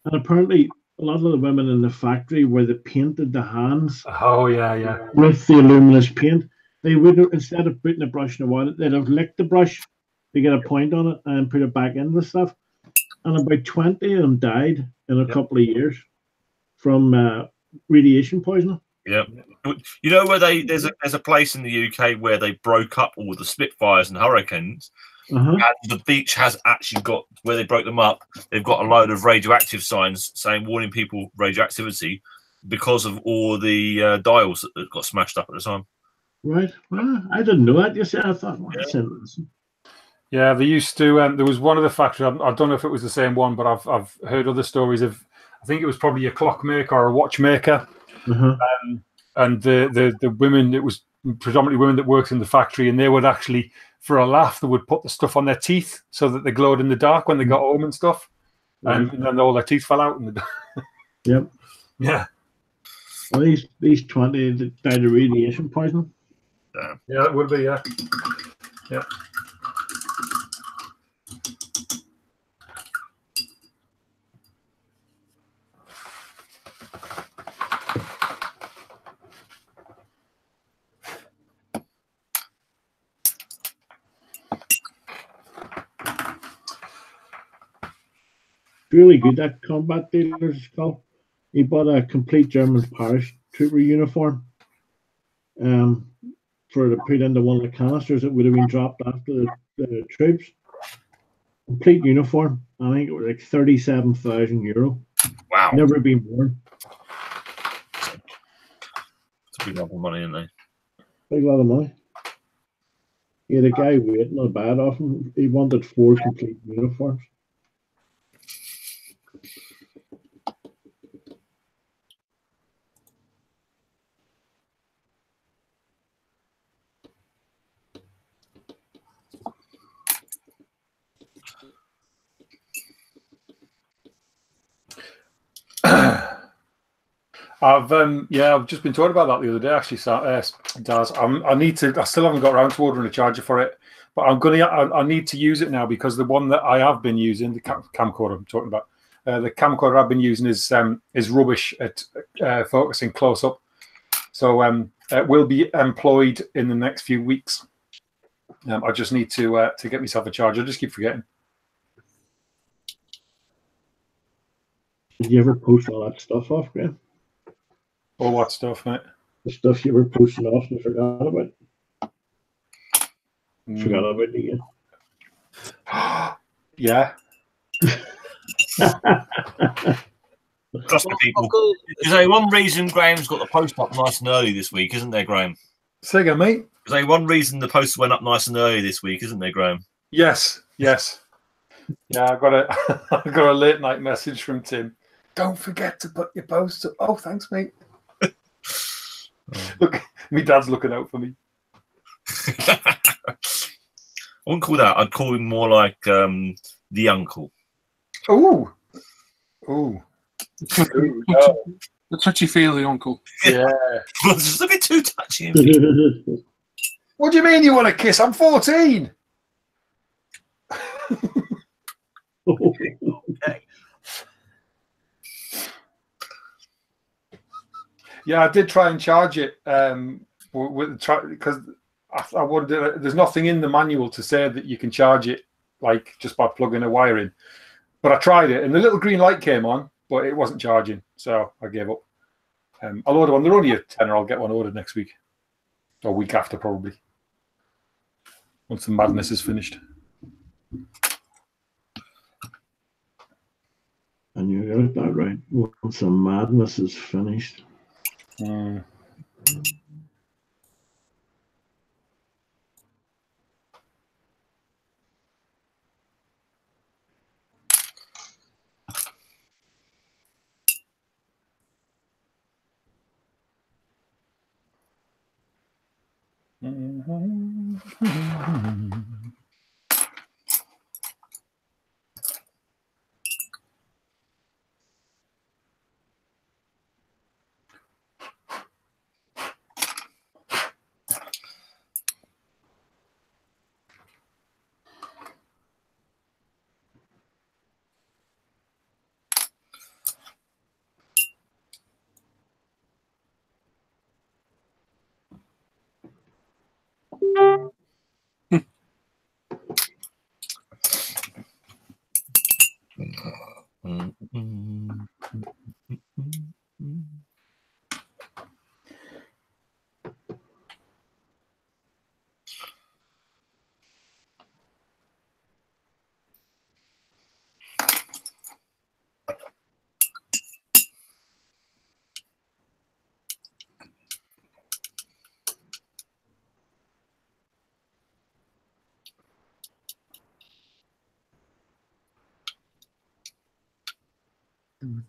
and apparently. A lot of the women in the factory where they painted the hands. Oh yeah, yeah. With the luminous paint, they would instead of putting a brush in the water, they'd have licked the brush to get a point on it and put it back in the stuff. And about twenty of them died in a yep. couple of years from uh, radiation poisoning. Yeah, you know where they there's a there's a place in the U K where they broke up all the Spitfires and Hurricanes. Uh-huh. And the beach has actually got where they broke them up. They've got a load of radioactive signs saying warning people radioactivity because of all the uh, dials that got smashed up at the time. Right. Well, I didn't know that. You said I thought. Well, yeah. yeah, they used to. Um, there was one of the factories. I, I don't know if it was the same one, but I've I've heard other stories of. I think it was probably a clockmaker or a watchmaker, uh-huh. um, and the the the women. It was predominantly women that worked in the factory, and they would actually. For a laugh, they would put the stuff on their teeth so that they glowed in the dark when they got home and stuff, and, and then all their teeth fell out. In the dark. Yep. Yeah. Well, these these twenty died of radiation poisoning. Yeah, yeah it would be. Yeah. Yeah. Really good that Combat Dealer's call. He bought a complete German paratrooper uniform um, for to put into one of the canisters that would have been dropped after the, the troops. Complete uniform. I think it was like thirty-seven thousand euro. Wow! Never been worn. It's a big lot of money, isn't it? Big lot of money. Yeah, the guy waiting on the bad off him. He wanted four complete uniforms. I've um, yeah, I've just been talking about that the other day. Actually, uh, Daz, I'm, I need to. I still haven't got around to ordering a charger for it, but I'm gonna. I, I need to use it now because the one that I have been using, the cam camcorder I'm talking about, uh, the camcorder I've been using is um, is rubbish at uh, focusing close up. So um, it will be employed in the next few weeks. Um, I just need to uh, to get myself a charger. I just keep forgetting. Did you ever post all that stuff off, Graham? Or oh, what stuff, mate? The stuff you were posting off and forgot about. Mm. Forgot about it again. Yeah. Trust me, people. There's only one reason Graham's got the post up nice and early this week, isn't there, Graham? Say again, mate. There's only one reason the post went up nice and early this week, isn't there, Graham? Yes, yes. Yeah, I got a I got a late night message from Tim. Don't forget to put your post up. Oh, thanks, mate. Look, my dad's looking out for me. I wouldn't call that. I'd call him more like um, the uncle. Oh, oh, no. The touchy-feely uncle. Yeah, it's just a bit too touchy. What do you mean you want to kiss? I'm fourteen. Okay. Okay. Yeah, I did try and charge it um, with try because I, I wanted. There's nothing in the manual to say that you can charge it like just by plugging a wire in. But I tried it, and the little green light came on, but it wasn't charging, so I gave up. Um, I'll order one. They're only a tenner. I'll get one ordered next week, or week after probably, once the madness is finished. And you heard that right. Once the madness is finished. Mm. Mm-hmm.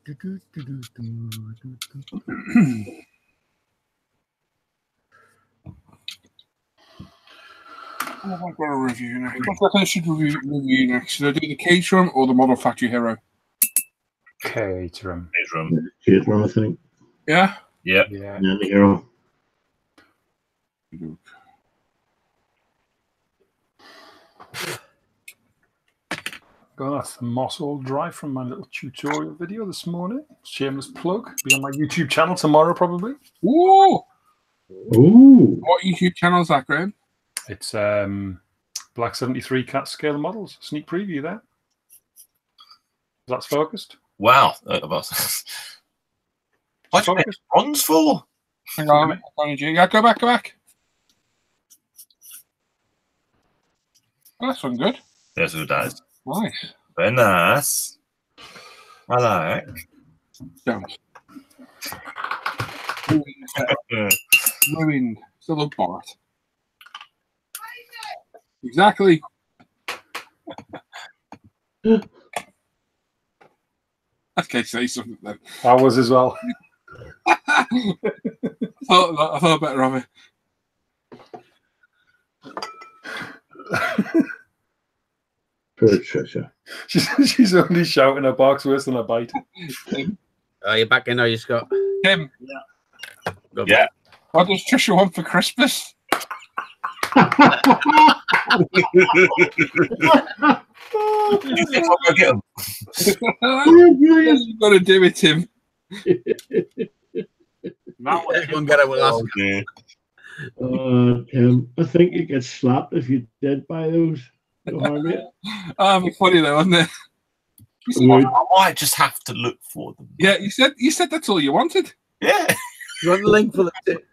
Do, do, do, do, do, do. I've got a review now. What I should review, review next? Should I do the Caterham or the Model Factory Hero? Caterham. Caterham. Caterham, I think. Yeah? Yeah. Yeah, yeah the Hero. Got a moss all dry from my little tutorial video this morning. Shameless plug. Be on my YouTube channel tomorrow, probably. Ooh! Ooh! What YouTube channel is that, Graham? It's um, Black seventy-three Cat Scale Models. Sneak preview there. That's focused. Wow. Uh, What's it bronze for? Hang on. Yeah, go back, go back. Oh, that's one good. There's who dies. Nice. Very nice. I like. Don't. Ruined. Ruined. Still look bad. Exactly. Okay, say something then. I was as well. I, thought, I thought better of it. Patricia. She's, she's only shouting her bark's worse than a bite. Are you back in, are you, Scott? Tim. Yeah. yeah. What does Trisha want for Christmas? You think I'll go get him? You've got to do it, Tim. Everyone got it with us. Oh, Tim, I think you get slapped if you're dead by those. That'd be funny though, wouldn't it? Said, I might just have to look for them. Yeah, you said you said that's all you wanted. Yeah, run the link for the tip.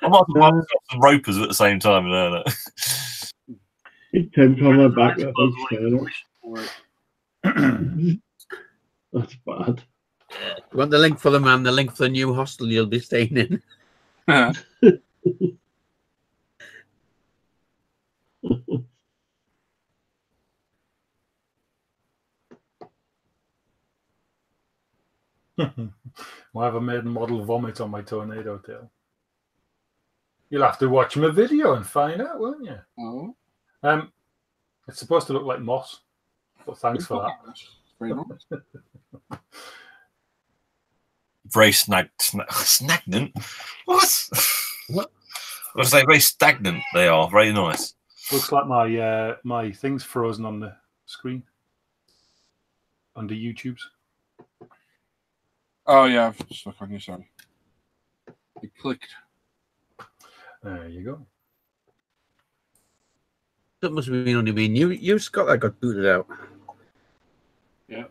I might have uh, some ropers at the same time. No, no. It came from my back. That's bad. You want the link for the man, the link for the new hostel you'll be staying in. Yeah. Why have I made a model vomit on my tornado tail? You'll have to watch my video and find out, won't you? Oh. Um, it's supposed to look like moss, but thanks for that. Very nice. Very snag, snag, stagnant. What? What? I was saying, very stagnant. They are very nice. Looks like my uh, my thing's frozen on the screen under YouTube's. Oh yeah, I've stuck on your side. It clicked. There you go. That must have been only been you, you Scott, that got booted out. Yeah.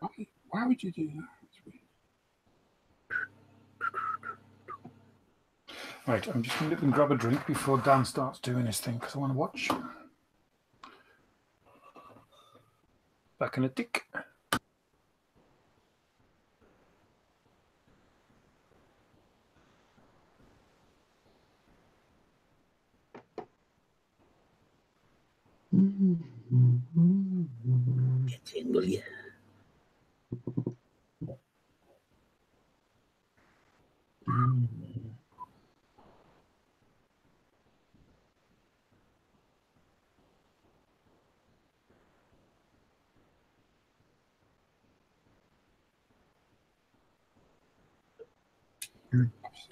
Why, why would you do that? Right, I'm just going to go and grab a drink before Dan starts doing his thing because I want to watch. Back in a tick. Get in, will you?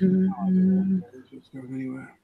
It's going anywhere.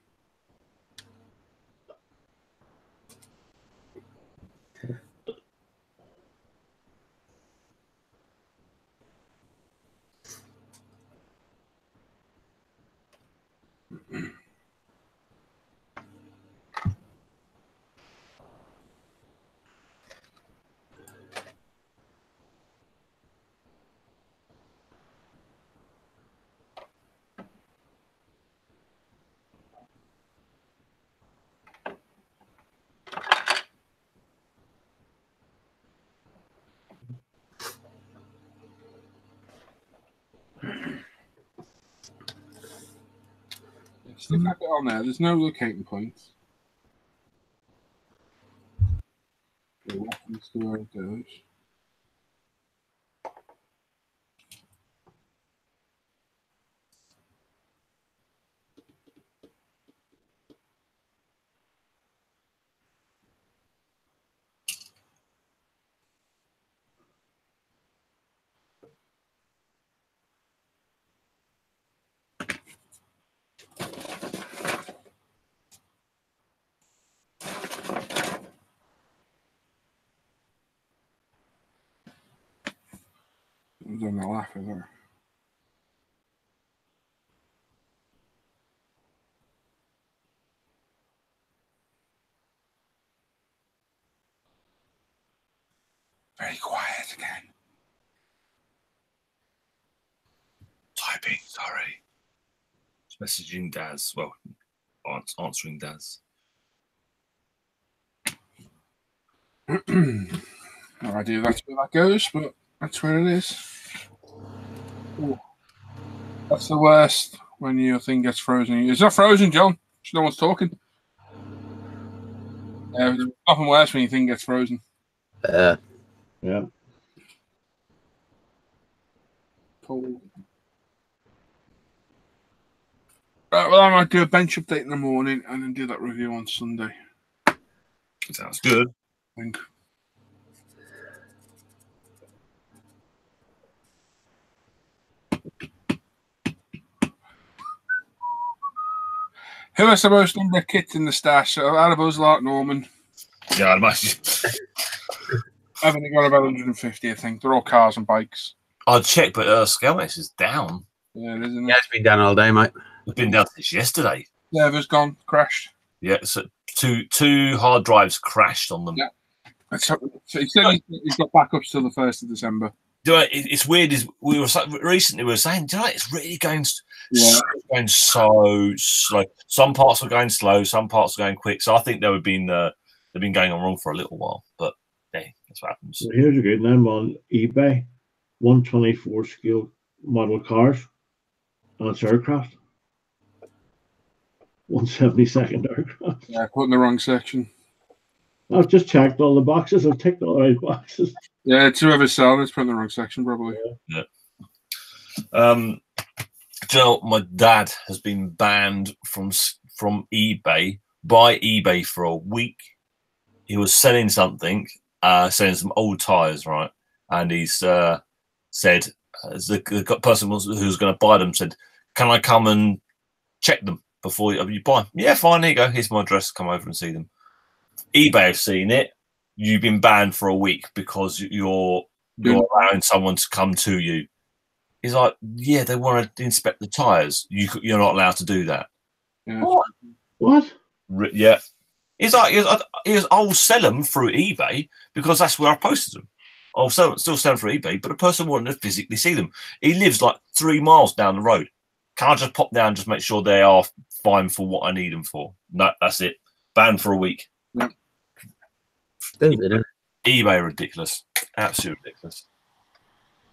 Stick that bit on there. There's no locating points. Okay, what happens to where it goes? On the left of there. Very quiet again. Typing, sorry. Messaging Daz. Well, answering Daz. No idea if that's where that goes, but that's where it is. Ooh. That's the worst when your thing gets frozen. It's not frozen, John. No one's talking. Yeah, it's often worse when your thing gets frozen. Uh, yeah. Cool. Right, well, I might do a bench update in the morning and then do that review on Sunday. Sounds good. I think. Who is the most underkit in the stash? So out of us, like Norman. Yeah, I'd imagine. I've only got about one hundred fifty, I think. They're all cars and bikes. I'll check, but uh, Scalmax is down. Yeah, isn't it? Yeah, it's been down all day, mate. It's been down since yesterday. Server's gone, crashed. Yeah, so two two hard drives crashed on them. Yeah. So he said he's got backups till the first of December. Do I, it's weird. Is we were recently we were saying, do I, it's really going, yeah. so, going so slow. Some parts were going slow, some parts were going quick. So I think they were been uh, they've been going on wrong for a little while. But hey, that's what happens. So here's a good name on eBay: one twenty-four scale model cars, and it's aircraft. one seventy-second aircraft. Yeah, put in the wrong section. I've just checked all the boxes. I've ticked all the right boxes. Yeah, it's whoever's selling it's from the wrong section, probably. Yeah. Um, do you know, my dad has been banned from from eBay by eBay for a week. He was selling something, uh, selling some old tires, right? And he's uh, said, uh, the, the person who's going to buy them said, "Can I come and check them before you buy them?" "Yeah, fine. Here you go. Here's my address. Come over and see them." eBay have seen it. You've been banned for a week because you're you're allowing someone to come to you. He's like, "Yeah, they want to inspect the tires. You you're not allowed to do that." Yeah. What? What? Yeah. He's like, he's, he's, "I'll sell them through eBay because that's where I posted them. I'll sell, still sell them through eBay, but a person wanted to physically see them. He lives like three miles down the road. Can I just pop down and just make sure they are fine for what I need them for?" No, that's it. Banned for a week. Yeah. eBay ridiculous, absolutely ridiculous.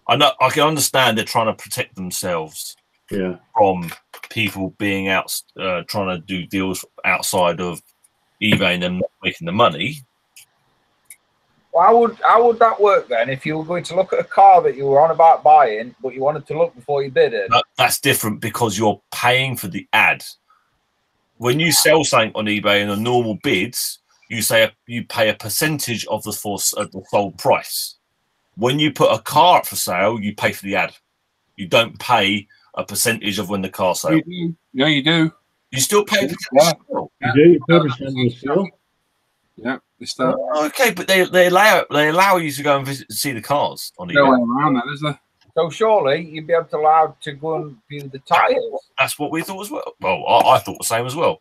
I know I can understand they're trying to protect themselves, yeah, from people being out uh, trying to do deals outside of eBay and them not making the money. Well, how would how would that work then? If you were going to look at a car that you were on about buying, but you wanted to look before you bid it, no, that's different because you're paying for the ad. When you sell something on eBay in a normal bids, you say you pay a percentage of the force of the sold price. When you put a car up for sale, you pay for the ad. You don't pay a percentage of when the car sale. You do. Yeah, you do. You still pay a percentage. Yeah. You do. You pay a percentage of sale. Yeah, they start. Oh, okay, but they they allow they allow you to go and visit, see the cars on eBay. No way around that, is there? So surely you'd be able to allow to go and view the tires. That's what we thought as well. Well, I, I thought the same as well.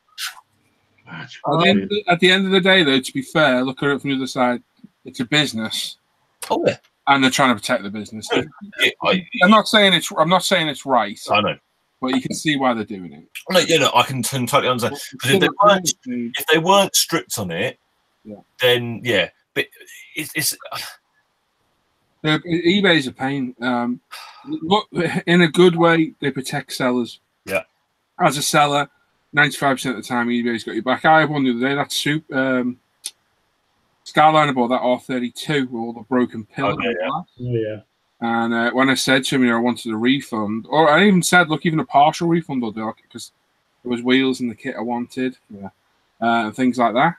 At the, end of the, at the end of the day, though, to be fair, look at it from the other side. It's a business, oh yeah, and they're trying to protect the business. Yeah, yeah, I, I'm not saying it's. I'm not saying it's right. I know, but you can see why they're doing it. No, you know, I can totally understand. Well, if, they weren't, if they weren't strict on it, yeah. then yeah, but it's. it's uh, eBay is a pain. Um, look, in a good way, they protect sellers. Yeah, as a seller. ninety-five percent of the time, eBay's got your back. I had one the other day. That's soup. Um, Skyline, I bought that R thirty-two with all the broken pills. Oh, yeah. Oh, yeah. And uh, when I said to him, you know, I wanted a refund, or I even said, look, even a partial refund will do, because there was wheels in the kit I wanted, yeah. uh, and things like that.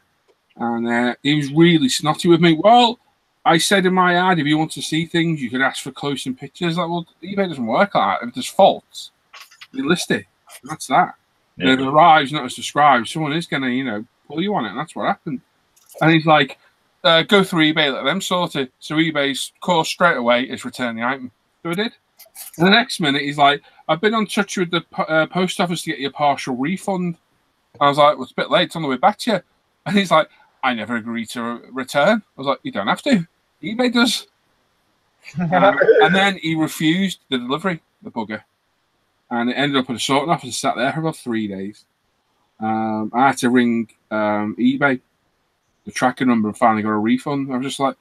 And uh, he was really snotty with me. Well, I said in my ad, if you want to see things, you could ask for close-in pictures. Like, well, eBay doesn't work like that. If there's faults, you list it. That's that. Yeah. It arrives not as described. Someone is going to, you know, pull you on it. And that's what happened. And he's like, uh, go through eBay, let them sort it. So eBay's course straight away is return the item. So I did. And the next minute, he's like, I've been in touch with the uh, post office to get you a partial refund. I was like, well, it's a bit late. It's on the way back to you. And he's like, I never agreed to return. I was like, you don't have to. eBay does. um, and then he refused the delivery, the bugger. And it ended up in a sorting office and sat there for about three days. Um, I had to ring um, eBay, the tracker number, and finally got a refund. I was just like,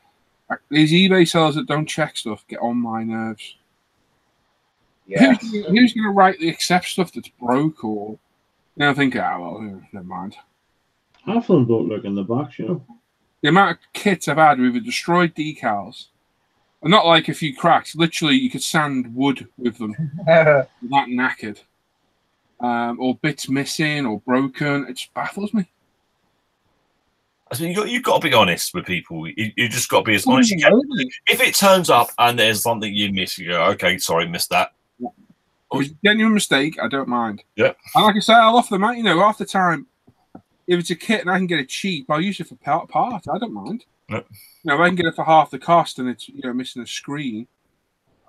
these eBay sellers that don't check stuff get on my nerves. Yeah. Who's, who's going to rightly accept stuff that's broke or, you know, think, ah, oh, well, never mind. Half of them don't look in the box, you know. The amount of kits I've had with the destroyed decals. And not like a few cracks. Literally, you could sand wood with them. That knackered. Um, or bits missing or broken. It just baffles me. I said, you got, you've got to be honest with people. You, you just got to be as honest as you can. If it turns up and there's something you miss, you go, okay, sorry, missed that. It was a genuine mistake. I don't mind. Yeah. And like I say, I'll offer them out. You know, half the time, if it's a kit and I can get it cheap, I'll use it for part. part. I don't mind. Yeah. You know, if I can get it for half the cost and it's, you know, missing a screen,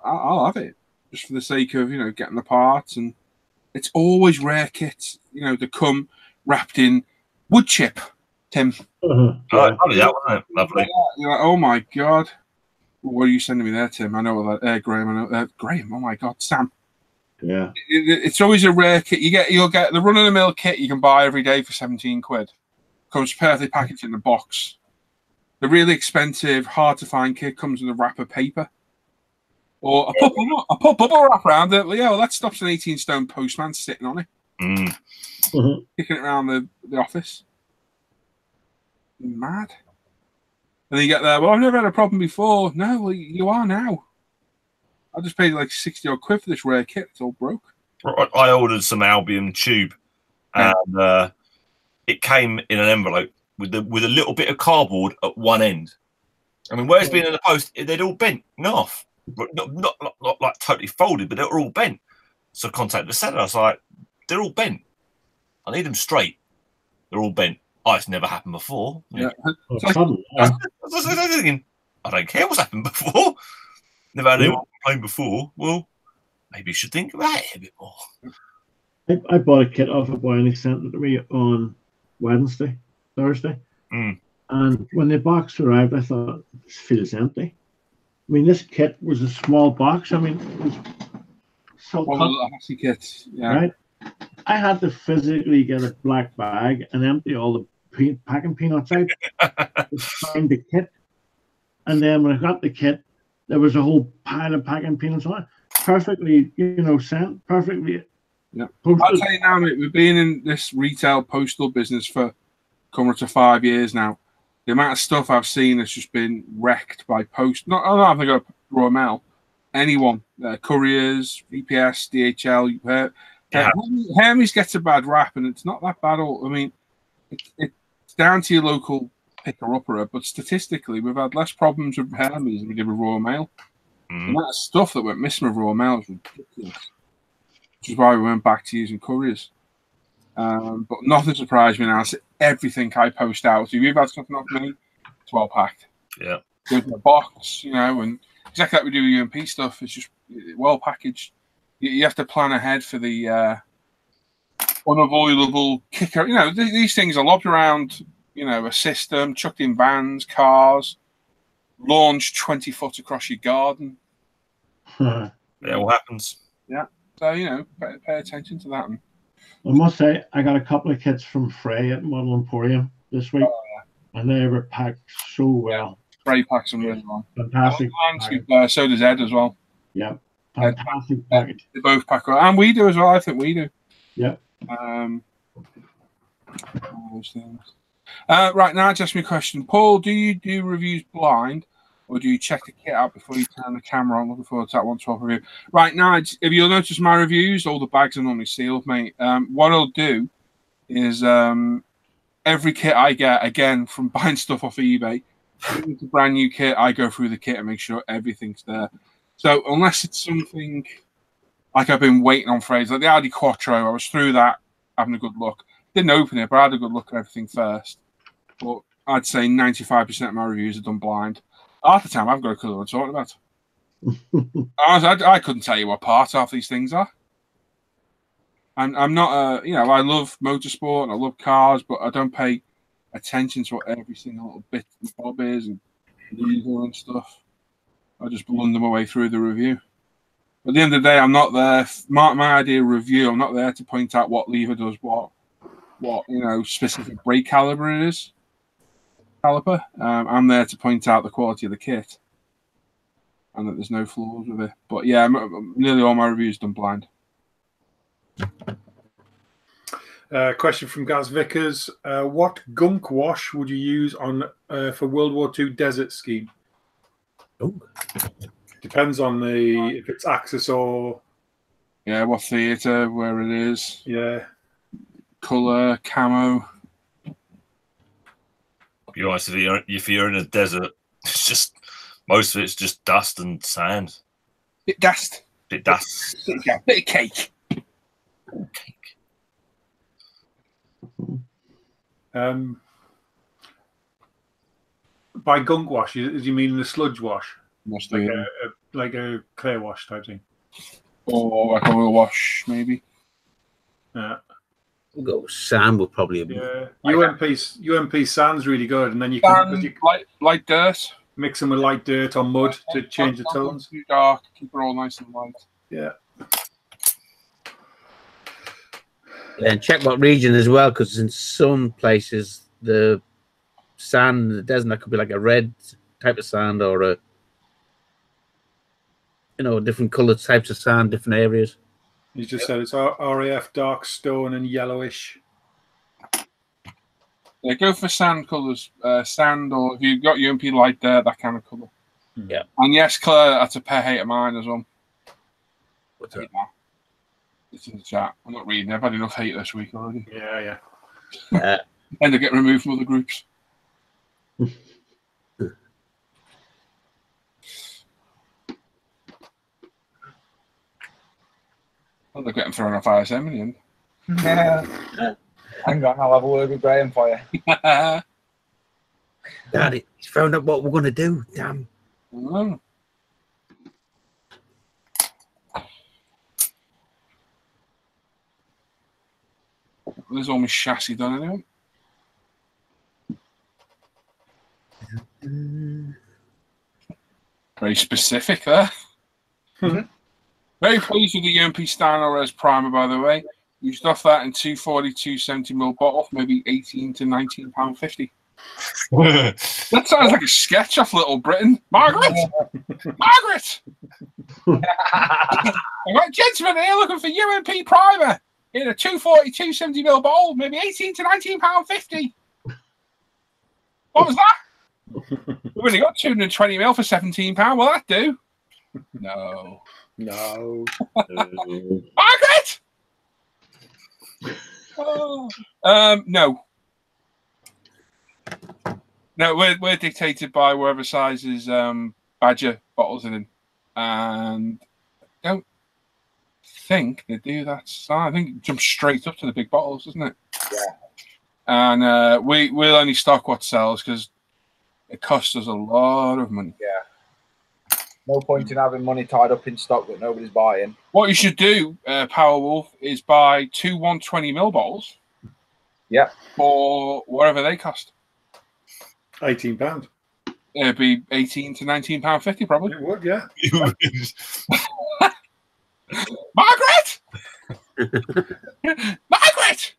I'll, I'll have it just for the sake of, you know, getting the parts. And it's always rare kits, you know, that come wrapped in wood chip. Tim. Mm-hmm. Oh, probably that one. Lovely. You're like, oh my God. What are you sending me there, Tim? I know what that, uh, Graham. I know, uh, Graham. Oh my God, Sam. Yeah. It, it, it's always a rare kit. You get, you'll get the run of the mill kit you can buy every day for seventeen quid. Comes perfectly packaged in the box. The really expensive, hard to find kit comes with a wrap of paper. Or I put, I put bubble wrap around it. Yeah, well, that stops an eighteen stone postman sitting on it, mm. mm-hmm. kicking it around the, the office. Mad. And then you get there, well, I've never had a problem before. No, well, you are now. I just paid like sixty odd quid for this rare kit. It's all broke. I ordered some Albion tube, yeah. and uh, it came in an envelope with the, with a little bit of cardboard at one end. I mean, where it's been in the post, they'd all bent in half. But not, not, not, not like totally folded, but they were all bent. So I contacted the seller. I was like, they're all bent. I need them straight. They're all bent. Oh, it's never happened before. Yeah. It's like, I, was, I, was thinking, I don't care what's happened before. Never had anyone complain before. Well, maybe you should think about it a bit more. I, I bought a kit off a boy and he sent it to me on Wednesday, Thursday. Mm. And when the box arrived, I thought, this feels empty. I mean, this kit was a small box. I mean, it was so well, kit, yeah. Right? I had to physically get a black bag and empty all the pe packing peanuts out to find the kit. And then when I got the kit, there was a whole pile of packing peanuts on it. Perfectly, you know, sent, perfectly. Yeah. Posted. I'll tell you now, mate, we've been in this retail postal business for coming up to five years now. The amount of stuff I've seen has just been wrecked by post. Not, I don't think I've got Royal Mail. Anyone. Uh, couriers, U P S, D H L, uh, Yeah. Uh, Hermes gets a bad rap, and it's not that bad. All I mean, it, it's down to your local picker-upper, but statistically, we've had less problems with Hermes than we did with Royal Mail. Mm. And that stuff that went missing with Royal Mail is ridiculous, which is why we went back to using couriers. Um, but nothing surprised me now. It's everything I post out. So if you've had something off me, it's well packed. Yeah, good in a box, you know, and exactly like we do with U M P stuff. It's just well packaged. You have to plan ahead for the uh, unavoidable kicker. You know, th these things are lobbed around, you know, a system, chucked in vans, cars, launched twenty foot across your garden. Hmm. It all happens. Yeah. So, you know, pay, pay attention to that one. I must say, I got a couple of kits from Frey at Model Emporium this week, oh, yeah. and they were packed so well. Yeah. Frey packs them really well. Fantastic. To, uh, so does Ed as well. Yeah. Fantastic uh, they both pack up, and we do as well. I think we do. Yeah. Um, those things. Uh, right now, just my question, Paul. Do you do reviews blind, or do you check the kit out before you turn the camera on? Looking forward to that one twelve review. Right now, if you'll notice my reviews, all the bags are normally sealed, mate. Um, what I'll do is um, every kit I get, again from buying stuff off of eBay, it's a brand new kit. I go through the kit and make sure everything's there. So unless it's something like I've been waiting on phrase, like the Audi Quattro, I was through that, having a good look. Didn't open it, but I had a good look at everything first. But I'd say ninety-five percent of my reviews are done blind. Half the time, I've got a clue what I'm talking about. I, I, I couldn't tell you what part half these things are. I'm, I'm not, a, you know, I love motorsport and I love cars, but I don't pay attention to what every single little bit and bob is and legal and stuff. I just blunder my way through the review. At the end of the day, I'm not there. Mark my idea review. I'm not there to point out what lever does what, what you know specific brake caliber it is. Caliper. Um, I'm there to point out the quality of the kit, and that there's no flaws with it. But yeah, I'm, I'm, nearly all my reviews done blind. Uh, question from Gaz Vickers: uh, what gunk wash would you use on uh, for World War Two desert scheme? Oh. Depends on the if it's Axis or yeah, what theatre, where it is. Yeah, colour, camo. be honest, if you're, if you're in a desert, it's just, most of it's just dust and sand. Bit dust. Bit dust. Bit, bit, bit of cake. Cake. Um, by gunk wash, do you mean the sludge wash? Must like, a, a, like a clear wash type thing. Or like oil wash, maybe. Yeah. We'll go sand, will probably. Yeah. Like U M P, U M P sand's really good, and then you sand, can you, light, light dirt. Mix them with light dirt or mud to change the tones. Too dark, keep it all nice and light. Yeah. And check what region as well, because in some places the sand, the desert, that could be like a red type of sand or a, you know, different coloured types of sand, different areas. You just said it's R A F, dark stone and yellowish. Yeah, go for sand colours, uh, sand, or if you've got U M P light there, that kind of colour. Yeah. And yes, Claire, that's a pet hate of mine as well. What's that? It's in the chat. I'm not reading. I've had enough hate this week already. Yeah, yeah. Uh, and they get removed from other groups. Well, they're getting thrown off I S M in the end. Yeah. Hang on, I'll have a word with Graham for you. Dad, he's found out what we're going to do. Damn. Mm. There's all my chassis done anyway. Very specific there. Mm-hmm. Very pleased with the U M P Steiner as primer, by the way. You stuff that in two forty, two seventy mil bottle, maybe eighteen to nineteen pound fifty. That sounds like a sketch off Little Britain. Margaret! Margaret! I've got gentlemen here looking for U M P primer in a two forty, two seventy mil bottle, maybe eighteen to nineteen pound fifty. What was that? We've only got two hundred twenty mil for seventeen pound. Will that do? No. No. No. Margaret! Oh. Um, no. No, we're, we're dictated by wherever sizes um, Badger bottles are in. And I don't think they do that size. I think it jumps straight up to the big bottles, doesn't it? Yeah. And uh, we, we'll only stock what sells because it costs us a lot of money. Yeah. No point in having money tied up in stock that nobody's buying. What you should do, uh, Power Wolf, is buy two one twenty mil bottles. Yeah. For whatever they cost. eighteen pounds. It'd be eighteen to nineteen pounds fifty, probably. It would, yeah. Margaret! Margaret!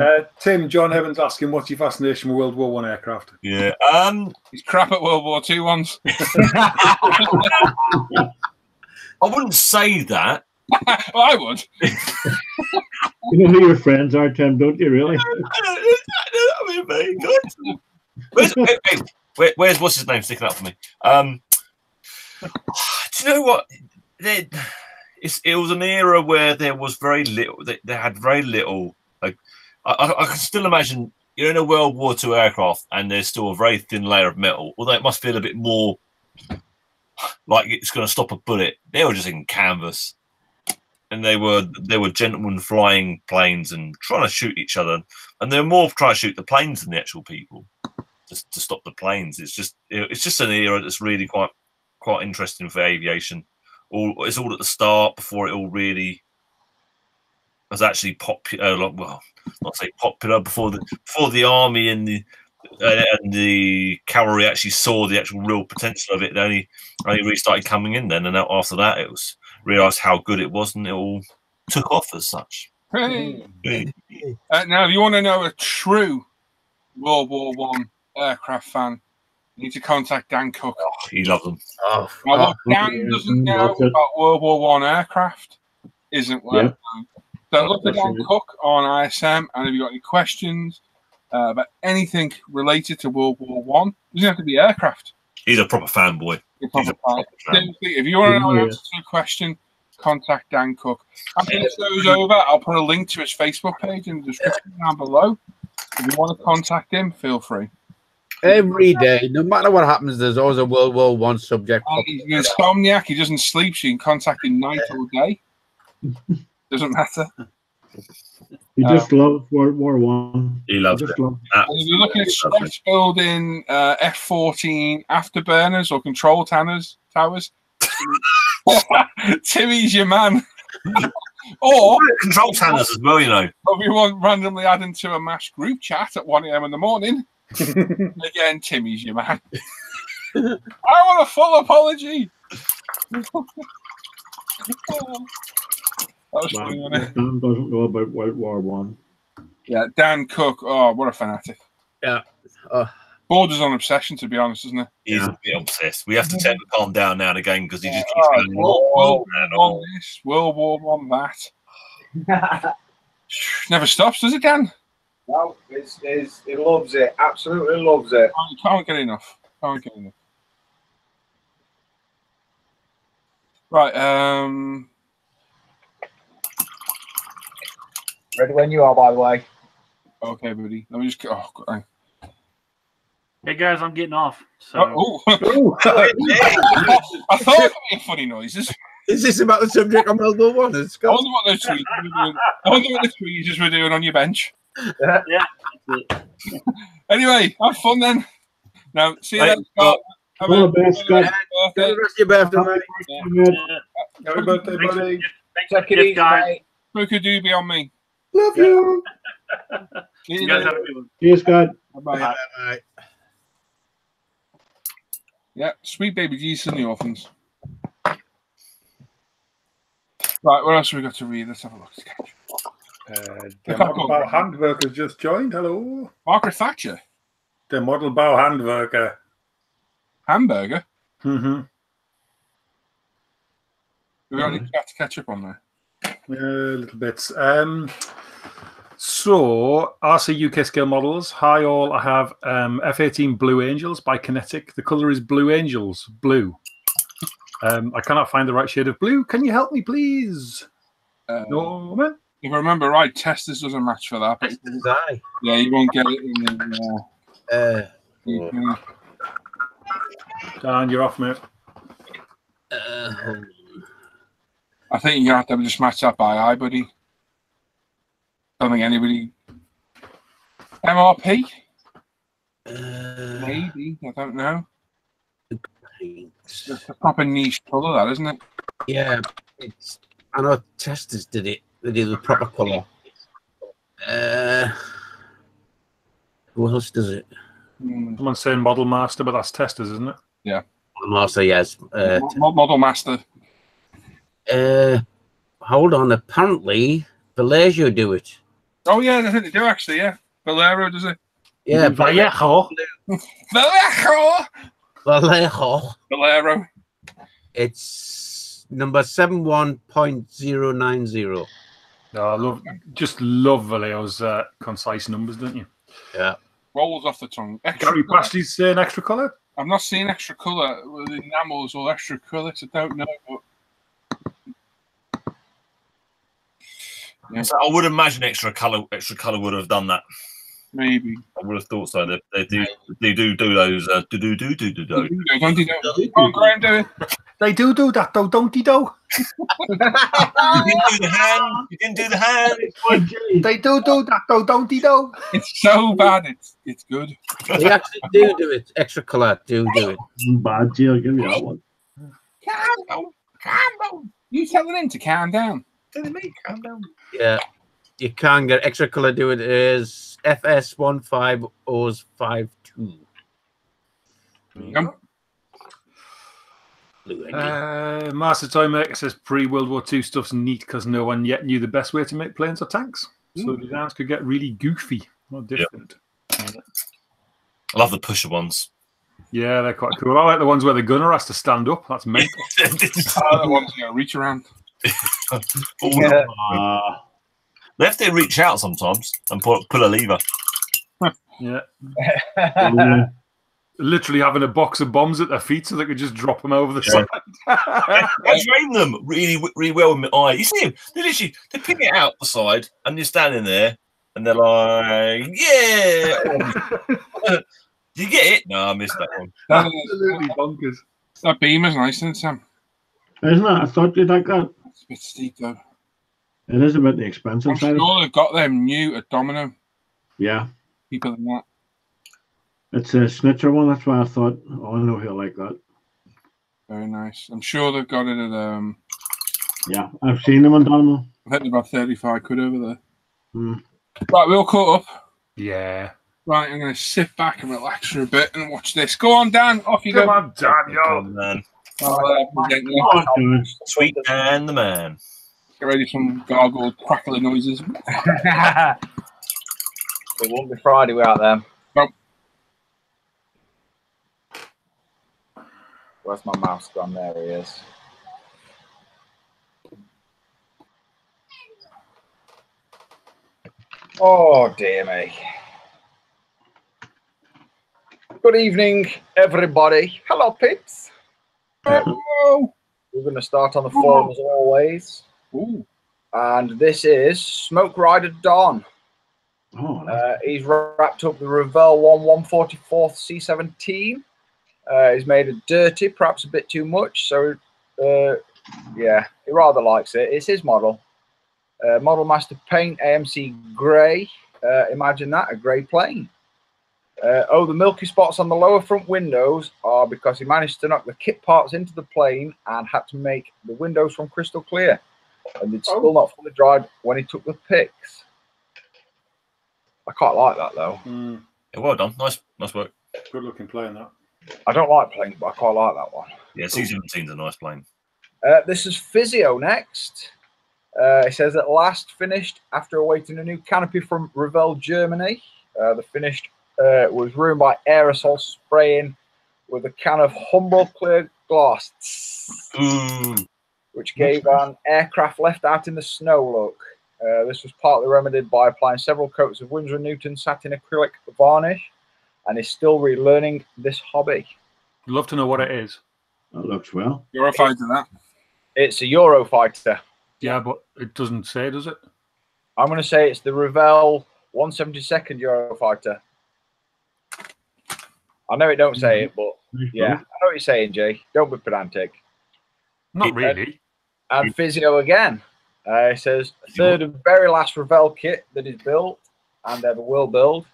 Uh, Tim, John Evans asking, what's your fascination with World War One aircraft? Yeah, um, he's crap at World War Two ones. I wouldn't say that. Well, I would. You know who your friends are, Tim, don't you, really? I mean, very good. Where's, where, where, where's what's his name sticking up for me? Um, do you know what? They, it's, it was an era where there was very little, they, they had very little. Like, I, I can still imagine you're in a World War Two aircraft and there's still a very thin layer of metal, although it must feel a bit more like it's going to stop a bullet. They were just in canvas, and they were they were gentlemen flying planes and trying to shoot each other, and they're more trying to shoot the planes than the actual people, just to stop the planes. It's just it's just an era that's really quite quite interesting for aviation. All it's all at the start before it all really. Was actually popular, well, not say popular before the before the army and the uh, and the cavalry actually saw the actual real potential of it. They only only really started coming in then, and after that, it was realised how good it was, and it all took off as such. Hey. Hey. Uh, now, if you want to know a true World War One aircraft fan, you need to contact Dan Cook. Oh, he loves them. Oh, now, oh, Dan doesn't know about World War One aircraft. Isn't worth yeah. knowing. So look at Dan Cook on I S M, and if you've got any questions uh, about anything related to World War One, it doesn't have to be aircraft. He's a proper fanboy. He's He's a proper fan. If you want to know an answer to a question, contact Dan Cook. After this goes over, I'll put a link to his Facebook page in the description down below. If you want to contact him, feel free. Every day, no matter what happens, there's always a World War One subject. Oh, he's an insomniac. He doesn't sleep. So you can contact him night yeah. or day. Doesn't matter. He um, just loved World War One. He loves it. Loved it. You're looking at Swiss building uh, F fourteen afterburners or control tanners, towers. Timmy's your man. Or control tanners as well, you know. If you want randomly add into a mass group chat at one A M in the morning. Again, Timmy's your man. I want a full apology. That was Matt, funny, wasn't it? Dan doesn't know about World War One. Yeah, Dan Cook. Oh, what a fanatic! Yeah, uh, borders on obsession, to be honest, isn't it? He's yeah. a bit obsessed. We have to tend to calm down now and again because he just keeps oh, going. World War One, on this, World War One, that. Never stops, does it, Dan? No, it's, it's, it loves it. Absolutely loves it. I can't get enough. Can't get enough. Right. Um. Ready when you are, by the way. Okay, buddy. Let me just. Oh, God. Hey guys, I'm getting off. So. Oh, oh. I thought it would be funny noises. Is this about the subject on World War One? I wonder what those tweezers were, were doing on your bench. Yeah. yeah. Anyway, have fun then. Now, see you later. Scott. Have a best birthday. Have a rest of your birthday, mate. Happy birthday, buddy. Take it easy, mate. Spooky doobie on me. Love yeah. you. You guys have a good one. Cheers, God. Bye-bye. Bye -bye. Yeah, sweet baby Jesus and the orphans. Right, what else have we got to read? Let's have a look. Uh, the model bow handworker just joined. Hello. Margaret Thatcher. The model bow handworker. Hamburger? Mm-hmm. We've got mm. to catch up on there. A uh, little bit. Um, so, R C U K scale models. Hi, all. I have um, F eighteen Blue Angels by Kinetic. The colour is Blue Angels. Blue. Um, I cannot find the right shade of blue. Can you help me, please? Uh, Norman? If I remember right, Testis doesn't match for that. But it, yeah, you won't get it in the... Uh, uh, you know. Dan, you're off, mate. Uh, I think you have to just match that by eye, buddy. Don't think anybody. M R P? Uh, Maybe. I don't know. It's a proper niche colour, that, isn't it? Yeah. It's, I know Testers did it. They did the proper colour. Uh, who else does it? Someone's saying Model Master, but that's Testers, isn't it? Yeah. Model Master, yes. Uh, Model Master. Uh, hold on. Apparently, Vallejo do it. Oh yeah, I think they do actually. Yeah, Valero does it. Yeah, Vallejo. Vallejo. Vallejo. Valero. It's number seven one point zero nine zero. I love, just love Vallejo's uh, concise numbers, don't you? Yeah. Rolls off the tongue. Gary Basti's saying extra colour. I've not seen extra colour with enamels or extra colours. I don't know. But yeah. So I would imagine extra color, extra color would have done that. Maybe I would have thought so. They, they do, they do do those. Uh, do do do do do do. Don't do that. Come on, Graham, do it. They do do that though, don't they? Do. You didn't do the hand. You didn't do the hand. They do do that though, don't they? Do. It's so bad. It's it's good. They actually do do it. Extra color. Do do it. Bad deal. Give me that one. Calm down. Calm down. You telling him to calm down. Yeah, you can get extra color. Do it is F S one five zero five two. Uh, Master Toy Maker says pre World War Two stuff's neat because no one yet knew the best way to make planes or tanks, so mm. the designs could get really goofy. Not different. Yep. I love the pusher ones. Yeah, they're quite cool. I like the ones where the gunner has to stand up. That's mental. I like the ones you know, reach around. Oh, yeah. uh, they have to reach out sometimes and pull, pull a lever. Yeah. Yeah, literally having a box of bombs at their feet so they could just drop them over the yeah. side. Yeah. I train them really, really well with my eye. You see them? They literally they pick it out the side and you're standing there. And they're like, yeah. Did you get it? No, I missed that one. Absolutely bonkers. That beam is nice, isn't it, Sam? Isn't it? I thought you'd like that. It's a bit steep, though. It is a bit the expensive I'm side. I'm sure they've got them new at Domino. Yeah. Cheaper than that. It's a snitcher one. That's why I thought, oh, I know he'll like that. Very nice. I'm sure they've got it at... Um, yeah, I've seen them on Domino. I think they're about thirty-five quid over there. Mm. Right, we all caught up. Yeah. Right, I'm going to sit back and relax for a bit and watch this. Go on, Dan. Off you Come go. On, Dan, yo. Come on, Dan. Oh, uh, oh, sweet Dan, the man. Get ready for some gargle crackling noises. It won't be Friday without them. Nope. Where's my mouse gone? There he is. Oh, dear me. Good evening, everybody. Hello, Pips. Hello. We're going to start on the forum as always. Ooh. And this is Smoke Rider Don. Oh, nice. uh, he's wrapped up the Revell one one forty-fourth C seventeen. Uh, he's made it dirty, perhaps a bit too much. So, uh, yeah, he rather likes it. It's his model. Uh, Model Master Paint A M C Grey. Uh, imagine that, a grey plane. Uh, oh, the milky spots on the lower front windows are because he managed to knock the kit parts into the plane and had to make the windows from crystal clear. And they'd still oh. not fully dried when he took the pics. I quite like that, though. Mm. Yeah, well done. Nice nice work. Good looking plane, that. I don't like planes, but I quite like that one. Yeah, C seventeen's a nice plane. Uh, this is Physio next. Uh, it says, at last finished after awaiting a new canopy from Revell, Germany. Uh, the finished... Uh, was ruined by aerosol spraying with a can of humble clear glass, mm. which gave an aircraft left out in the snow look. Uh, this was partly remedied by applying several coats of Winsor and Newton satin acrylic varnish, and is still relearning this hobby. I'd love to know what it is. That looks well. Eurofighter, it's, that. It's a Eurofighter. Yeah, but it doesn't say, does it? I'm going to say it's the Revell one seventy-second Eurofighter. I know it don't say it, but yeah, I know what you're saying, Jay. Don't be pedantic. Not really. And, and Physio again. Uh, it says, third and very last Revell kit that is built and ever will build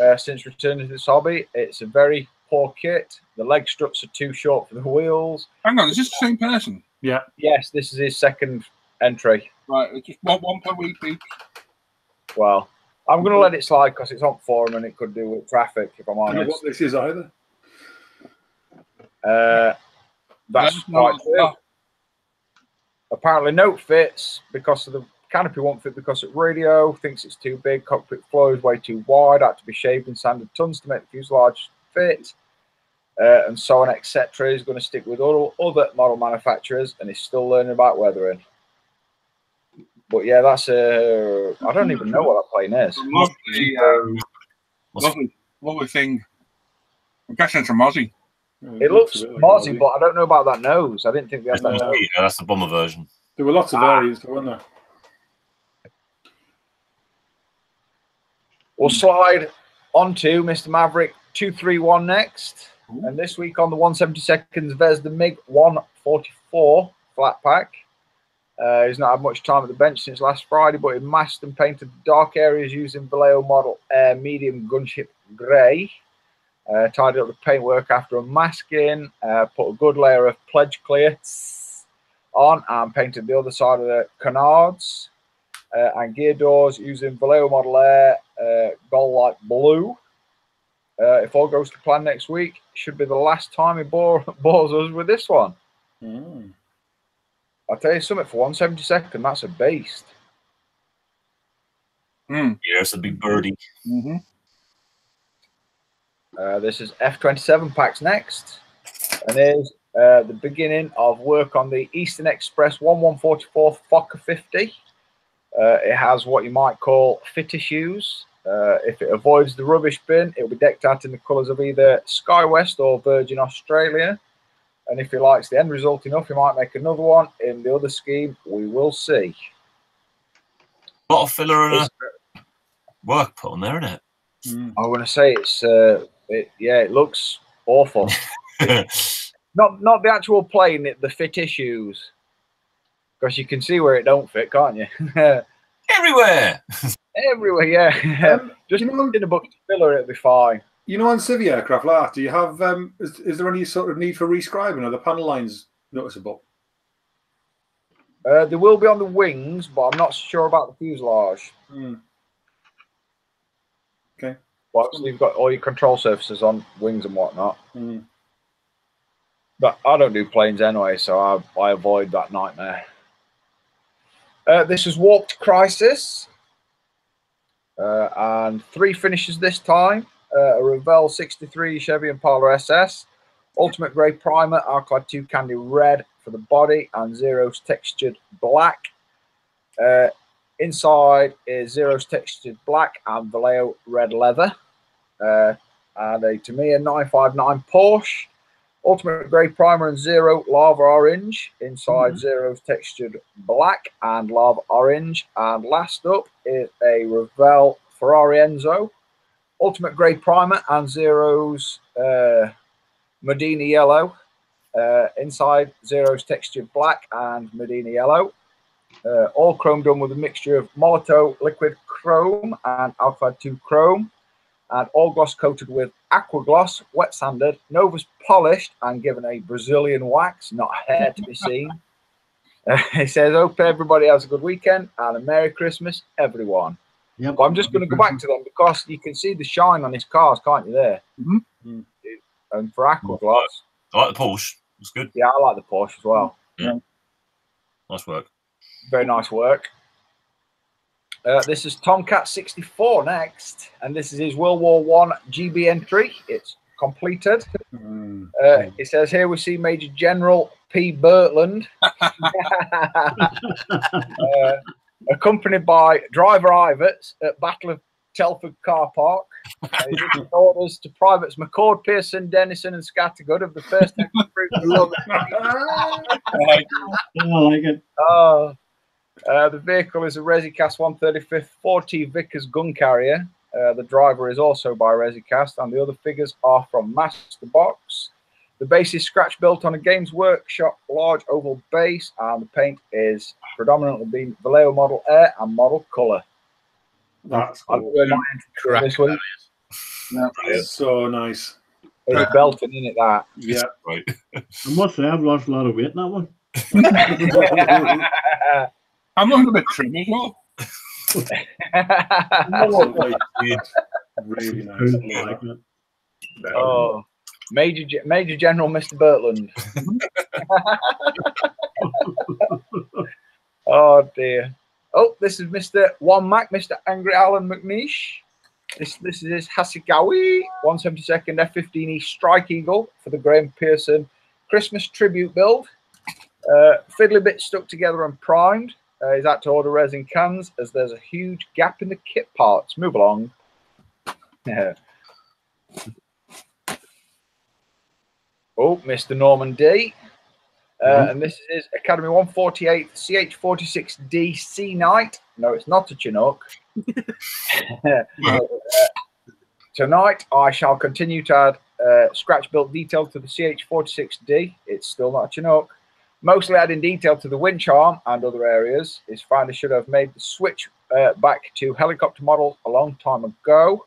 uh, since returning to this hobby. It's a very poor kit. The leg struts are too short for the wheels. Hang on, is this the same person? Yeah. Yes, this is his second entry. Right, it's just one, one per week each. Well. I'm going to let it slide because it's on forum and it could do with traffic, if I'm honest. I don't know what this is either. Uh, that's right. No. Apparently, note fits because of the canopy won't fit because of radio, thinks it's too big, cockpit floor is way too wide, had to be shaved and sanded tons to make the fuselage fit, uh, and so on, et cetera. He's going to stick with all other model manufacturers and he's still learning about weathering. But yeah, that's a. I don't even know what that plane is. Lovely, um, lovely, lovely thing. I'm guessing it's from Aussie. It, it looks really Aussie, but I don't know about that nose. I didn't think they had that nose. Yeah, that's the bomber version. There were lots of ah. areas, weren't there? We'll slide on to Mister Maverick two three one next, Ooh. and this week on the one seventy-second Vesda MiG one forty-four flat pack. Uh, he's not had much time at the bench since last Friday, but he masked and painted dark areas using Vallejo model Air Medium Gunship Grey. Uh, tidied up the paintwork after a masking, uh, put a good layer of Pledge Clear on and painted the other side of the canards uh, and gear doors using Vallejo model Air uh, Gold Light Blue. Uh, if all goes to plan next week, should be the last time he bore, bores us with this one. Mm. I'll tell you something, for one seventy-second, that's a beast. Mm. Yeah, it's a big birdie. Mm-hmm. uh, this is F twenty-seven packs next. And here's uh, the beginning of work on the Eastern Express one one forty-four Fokker fifty. Uh, it has what you might call fit issues. Uh, if it avoids the rubbish bin, it'll be decked out in the colours of either SkyWest or Virgin Australia. And if he likes the end result enough, he might make another one in the other scheme. We will see. A lot of filler in a work put on there, isn't it? Mm. I want to say it's, uh, it, yeah, it looks awful. not not the actual plane, the fit issues. Because you can see where it don't fit, can't you? Everywhere. Everywhere, yeah. Um, Just put it in a bucket of filler, it'll be fine. You know, on civvy aircraft like that, do you have, um, is, is there any sort of need for rescribing? Are the panel lines noticeable? Uh, they will be on the wings, but I'm not sure about the fuselage. Mm. Okay. Well, obviously you've got all your control surfaces on wings and whatnot. Mm. But I don't do planes anyway, so I, I avoid that nightmare. Uh, this is Warped Crisis. Uh, and three finishes this time. Uh, a Revell sixty-three Chevy Impala S S, Ultimate Grey Primer, Arclad two Candy Red for the body, and Zero's Textured Black. Uh, inside is Zero's Textured Black and Vallejo Red Leather. Uh, and a Tamiya nine five nine Porsche, Ultimate Grey Primer and Zero Lava Orange. Inside mm-hmm. Zero's Textured Black and Lava Orange. And last up is a Revell Ferrari Enzo, Ultimate Grey Primer and Zero's uh, Medina Yellow. Uh, inside, Zero's Textured Black and Medina Yellow. Uh, all chrome done with a mixture of Molotov Liquid Chrome and Alclad two Chrome. And all gloss coated with Aqua Gloss, wet sanded, Novas polished and given a Brazilian wax, not a hair to be seen. Uh, it says, hope everybody has a good weekend and a Merry Christmas, everyone. Yep. But I'm just going to go back to them because you can see the shine on his cars, can't you, there? Mm-hmm. And for Aqua Gloss. I like the Porsche. It's good. Yeah, I like the Porsche as well. Yeah. Nice work. Very nice work. Uh, this is Tomcat sixty-four next, and this is his World War One G B entry. It's completed. Mm. Uh, it says here we see Major General P. Bertland, uh, accompanied by Driver Ivets at Battle of Telford Car Park. Uh, he gives orders to Privates McCord, Pearson, Dennison, and Scattergood of the first. Oh. Uh, the vehicle is a Resicast one thirty-fifth four T Vickers gun carrier. Uh, the driver is also by Resicast, and the other figures are from Masterbox. The base is scratch built on a Games Workshop large oval base, and the paint is predominantly being Vallejo model air and model color. That's cool. Crack this one. That is so nice. It's yeah. belting, isn't it? That yeah. Right. I must say, I've lost a lot of weight in that one. I'm looking a bit trim as well. Really nice. Like it. Oh, Major G Major General Mister Bertland. Oh dear. Oh, this is Mister One Mac, Mister Angry Alan McNeish. This this is his Hasegawa one seventy-second F fifteen E Strike Eagle for the Graham Pearson Christmas tribute build. Uh, fiddly bit stuck together and primed. Uh, he's had to order resin cans as there's a huge gap in the kit parts. Move along. Yeah. Oh, Mister Norman D. Uh, mm-hmm. And this is Academy one forty-eight C H forty-six D Sea Knight. No, it's not a Chinook. uh, tonight, I shall continue to add uh, scratch-built detail to the C H forty-six D. It's still not a Chinook. Mostly adding detail to the winch arm and other areas. His finder should have made the switch uh, back to helicopter model a long time ago,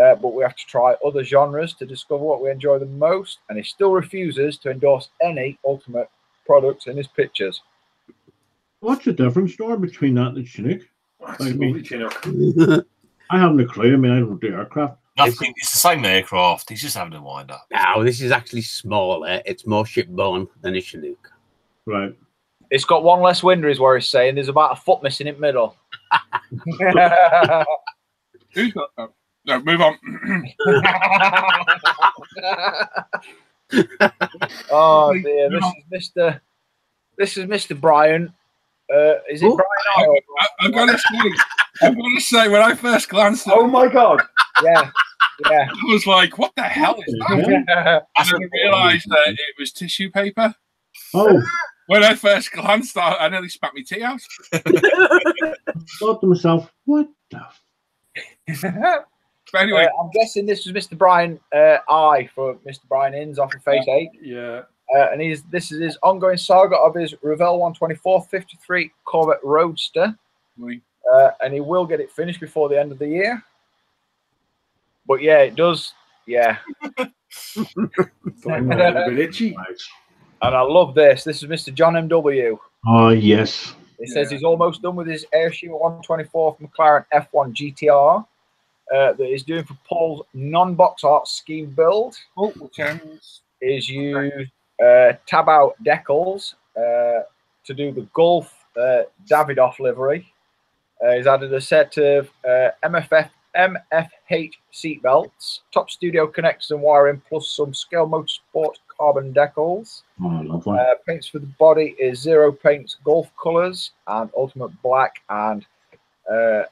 uh, but we have to try other genres to discover what we enjoy the most, and he still refuses to endorse any Ultimate products in his pictures. What's the difference, Norm, between that and the Chinook? I, mean, Chinook. I haven't a clue. I mean, I don't do aircraft. Nothing. It's the same aircraft. He's just having a wind up. No, this is actually smaller. It's more shipborne than a Chinook. Right. It's got one less winder is where he's saying. There's about a foot missing in the middle. Who's got that? No, move on. Oh dear, this is Mister This is Mister Brian. Uh, is it Ooh, Brian? I, I, I'm gonna say I'm gonna say when I first glanced at Oh my god. Yeah. Yeah. I was like, what the hell is that? I didn't realise that it was tissue paper. Oh, when I first glanced out, I nearly spat my tea out. Thought to myself, what the So anyway, uh, I'm guessing this was Mister Brian uh, I for Mister Brian Inns off of Phase Eight. Yeah. Uh, and he's this is his ongoing saga of his Revell one twenty-four fifty-three Corvette Roadster. Oui. Uh, and he will get it finished before the end of the year. But yeah, it does. Yeah. And, uh, and I love this. This is Mister John M W. Oh, uh, yes. He says yeah. he's almost done with his Airstream one twenty-four McLaren F one G T R uh, that he's doing for Paul's non-box art scheme build. Oh, okay. He's used uh, Tab-Out decals uh, to do the Gulf uh, Davidoff livery. Uh, he's added a set of uh, M F F M F H seatbelts, top studio connectors and wiring, plus some Scale Motorsport carbon decals. Oh, I love that. Uh, paints for the body is Zero Paints Golf Colors and Ultimate Black and uh,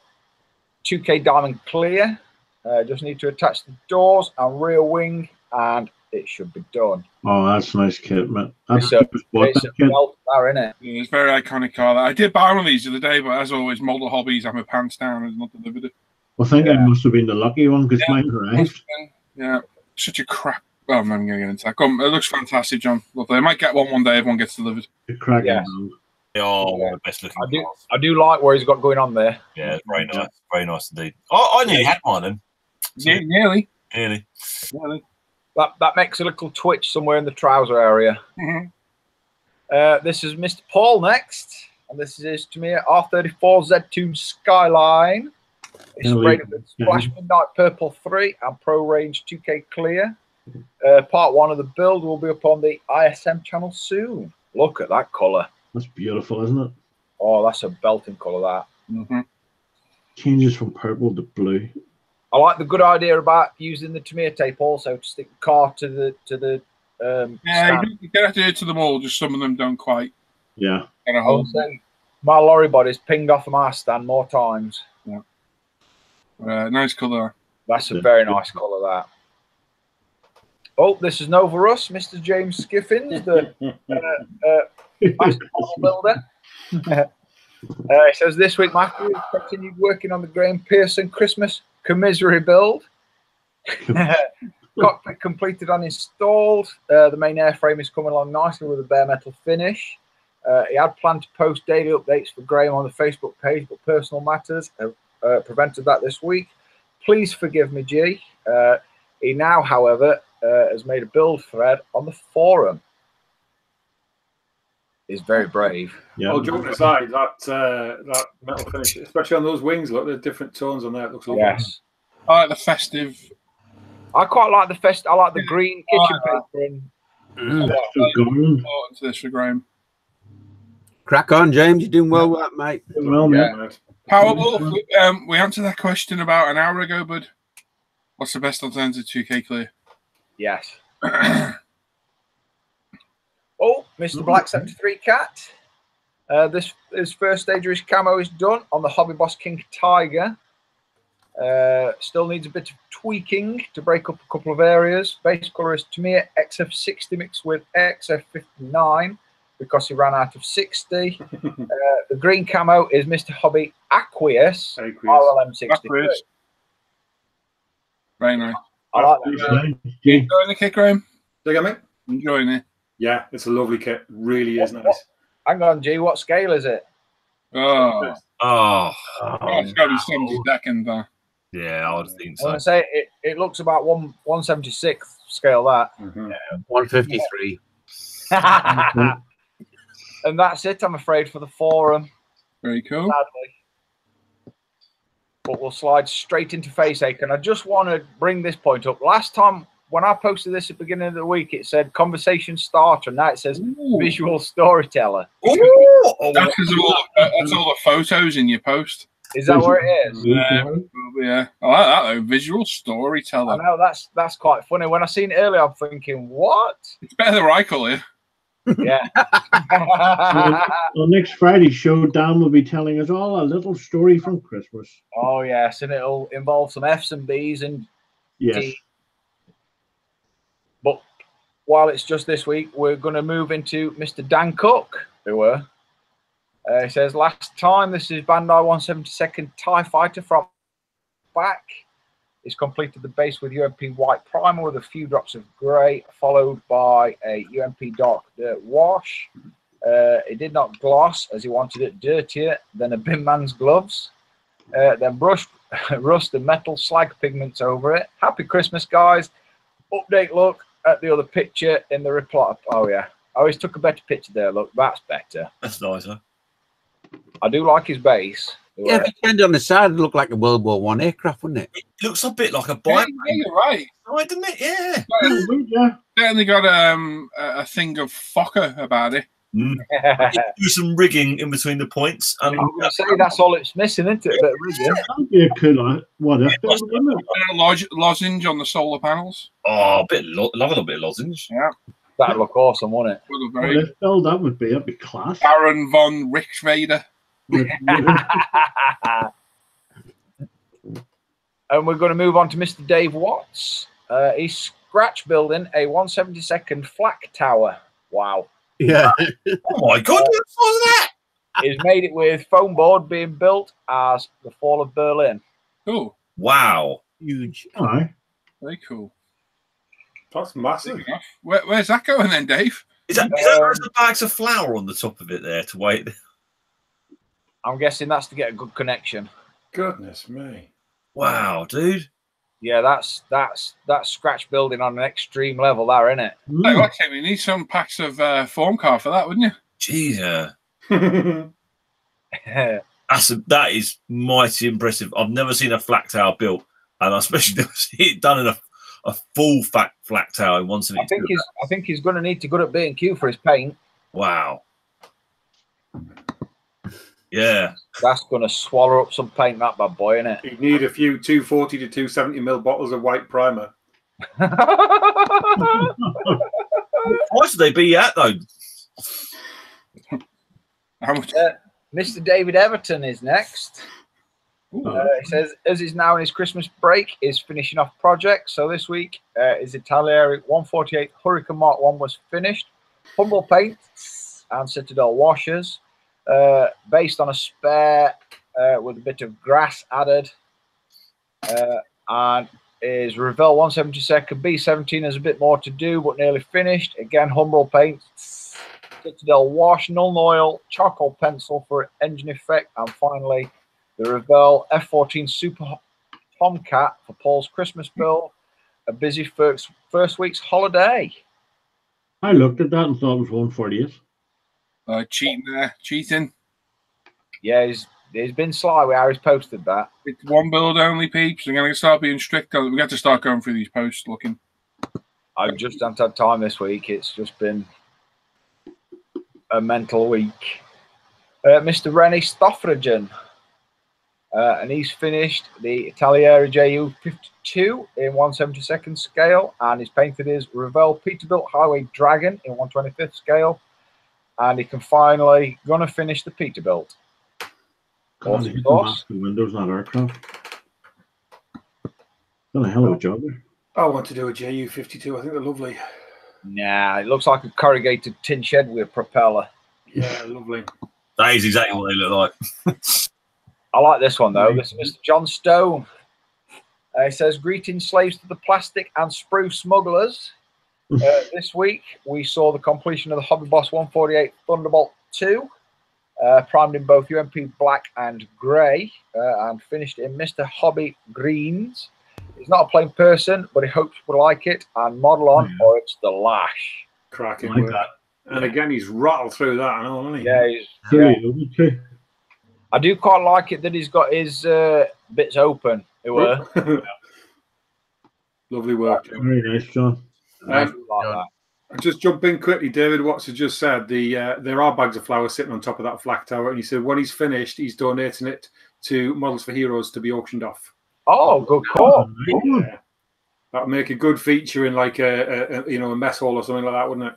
two K Diamond Clear. Uh, just need to attach the doors and rear wing, and it should be done. Oh, that's a nice kit, man. That's it's a, it's a belt bar, isn't it? Yeah, it's a very iconic car. I did buy one of these the other day, but as always, model hobbies, I'm a pants down and not delivered it. I think yeah. I must have been the lucky one because yeah. mine arrived. Yeah, such a crap. Well, I'm not going to get into that. Come, it looks fantastic, John. Lovely. I might get one one day if one gets delivered. Cracking. Yeah. Oh, yeah. The best looking. I do, I do like what he's got going on there. Yeah, it's very nice. Very nice indeed. Oh, I knew he had one then. Yeah, nearly. Nearly. Nearly. That, that makes a little twitch somewhere in the trouser area. Mm-hmm. uh, this is Mister Paul next. And this is to me R thirty-four Z two Skyline. It's rated with Splash Midnight Purple three and Pro Range two K Clear. Uh, part one of the build will be up on the I S M channel soon. Look at that colour. That's beautiful, isn't it? Oh, that's a belting colour, that. Mm-hmm. Changes from purple to blue. I like the good idea about using the Tamiya tape also to stick the car to the to the. Um, yeah, stand. You don't have to do it to them all. Just some of them don't quite. Yeah. Get a hold. My lorry body's pinged off of my stand more times. Yeah. Uh, nice colour. That's a very nice colour, that. Oh, this is no for us, Mister James Skiffins, the uh, uh, model builder. Uh, he says, this week, Matthew has continued working on the Graham Pearson Christmas Commissary build. Cockpit completed and installed. Uh, the main airframe is coming along nicely with a bare metal finish. Uh, he had planned to post daily updates for Graham on the Facebook page, but personal matters have uh, prevented that this week. Please forgive me, G. Uh, he now, however, uh, has made a build thread on the forum. He's very brave. Yeah. Well, joking aside, that uh, that metal finish, especially on those wings, look, there's different tones on there. It looks like yes. I like the festive. I quite like the fest. I like the green kitchen painting. Mm, that's so to this for Graham. Crack on, James. You're doing well with that, mate. Doing well, yeah. mate. Powell, um, we answered that question about an hour ago, bud. What's the best alternative to two K Clear? Yes. Oh, Mister Black seventy-three Cat. Uh, this his first stage of his camo is done on the Hobby Boss King Tiger. Uh, still needs a bit of tweaking to break up a couple of areas. Base colour is Tamiya X F sixty mixed with X F fifty-nine because he ran out of sixty. Uh, the green camo is Mister Hobby Aqueous, R L M sixty-three. Very nice. I like that. You enjoying the kit, Graham? Do you get me? Enjoying it. Yeah, it's a lovely kit. Really is nice. What, hang on, G. What scale is it? Oh, oh, oh it's got to be seventy second. Uh. Yeah, I would think so. I would say it, it looks about one one seventy sixth scale. That mm-hmm. yeah, one fifty three. Yeah. And that's it, I'm afraid, for the forum. Very cool. Sadly. But we'll slide straight into FaceAche, and I just want to bring this point up. Last time. When I posted this at the beginning of the week, it said conversation starter, and now it says Ooh. Visual storyteller. Ooh. That's, all, that's all the photos in your post. Is that where it is? Yeah, yeah. I like that though. Visual storyteller. I know that's that's quite funny. When I seen it earlier, I'm thinking, what? It's better than I call it. Yeah. well, well, next Friday's show, Dan will be telling us all a little story from Christmas. Oh yes, and it'll involve some F's and B's and yes. D's. But while it's just this week, we're going to move into Mister Dan Cook, who were. Uh, he says, last time, this is Bandai one seventy-second TIE Fighter from back. It's completed the base with U M P white primer with a few drops of grey, followed by a U M P dark dirt wash. Uh, it did not gloss as he wanted it, dirtier than a bin man's gloves. Uh, then brushed rust and metal slag pigments over it. Happy Christmas, guys. Update look at the other picture in the reply. Oh, yeah. I always took a better picture there. Look, that's better. That's nicer. I do like his base. Yeah, if it turned on the side, it'd look like a World War One aircraft, wouldn't it? It looks a bit like a bike. Yeah, you're right. Right, didn't it? Yeah. Yeah. Certainly got um, a thing of Fokker about it. Mm. Do some rigging in between the points. And I'm gonna say that's all it's missing, isn't it? That would be a cool one. A lozenge on the solar panels. Oh, a bit, lo love a little bit of lozenge. Yeah, that'd look awesome, wouldn't it? Would very well, oh, that would be, that'd be class. Baron von Richtvader. And we're going to move on to Mister Dave Watts. Uh, he's scratch building a one seventy-second flak tower. Wow. Yeah. Oh my God, what was that? He's made it with foam board being built as the fall of Berlin. Cool. Wow. Huge. Oh, very cool. That's massive. Where, where's that going then, Dave? Is that, um, is that the bags of flour on the top of it there to wait? I'm guessing that's to get a good connection. Goodness me. Wow, dude. Yeah, that's that's that's scratch building on an extreme level, there, isn't it? Hey, well, actually, we need some packs of uh, form car for that, wouldn't you? Jesus, that's a, that is mighty impressive. I've never seen a flak tower built, and I especially never seen it done in a a full fat flak tower in one seventy-two. I think he's I think he's going to need to go to B and Q for his paint. Wow. Yeah, that's going to swallow up some paint, that bad boy, isn't it? You'd need a few two forty to two seventy mil bottles of white primer. What should they be at, though? Uh, Mister David Everton is next. Uh, he says, as he's now in his Christmas break, is finishing off projects. So this week, uh, his Italian one forty-eight Hurricane Mark one was finished. Humble paints and Citadel washers. Uh, based on a spare uh, with a bit of grass added, uh, and is Revell one seventy-second B seventeen has a bit more to do, but nearly finished. Again, Humbrol paint, Citadel wash, null oil, charcoal pencil for engine effect, and finally the Revell F fourteen Super Tomcat for Paul's Christmas build. A busy first first week's holiday. I looked at that and thought it was one fortieth. Uh, cheating there, uh, cheating. Yeah, he's, he's been sly with how he's posted that. It's one build only, peeps. I'm going to start being strict. We've got to start going through these posts looking. I've just haven't had time this week. It's just been a mental week. Uh, Mister Rennie Stoffragen, uh, and he's finished the Italiera J U fifty-two in one seventy-second scale, and he's painted his Revell Peterbilt Highway Dragon in one twenty-fifth scale. And he can finally gonna finish the Peterbilt. God, he the windows, not aircraft. Done a hell of a job there. I want to do a J U fifty-two. I think they're lovely. Nah, it looks like a corrugated tin shed with a propeller. Yeah, lovely. That is exactly what they look like. I like this one though. This is Mister John Stone. Uh, he says, "Greetings, slaves to the plastic and spruce smugglers." Uh, this week, we saw the completion of the Hobby Boss one forty-eight Thunderbolt two, uh, primed in both U M P black and grey, uh, and finished in Mister Hobby Greens. He's not a plain person, but he hopes we'll like it and model on, yeah. Or it's the lash. Cracking like that. And again, he's rattled through that and all, isn't he? Yeah, he's, yeah. I do quite like it that he's got his uh, bits open, it were. Yeah. Lovely work. Very nice, John. Um, like just jump in quickly. David Watts has just said the uh, there are bags of flour sitting on top of that flak tower, and he said when he's finished, he's donating it to Models for Heroes to be auctioned off. Oh, good call! Yeah. That would make a good feature in like a, a, a you know a mess hall or something like that, wouldn't it?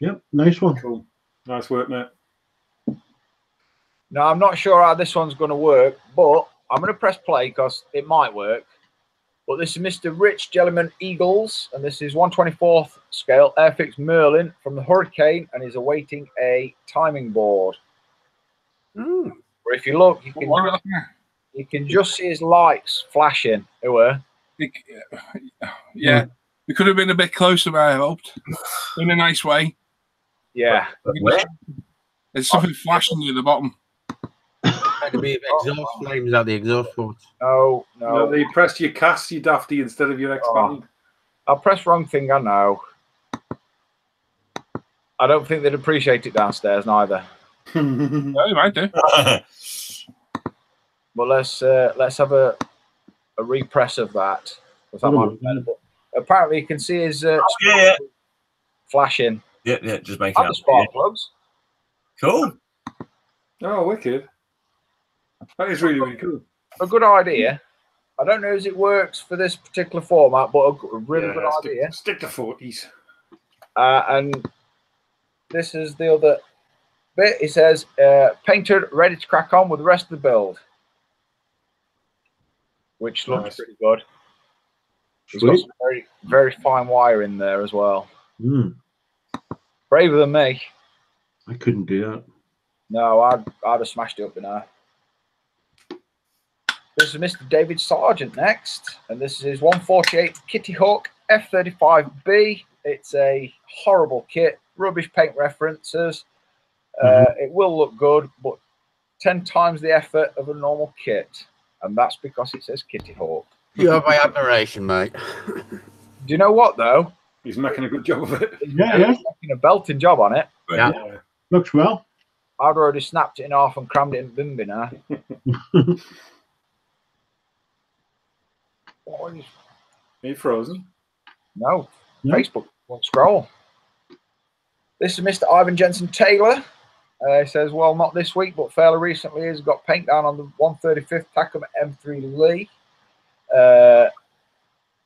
Yep, nice one. Cool, nice work, mate. Now I'm not sure how this one's going to work, but I'm going to press play because it might work. But this is Mister Rich Jelliman Eagles, and this is one twenty-fourth scale Airfix Merlin from the Hurricane, and is awaiting a timing board. Mm. Or if you look, you can. What, what You can just see his lights flashing. They were. Yeah. It could have been a bit closer, I hoped. In a nice way. Yeah. Where? There's something flashing near the bottom. Had to be exhaust flames at the exhaust ports. Oh, no. No, you pressed your cast, you dafty, instead of your expand. Oh. I pressed wrong thing, I know. I don't think they'd appreciate it downstairs, neither. No, they might do. But let's uh, let's have a a repress of that. that might be Apparently, you can see his uh, oh, yeah, yeah. flashing. Yeah, yeah, just make it out. Spark yeah. plugs. Cool. Oh, wicked! That is really really cool. A good idea. I don't know if it works for this particular format, but a really yeah, good stick, idea. Stick to forties. Uh, and this is the other bit. It says uh, painted, ready to crack on with the rest of the build. Which looks nice. Pretty good. It's got some very, very fine wire in there as well. Mm. Braver than me. I couldn't do that. No, I'd, I'd have smashed it up in there. This is Mister David Sargent next. And this is his one forty-eight Kitty Hawk F thirty-five B. It's a horrible kit. Rubbish paint references. Mm-hmm. Uh, it will look good, but ten times the effort of a normal kit. And that's because it says Kitty Hawk. You have my admiration, mate. Do you know what, though? He's making a good job of it. He's yeah, yeah. making a belting job on it. Yeah. yeah. Looks well. I'd already snapped it in half and crammed it in bin bin now. Are you frozen? No. Yeah. Facebook won't scroll. This is Mister Ivan Jensen Taylor. Uh, he says, well, not this week, but fairly recently has got paint down on the one thirty-fifth Tacoma M three Lee. Uh,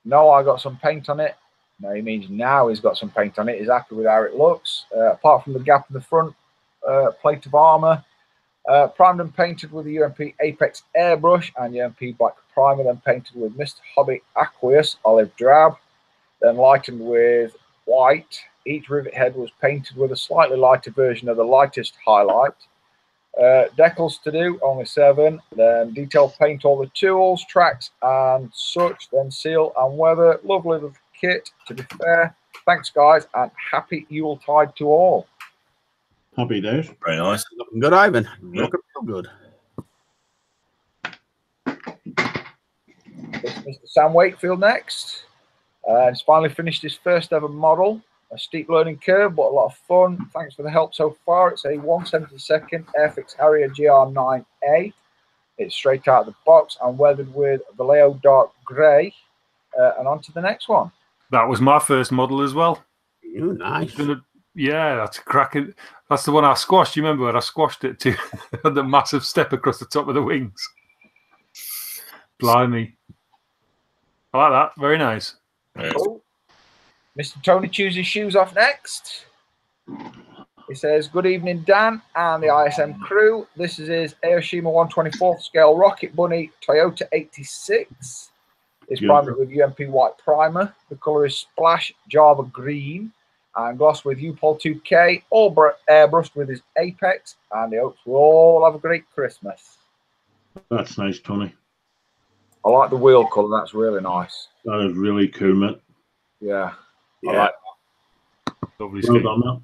no, I got some paint on it. No, he means now he's got some paint on it. He's happy with how it looks. Uh, apart from the gap in the front uh, plate of armour. Uh, primed and painted with the U M P Apex airbrush and the U M P Black Primer. Then painted with Mister Hobby Aqueous Olive Drab. Then lightened with white. Each rivet head was painted with a slightly lighter version of the lightest highlight. Uh, decals to do, only seven. Then detail paint all the tools, tracks, and such. Then seal and weather. Lovely little kit, to be fair. Thanks, guys, and happy Yuletide to all. Happy days. Very nice. Looking good, Ivan. Yep. Looking good. This is Mister Sam Wakefield next. Uh, he's finally finished his first ever model. A steep learning curve, but a lot of fun. Thanks for the help so far. It's a one seventy-second Airfix Harrier G R nine A. It's straight out of the box and weathered with Vallejo Dark Grey. Uh, and on to the next one. That was my first model as well. Ooh, nice. A, yeah, that's cracking. That's the one I squashed. You remember when I squashed it to the massive step across the top of the wings? Blimey. I like that. Very nice. Cool. Mister Tony chews his shoes off next. He says, good evening, Dan and the I S M crew. This is his Aoshima one twenty-fourth scale Rocket Bunny Toyota eighty-six. It's yeah. primed with U M P White Primer. The colour is Splash Java Green and glossed with U P O L two K, all airbrushed with his Apex, and he hopes we'll all have a great Christmas. That's nice, Tony. I like the wheel colour. That's really nice. That is really cool, mate. Yeah. Yeah. All right. Lovely well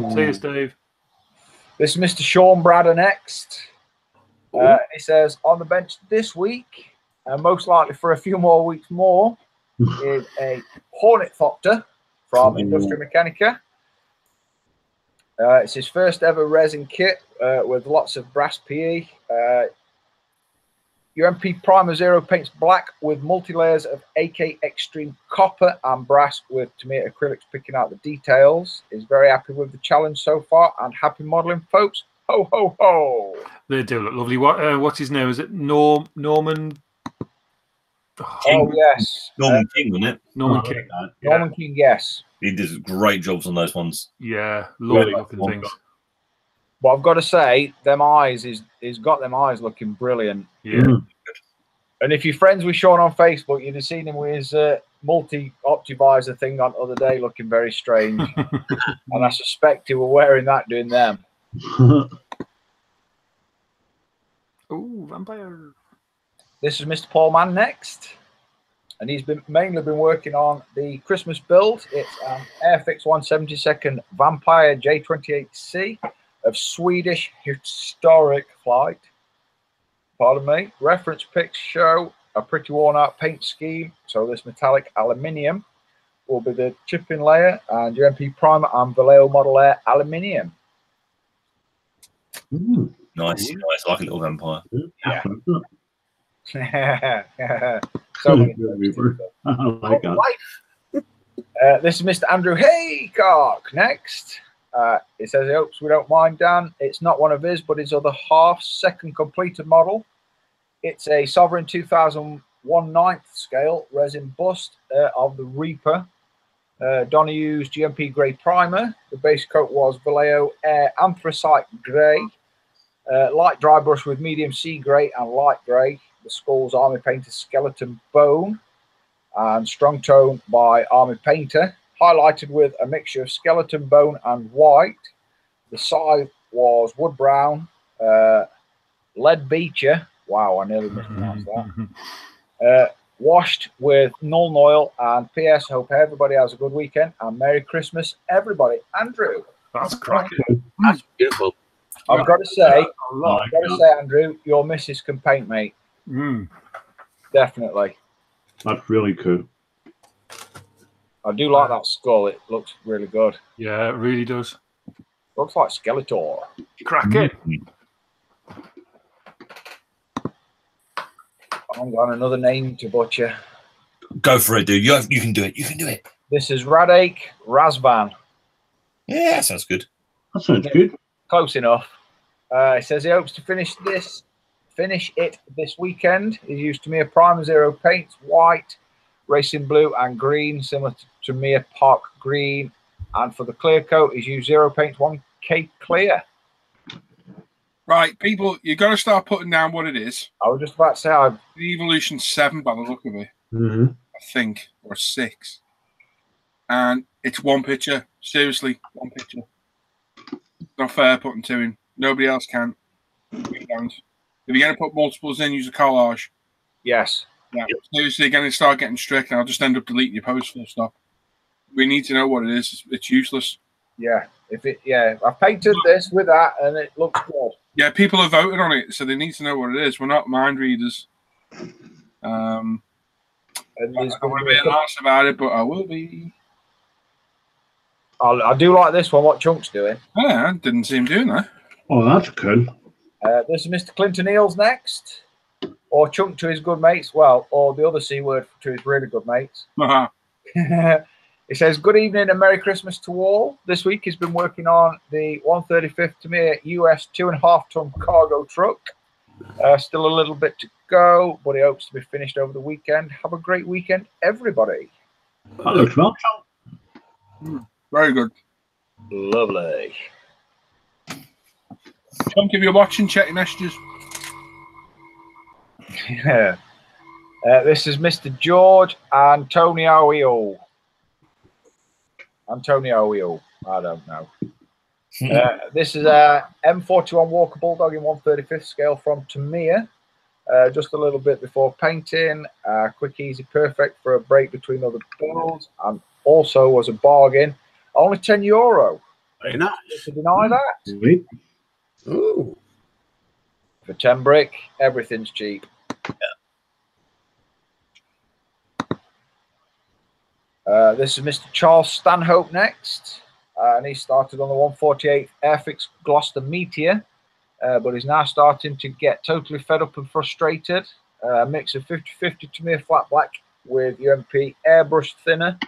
done, see you, Steve. This is Mister Sean Bradder next. Uh, he says, on the bench this week, and most likely for a few more weeks more, is a Hornithopter from Industria Mechanica. Uh, it's his first ever resin kit uh, with lots of brass P E. Uh, U M P Primer Zero paints black with multi-layers of A K Extreme Copper and brass with, to me, acrylics picking out the details. Is very happy with the challenge so far and happy modelling, folks. Ho, ho, ho. They do look lovely. What, uh, what's his name? Is it Norm, Norman? Oh, King. yes. Norman uh, King, wasn't it? Norman oh, King. Like yeah. Norman King, yes. He does great jobs on those ones. Yeah, lovely looking things. Ones. But I've got to say, them eyes, is he's got them eyes looking brilliant. Yeah. And if you're friends with Sean on Facebook, you'd have seen him with his uh, multi-optivisor thing on the other day looking very strange. And I suspect he were wearing that doing them. Ooh, vampire. This is Mister Paul Mann next. And he's been mainly been working on the Christmas build. It's an Airfix one seventy-second Vampire J twenty-eight C of Swedish historic flight. Pardon me. Reference pics show a pretty worn out paint scheme. So this metallic aluminium will be the chipping layer, and U M P primer and Vallejo model air aluminium. Ooh, nice, Ooh. nice, like a little vampire. Yeah. yeah. So oh my God. Uh, this is Mister Andrew Haycock next. Uh, it says he hopes we don't mind Dan. It's not one of his, but his other half, second completed model. It's a Sovereign two thousand one ninth scale resin bust uh, of the Reaper. Uh, Donohue's G M P grey primer. The base coat was Vallejo Air Anthracite grey. Uh, light dry brush with medium sea grey and light grey. The skull's Army Painter skeleton bone and strong tone by Army Painter. Highlighted with a mixture of skeleton bone and white. The side was wood brown, uh, lead beecher. Wow, I nearly mispronounced that. Uh, washed with null oil, and P S hope everybody has a good weekend and Merry Christmas, everybody. Andrew, that's cracking. That's beautiful. I've got to say, oh, I've got to say, Andrew, your missus can paint, mate. Mm. Definitely. That's really cool. I do like that skull. It looks really good. Yeah, it really does. Looks like Skeletor. Crack it. Mm. I've got another name to butcher. Go for it, dude. You have, you can do it. You can do it. This is Radake Razvan. Yeah, that sounds good. That sounds good. Close enough. Uh, he says he hopes to finish this, finish it this weekend. He's used Tamiya Prime Zero paints, white, racing blue, and green, similar to Tamiya Park green. And for the clear coat, he's used Zero paints one K clear. Right, people, you got to start putting down what it is. I was just about to say, I've... the Evolution seven by the look of it, mm-hmm. I think, or six. And it's one picture. Seriously, one picture. Not fair putting two in. Nobody else can. If you're going to put multiples in, use a collage. Yes. Yeah. Yep. Seriously, you're going to start getting strict, and I'll just end up deleting your post full stop. We need to know what it is. It's useless. Yeah. If it, yeah, I painted this with that, and it looks good. Yeah, people have voted on it, so they need to know what it is. We're not mind readers. Um, and I, I want to be a lass about it, but I will be. I'll, I do like this one. What Chunk's doing? Yeah, I didn't see him doing that. Oh, that's good. Uh, this is Mister Clinton Eels next, or Chunk to his good mates. Well, or the other C word to his really good mates. Uh -huh. It says, good evening and Merry Christmas to all. This week he's been working on the one thirty-fifth Tamiya U S two and a half ton cargo truck. Uh, still a little bit to go, but he hopes to be finished over the weekend. Have a great weekend, everybody. That looks well. Mm, very good. Lovely. Chunk, if you're watching, check your messages. Yeah. Uh, this is Mister George Antonio. Antonio Wheel, I don't know. Uh, this is a M forty-one Walker Bulldog in one thirty-fifth scale from Tamiya. Uh, just a little bit before painting. Uh, quick, easy, perfect for a break between other builds. And also was a bargain. Only ten euro. Very nice. To deny that. Really? Ooh. For ten brick, everything's cheap. Yeah. Uh, this is Mister Charles Stanhope next, uh, and he started on the one forty-eight Airfix Gloucester Meteor, uh, but he's now starting to get totally fed up and frustrated. Uh, a mix of fifty fifty Tamiya flat black with U M P airbrush thinner,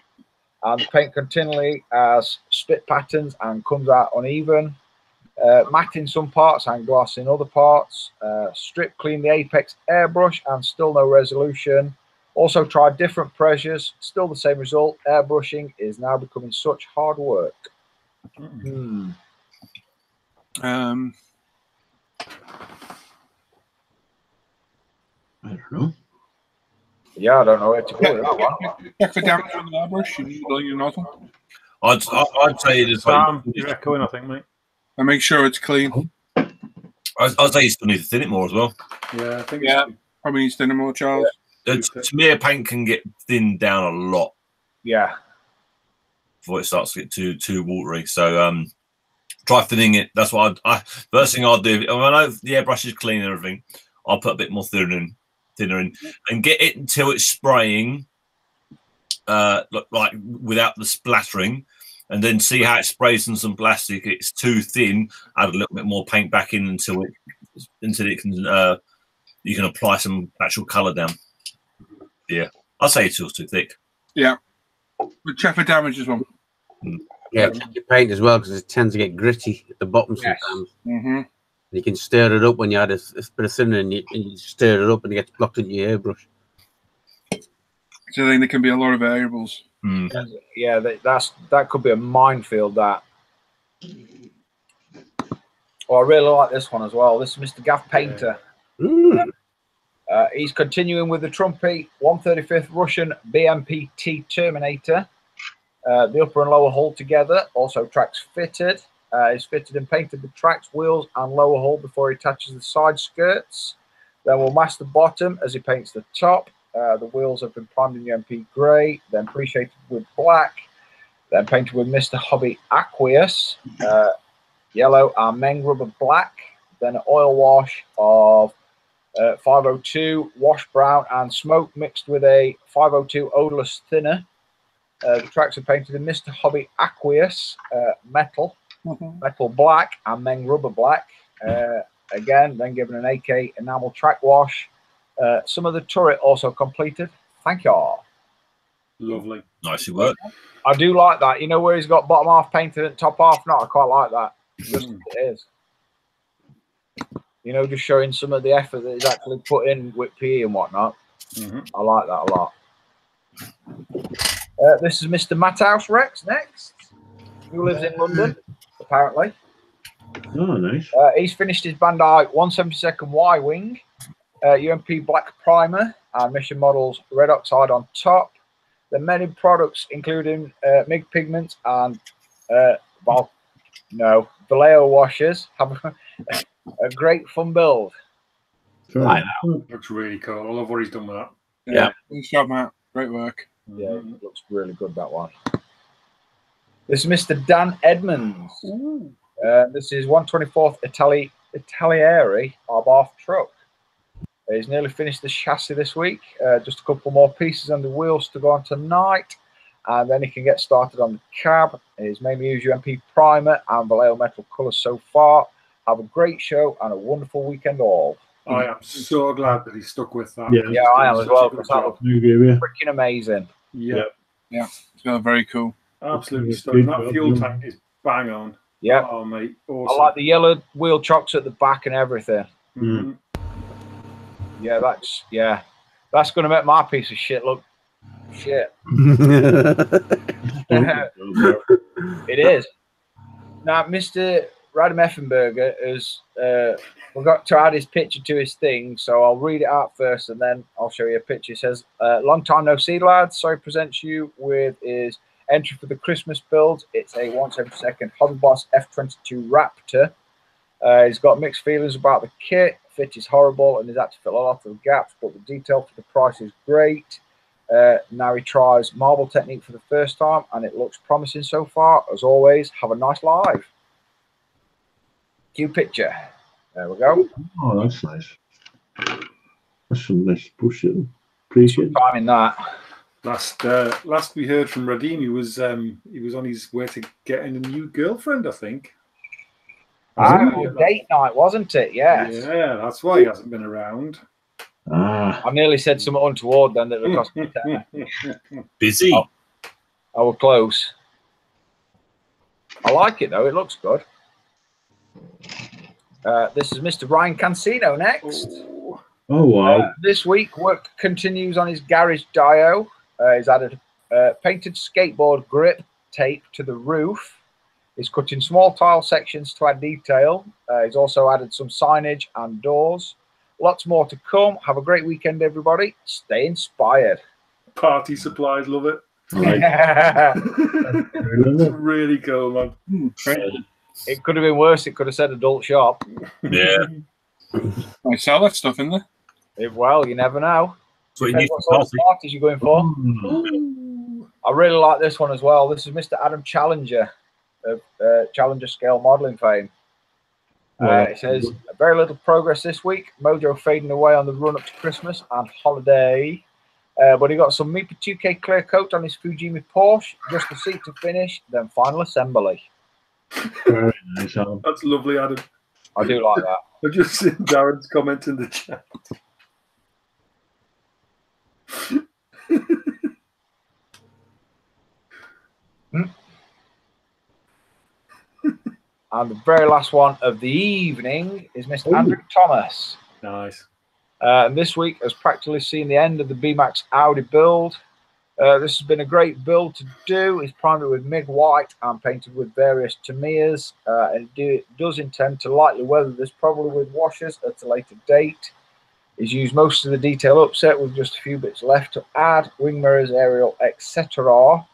and the paint continually has split patterns and comes out uneven. Uh, matte in some parts and gloss in other parts. Uh, strip clean the apex airbrush and still no resolution. Also tried different pressures, still the same result. Airbrushing is now becoming such hard work. Mm. Um, I don't know. Yeah, I don't know where to go with that one. Check for damage from the airbrush. You need all your nozzle. I'd, I'd say it is. Um, you're echoing, I think, mate. And make sure it's clean. I'd, I'd say you still need to thin it more as well. Yeah, I think yeah. It probably needs to know more, Charles. Yeah. Uh, smear paint can get thinned down a lot. Yeah. Before it starts to get too too watery. So um try thinning it. That's what I, I first thing I'll do. When I know the airbrush is clean and everything, I'll put a bit more thinner in thinner in and get it until it's spraying. Uh, like without the splattering, and then see how it sprays on some plastic. It's too thin. Add a little bit more paint back in until it until it can uh, you can apply some actual colour down. Yeah, I'd say it's too thick. Yeah, but check for damage as well. Yeah, check your paint as well because it tends to get gritty at the bottom yes. sometimes. Mm-hmm. You can stir it up when you add a, a bit of thinner and you, and you stir it up and it gets blocked into your airbrush. So I think there can be a lot of variables. Mm. Yeah, that's that could be a minefield. That. Oh, I really like this one as well. This is Mister Gav Painter. Yeah. Mm. Uh, he's continuing with the Trumpy one thirty-fifth Russian B M P T Terminator. Uh, the upper and lower hull together. Also tracks fitted. Uh, he's fitted and painted the tracks, wheels, and lower hull before he attaches the side skirts. Then we'll mask the bottom as he paints the top. Uh, the wheels have been primed in U M P grey, then pre-shaded with black, then painted with Mister Hobby Aqueous, uh, yellow and Meng rubber black, then an oil wash of uh, five oh two, wash brown and smoke mixed with a five oh two odourless thinner. Uh, the tracks are painted in Mister Hobby Aqueous, uh, metal, mm-hmm. metal black and Meng rubber black. Uh, again, then given an A K enamel track wash. Uh, some of the turret also completed. Thank you all. Lovely. Nicely worked. I do like that. You know where he's got bottom half painted and top half not? I quite like that. Just mm. It is. You know, just showing some of the effort that he's actually put in with P E and whatnot. Mm-hmm. I like that a lot. Uh, this is Mister Matthouse Rex next, who lives in London, apparently. Oh, nice. Uh, he's finished his Bandai one seventy-second Y-Wing. Uh, U M P black primer and Mission Models red oxide on top. The many products, including uh, M I G pigments and uh, well, no Vallejo washes, have a, a great fun build. Sure. I know. Looks really cool. I love what he's done with that. Yeah, good job, Matt. Great work. Yeah, mm-hmm. It looks really good, that one. This is Mister Dan Edmonds. Uh, this is one twenty-fourth Itali Italieri Arbath truck. He's nearly finished the chassis this week. Uh, just a couple more pieces and the wheels to go on tonight. And then he can get started on the cab. He's mainly used U M P primer and Vallejo metal colours so far. Have a great show and a wonderful weekend all. I am so glad that he stuck with that. Yeah, yeah I am as well. Because that looks freaking amazing. Yeah. Yeah. Yeah. It's been very cool. Absolutely stunning. That fuel tank is bang on. Yeah. Oh, mate. Awesome. I like the yellow wheel chocks at the back and everything. Mm-hmm. Yeah, that's yeah, that's gonna make my piece of shit look shit. It is. Now, Mister Radam Effenberger has uh, forgot to add his picture to his thing, so I'll read it out first and then I'll show you a picture. It says, uh, "Long time no see, lads." So he presents you with his entry for the Christmas build. It's a once every second Hobby Boss F twenty-two Raptor. Uh, he's got mixed feelings about the kit. Fit is horrible and he's had to fill a lot of gaps, but the detail for the price is great. Uh, now he tries marble technique for the first time and it looks promising so far. As always, have a nice live. Cue picture. There we go. Oh, that's nice. That's some nice pushing. Appreciate it. Timing that. Last uh, last we heard from Radim, he was um, he was on his way to getting a new girlfriend, I think. Oh, date night, wasn't it? Yes. Yeah, that's why he hasn't been around. Ah. I nearly said something untoward then that it cost me ten. Busy. Oh, oh, we're close. I like it though, it looks good. Uh, this is Mister Ryan Cancino next. Oh, oh wow. Uh, this week, work continues on his garage dio. Uh, he's added a uh, painted skateboard grip tape to the roof. He's cutting small tile sections to add detail. Uh, he's also added some signage and doors. Lots more to come. Have a great weekend, everybody. Stay inspired. Party supplies, love it. Right. Yeah. It's really cool, man. It could have been worse. It could have said adult shop. Yeah. I sell that stuff, in there. It, well, you never know. So you need what sort of parties you're going for. Ooh. I really like this one as well. This is Mister Adam Challenger of uh, Challenger Scale Modelling fame. Uh, yeah. It says, very little progress this week. Mojo fading away on the run up to Christmas and holiday. Uh, but he got some Meeper two K clear coat on his Fujimi Porsche, just the seat to finish, then final assembly. Very nice, Adam. That's lovely, Adam. I do like that. I've just seen Darren's comment in the chat. hmm? And the very last one of the evening is Mister Ooh. Andrew Thomas. Nice. Uh, and this week has practically seen the end of the B MAX Audi build. Uh, this has been a great build to do. It's primed it with MIG white and painted with various Tamiya's. Uh, and do, it does intend to lightly weather this probably with washers at a later date. It's used most of the detail upset with just a few bits left to add, wing mirrors, aerial, et cetera.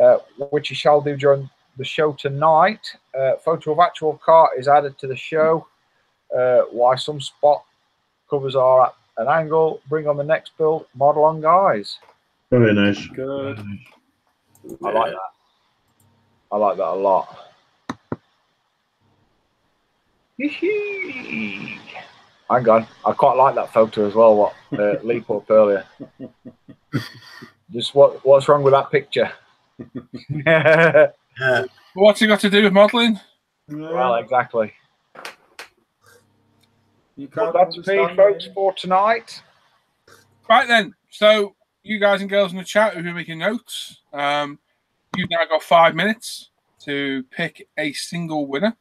Uh, which you shall do during the show tonight. Uh, photo of actual car is added to the show. Uh, why some spot covers are at an angle. Bring on the next build. Model on, guys. Very nice. Good. I like that. I like that a lot. Hang on. I quite like that photo as well, what uh, Lee put up earlier. Just what, what's wrong with that picture? Yeah. What's it got to do with modelling? Well, exactly. You can't well, that's me, folks, you. For tonight. Right then, so you guys and girls in the chat who've been making notes, um, you've now got five minutes to pick a single winner,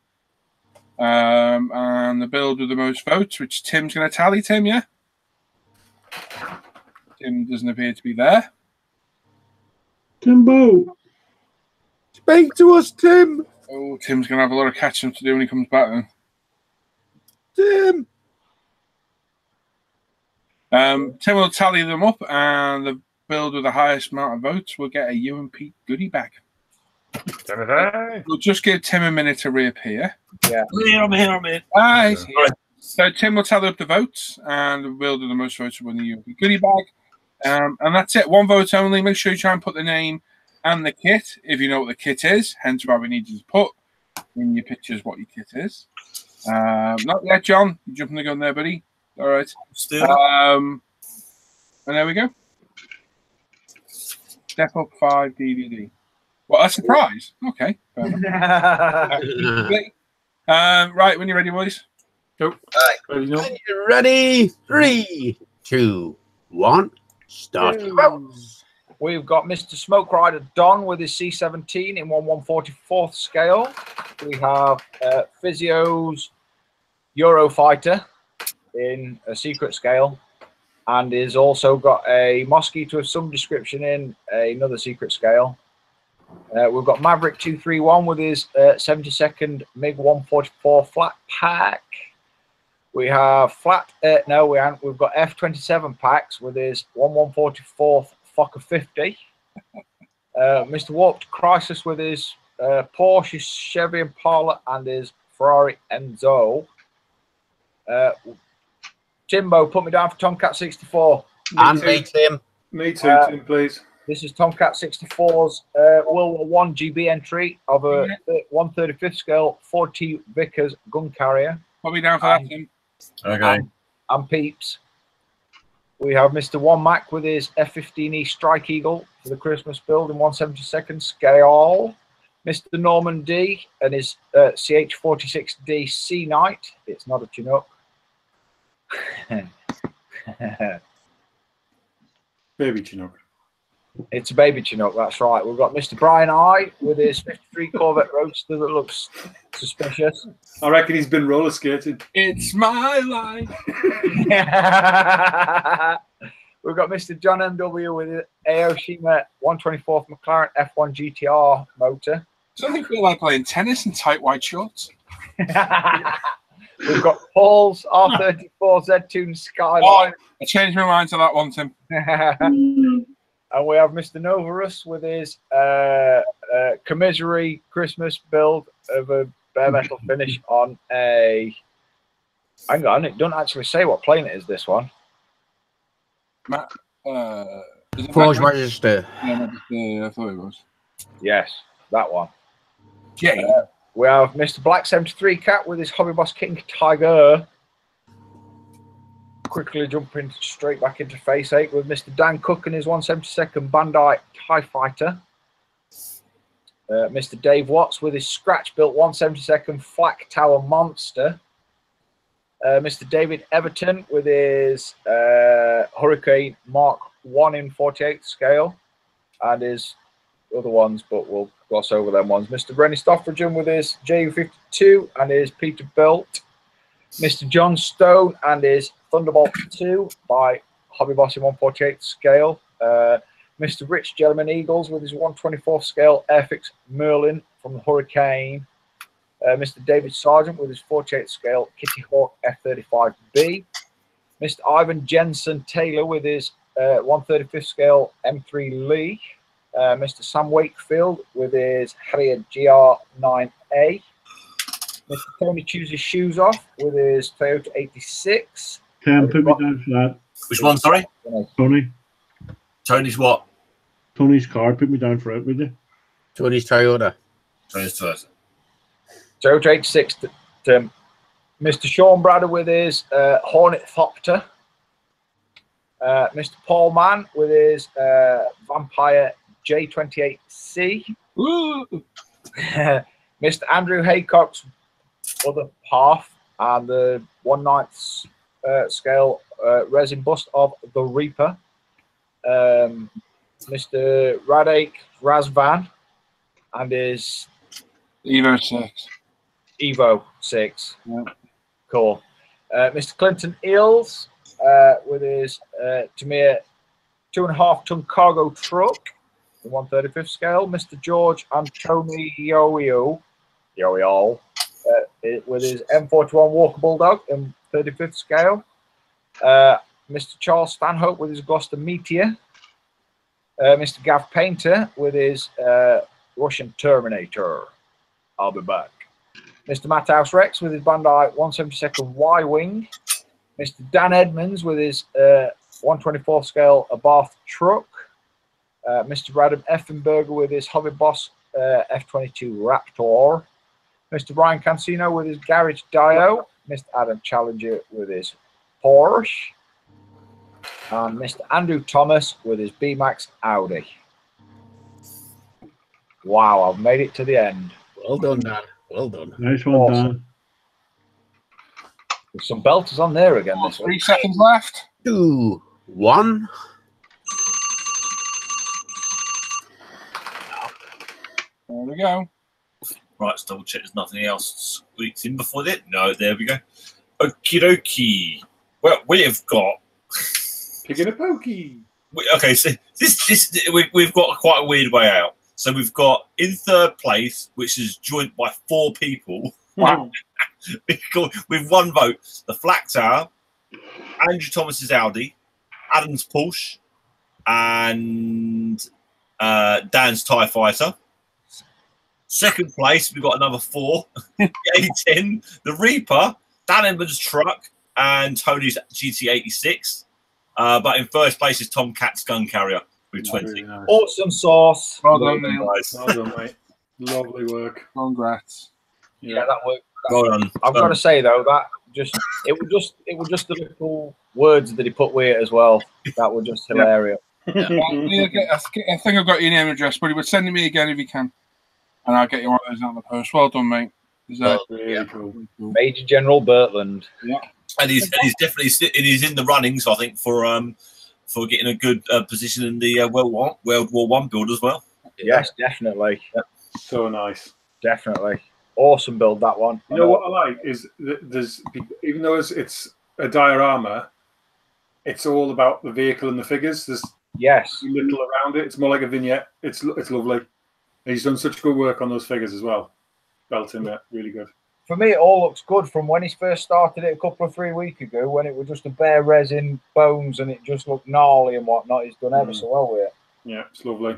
um, and the build with the most votes, which Tim's going to tally. Tim, yeah? Tim doesn't appear to be there. Timbo, speak to us, Tim. Oh, Tim's going to have a lot of catching to do when he comes back then. Tim. Um, Tim will tally them up, and the build with the highest amount of votes will get a U M P goodie bag. We'll just give Tim a minute to reappear. Yeah, I'm here, I'm here. Hi. Right. So Tim will tally up the votes, and the build with the most votes will win the U M P goodie bag. Um, and that's it. One vote only. Make sure you try and put the name and the kit, if you know what the kit is. Hence why we need you to put in your pictures what your kit is. Um, not yet, John. You're jumping the gun there, buddy. All right. Still. Um, and there we go. Step Up five D V D. What a surprise. Okay. Fair enough. uh, right, when you're ready, boys. Go. All right. When you're ready. Three, two, one. Start. Well, we've got Mister Smoke Rider Don with his C seventeen in one one forty-fourth scale. We have uh, Physio's Eurofighter in a secret scale, and is also got a Mosquito of some description in another secret scale. Uh, we've got Maverick two three one with his uh, seventy-second MiG one forty-four flat pack. We have flat, uh, no, we haven't. We've got F twenty-seven packs with his one one forty-fourth Fokker fifty. uh, Mister Warped Crisis with his uh, Porsche Chevy Impala and his Ferrari Enzo. Uh, Timbo, put me down for Tomcat sixty-four. Me and too. me, Tim. Me too, uh, Tim, please. This is Tomcat sixty-four's uh, World War One G B entry of a yeah. one thirty-fifth scale forty Vickers gun carrier. Put me down for and, that, Tim. Okay. And, and Peeps. We have Mister One Mac with his F fifteen E Strike Eagle for the Christmas build in one seventy-second scale. Mister Norman D and his uh, C H forty-six D Sea Knight. It's not a Chinook. Baby Chinook. It's a baby Chinook, that's right. We've got Mister Brian I with his fifty-three Corvette Roadster that looks suspicious. I reckon he's been roller skating. It's my life. We've got Mister John M W with his Aoshima one twenty-fourth McLaren F one G T R motor. Something feel like playing tennis in tight white shorts. We've got Paul's R thirty-four Z two Skyline. Oh, I changed my mind to that one, Tim. And we have Mister Novarus with his uh, uh, Commissary Christmas build of a bare metal finish on a Hang on, it doesn't actually say what plane it is, this one. Matt, uh, is it Forge Majesty? Yeah, Majesty, I thought it was. Yes, that one. Yeah. Uh, we have Mister Black seventy-three Cat with his Hobby Boss King Tiger. Quickly jumping straight back into face eight with Mister Dan Cook and his one seventy-second Bandai TIE Fighter. Uh, Mister Dave Watts with his scratch-built one seventy-second Flak Tower Monster. Uh, Mister David Everton with his uh, Hurricane Mark one in forty-eighth scale. And his other ones, but we'll gloss over them ones. Mister Brenny Stoffridgen with his J U fifty-two and his Peterbilt. Mister John Stone and his Thunderbolt two by Hobby Boss in one forty-eighth scale. Uh, Mister Rich Gentleman Eagles with his one twenty-fourth scale Airfix Merlin from the Hurricane. Uh, Mister David Sargent with his forty-eighth scale Kitty Hawk F thirty-five B. Mister Ivan Jensen Taylor with his uh, one thirty-fifth scale M three Lee. Uh, Mister Sam Wakefield with his Harrier G R nine A. Mister Tony chews his shoes off with his Toyota eighty-six. Cam, put me down for that. Which one, sorry? Tony. Tony's what? Tony's car. Put me down for it, would you? Tony's Toyota. Tony's Toyota. Toyota eighty-six. Um, Mister Sean Bradder with his uh, Hornet Thopter. Uh, Mister Paul Mann with his uh, Vampire J twenty-eight C. Mister Andrew Haycock's other half and the one ninth uh, scale uh, resin bust of the Reaper. Um, Mister Radek Razvan and his Evo six. Evo six. Yeah. Cool. Uh, Mister Clinton Eels uh, with his uh, Tamir two and a half ton cargo truck, the one thirty-fifth scale. Mister George Antonio Yo-yo, uh, it, with his M forty-one Walker Bulldog in thirty-fifth scale. Uh, Mister Charles Stanhope with his Gloucester Meteor. Uh, Mister Gav Painter with his uh, Russian Terminator. I'll be back. Mister Matthouse Rex with his Bandai one seventy-second Y-Wing. Mister Dan Edmonds with his uh, one twenty-fourth scale Abarth truck. Uh, Mister Bradham Effenberger with his Hobby Boss uh, F twenty-two Raptor. Mister Brian Cancino with his Garage Dio. Mister Adam Challenger with his Porsche. And Mister Andrew Thomas with his B-Max Audi. Wow, I've made it to the end. Well done, Dan. Well done. Nice one, awesome. Dan. There's some belters on there again. Oh, this three week. Seconds left. Two, one. There we go. Right, let's double check there's nothing else squeaked in before that. No, there we go. Okie dokie. Well, we have got... Picking a pokey. We, okay, so this, this we, we've got quite a weird way out. So we've got in third place, which is joined by four people. Wow. With one vote, the Flak Tower, Andrew Thomas's Audi, Adam's Porsche, and uh, Dan's TIE Fighter. Second place, we've got another four. The A ten, the Reaper, Dan Edmonds' truck, and Tony's G T eighty-six. Uh, but in first place is Tom Cat's gun carrier with twenty. Really nice. Awesome sauce. Well done, mate. Well done, mate. Lovely work. Congrats. Yeah, yeah, that worked. Well done. I've got to say though, that just it was just it was just the little words that he put with it as well. That were just hilarious. Yeah. Yeah. I think I've got your name and address, buddy, but send it me again if you can. And I'll get you one of those on the post. Well done, mate. Is that well, really yeah. cool. Major General Bertland? Yeah, and he's and he's definitely and he's in the runnings, I think, for um for getting a good uh, position in the uh, World War World War One build as well. Yes, yeah. definitely. Yeah. So nice, definitely awesome build that one. You know what I like is th there's even though it's, it's a diorama, it's all about the vehicle and the figures. There's yes little around it. It's more like a vignette. It's it's lovely. He's done such good work on those figures as well. Belt in there, really good. For me, it all looks good from when he first started it a couple of three weeks ago, when it was just a bare resin bones and it just looked gnarly and whatnot. He's done ever mm. so well with it. Yeah, it's lovely.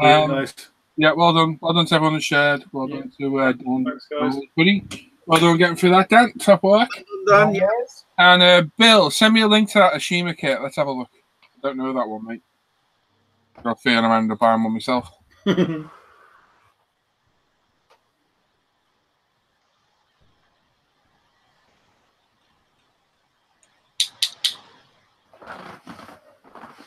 Really um, nice. Yeah, well done. Well done to everyone who shared. Well yeah. done to uh, Dan. Thanks, guys. Buddy. Well done getting through that, Dan. Top work. Well done, yes. And uh, Bill, send me a link to that Ashima kit. Let's have a look. I don't know that one, mate. I've got a feeling I'm going to buy one myself.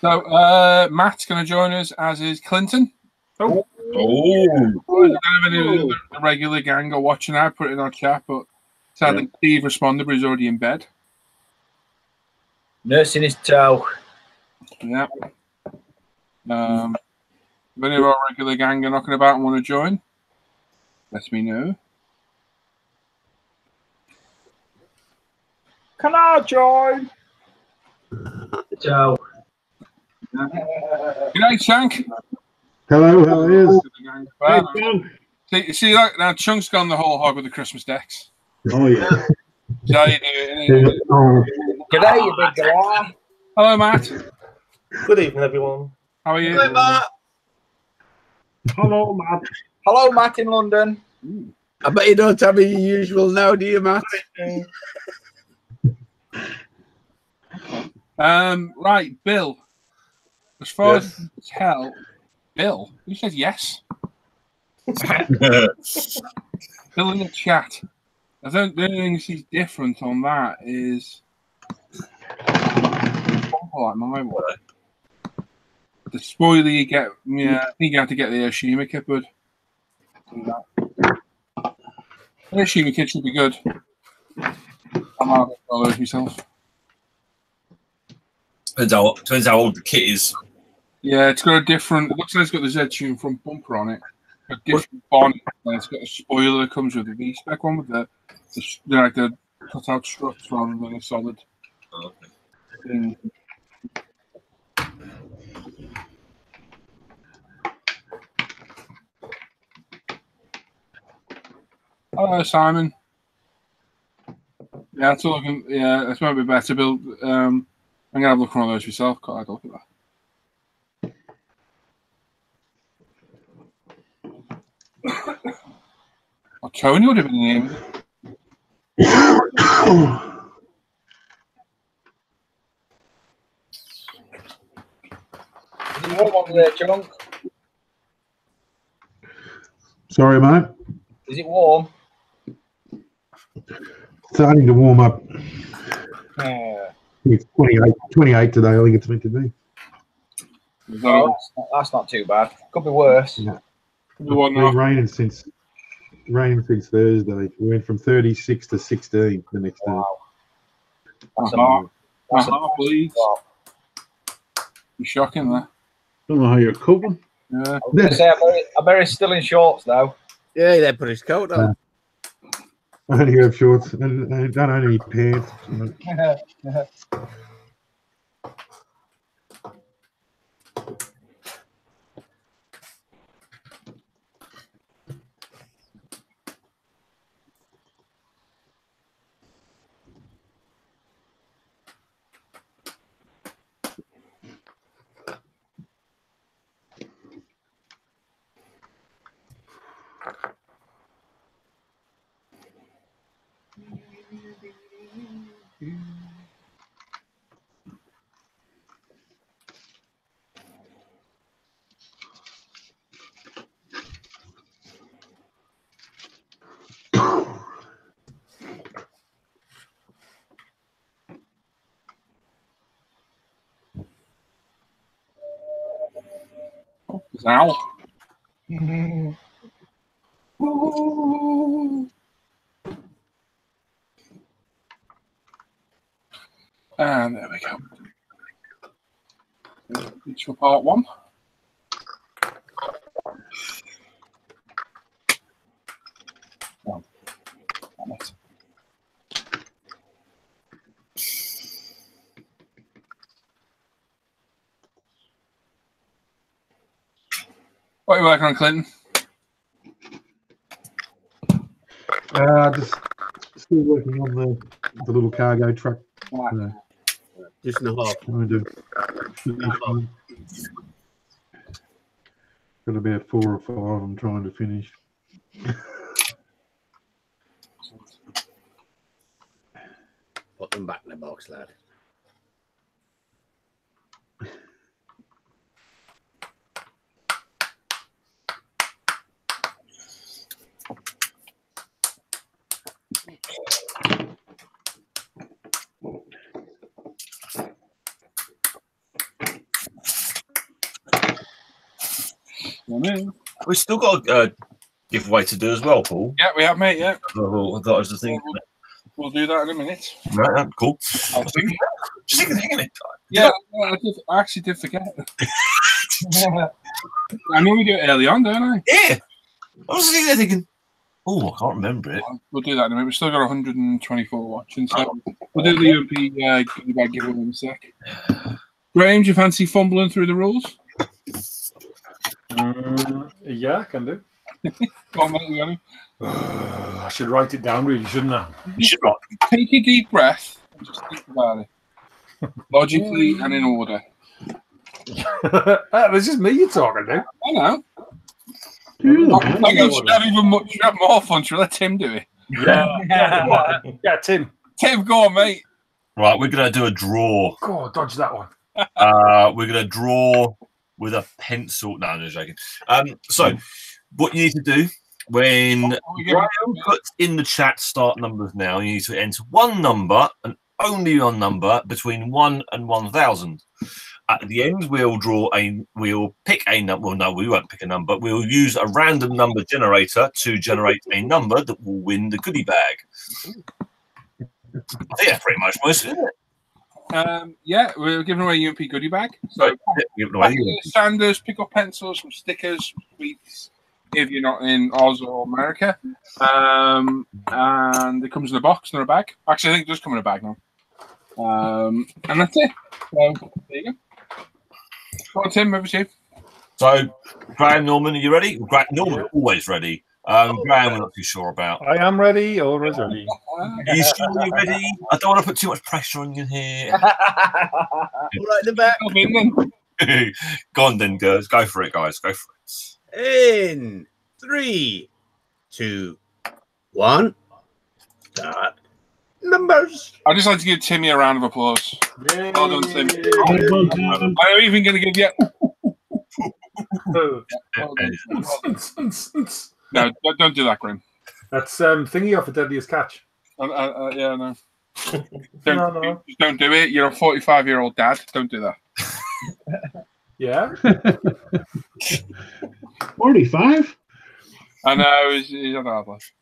So, uh, Matt's going to join us, as is Clinton. Oh. Oh. oh. The regular gang are watching. I put it in our chat, but sadly, yeah. Steve responded, but he's already in bed. Nursing his toe. Yeah. Um, if any of our regular gang are knocking about and want to join, let me know. Can I join? Joe. Good night, Shank. Hello, how are you? Wow. Hey, see, see that now Chunk's gone the whole hog with the Christmas decks. Oh yeah. So you do it. Oh. Good day, you big guy. Hello, Matt. Good evening, everyone. How are you? Hello, Matt. Hello, Matt. Hello, Matt in London. Ooh. I bet you don't have your usual now, do you, Matt? um. Right, Bill. As far yes. as I can tell, Bill, who says yes? Bill in the chat. I don't think anything she's different on that is oh, like my one. The spoiler you get, yeah, I think you have to get the Ashima kit, bud. The Ashima kit should be good. I'm out of it myself. Depends how, depends how old the kit is. Yeah, it's got a different. It looks like it's got the Z tune from bumper on it. A different bonnet. It's got a spoiler that comes with the V spec one with the, the like the cut out struts rather than a solid. Oh, okay. Hello, Simon. Yeah, it's all. Yeah, that's might be better build. Um, I'm gonna have a look at one of those myself. Can't I look at that? Oh, Tony would have been named. Sorry, mate. Is it warm? Starting to warm up. Uh, it's twenty-eight, twenty-eight today. I think it's meant to be. No, that's, not, that's not too bad. Could be worse. No. It's been raining since raining since Thursday. We went from thirty-six to sixteen the next day. Wow. That's uh-huh. That's uh-huh, a please. You're shocking there. Don't know how you're coping. Yeah. I say, I bet he's still in shorts now. Yeah, he did put his coat on. Uh, I only have shorts. I don't own any pants. Now, mm-hmm. And there we go. It's for part one. Oh, damn it. What are you working on, Clinton? Uh, just still working on the, the little cargo truck. Right. Uh, just in the hub. Got about four or five I'm trying to finish. Put them back in the box, lad. We've still got a uh, giveaway to do as well, Paul. Yeah, we have, mate. Yeah, oh, I thought it was the thing. We'll, we'll do that in a minute. Right, cool. I was thinking, just thinking, hang on it. Yeah, I, did, I actually did forget. I mean, we do it early on, don't I? Yeah. I was sitting there thinking, oh, I can't remember it. We'll do that in a minute. We've still got one hundred twenty-four watching, so we'll do the U M P uh, giveaway in a sec. Graham, do you fancy fumbling through the rules? Um, yeah, I can do. on, uh, I should write it down, really, shouldn't I? You should not. Take a deep breath and just think about it logically and in order. That was just me you're talking to. I know. I'm not even much more fun. Should I let Tim do it? Yeah, yeah, yeah, Tim. Tim, go on, mate. Right, we're gonna do a draw. God, dodge that one. uh, we're gonna draw. With a pencil. No, I'm just joking. Um, so, what you need to do when Brian puts in the chat start numbers now, you need to enter one number and only one number between one and one thousand. At the end, we'll draw a. We'll pick a number. Well, no, we won't pick a number. We'll use a random number generator to generate a number that will win the goodie bag. Yeah, pretty much most of it. Um, yeah, we're giving away a U M P goodie bag. So, no, Sanders, pick up pencils, some stickers, sweets, if you're not in Oz or America. Um, and it comes in a box, not a bag. Actually, I think it does come in a bag now. Um, and that's it. So, there you go. Well, Tim, over to you. So, Graham, Norman, are you ready? Graham, Norman, always ready. Um, Graham, we're not too sure about. I am ready, always ready. Are you sure you're ready? I don't want to put too much pressure on you here. All right, the back. Go on then, girls. Go for it, guys. Go for it. In three, two, one. Start. Numbers. I'd just like to give Timmy a round of applause. Yay. Well done, Timmy. I'm even going to give you... No, don't do that, Graham. That's um, thingy off a deadliest catch. Uh, uh, yeah, no. Don't, no, no. Don't do it. You're a forty-five-year-old dad. Don't do that. Yeah. forty-five? I know. He's, he's on the hard life.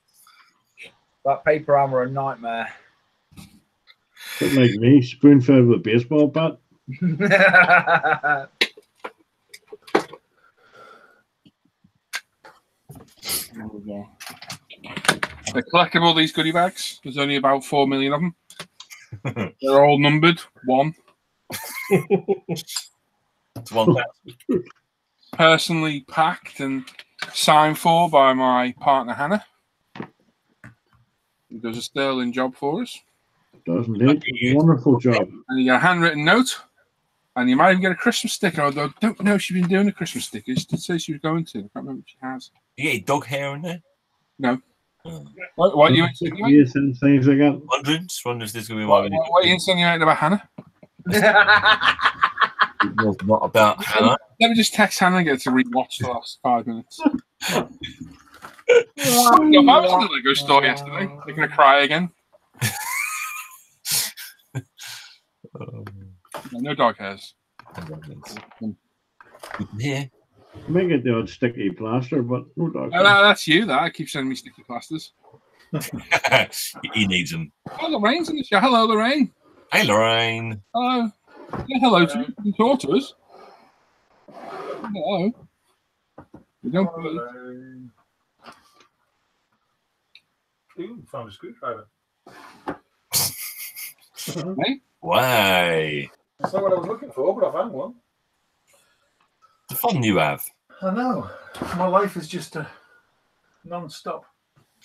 That paper armor a nightmare. Don't make me spoon-fed with a baseball bat. There we go. They're collectible, these goodie bags. There's only about four million of them. They're all numbered. One. It's one thousand. Personally packed and signed for by my partner Hannah, who does a sterling job for us. Does indeed. Wonderful job. And you get a handwritten note, and you might even get a Christmas sticker. Although I don't know if she's been doing a Christmas sticker. She did say she was going to. I can't remember if she has. You get dog hair in there? No. Um, what, what are you insinuating? Things like that. Wondering, just wondering if there's going to be one. What, what are you insinuating about Hannah? It was not about Hannah. Let me just text Hannah and get to rewatch the last five minutes. I was in the Lego store yesterday. They're going to cry again. um, no, no dog hairs. Yeah. Make it the odd sticky plaster, but no dog. No, no, that's you. That I keep sending me sticky plasters. He needs them. Oh, Lorraine's in the show. Hello, Lorraine. Hey, Lorraine. Hello. Yeah, hello to you. You talk to us. Hello. We don't. Hello. Ooh, found a screwdriver. Hey? Why? That's not what I was looking for, but I found one. The fun you have. I know. My life is just a non-stop.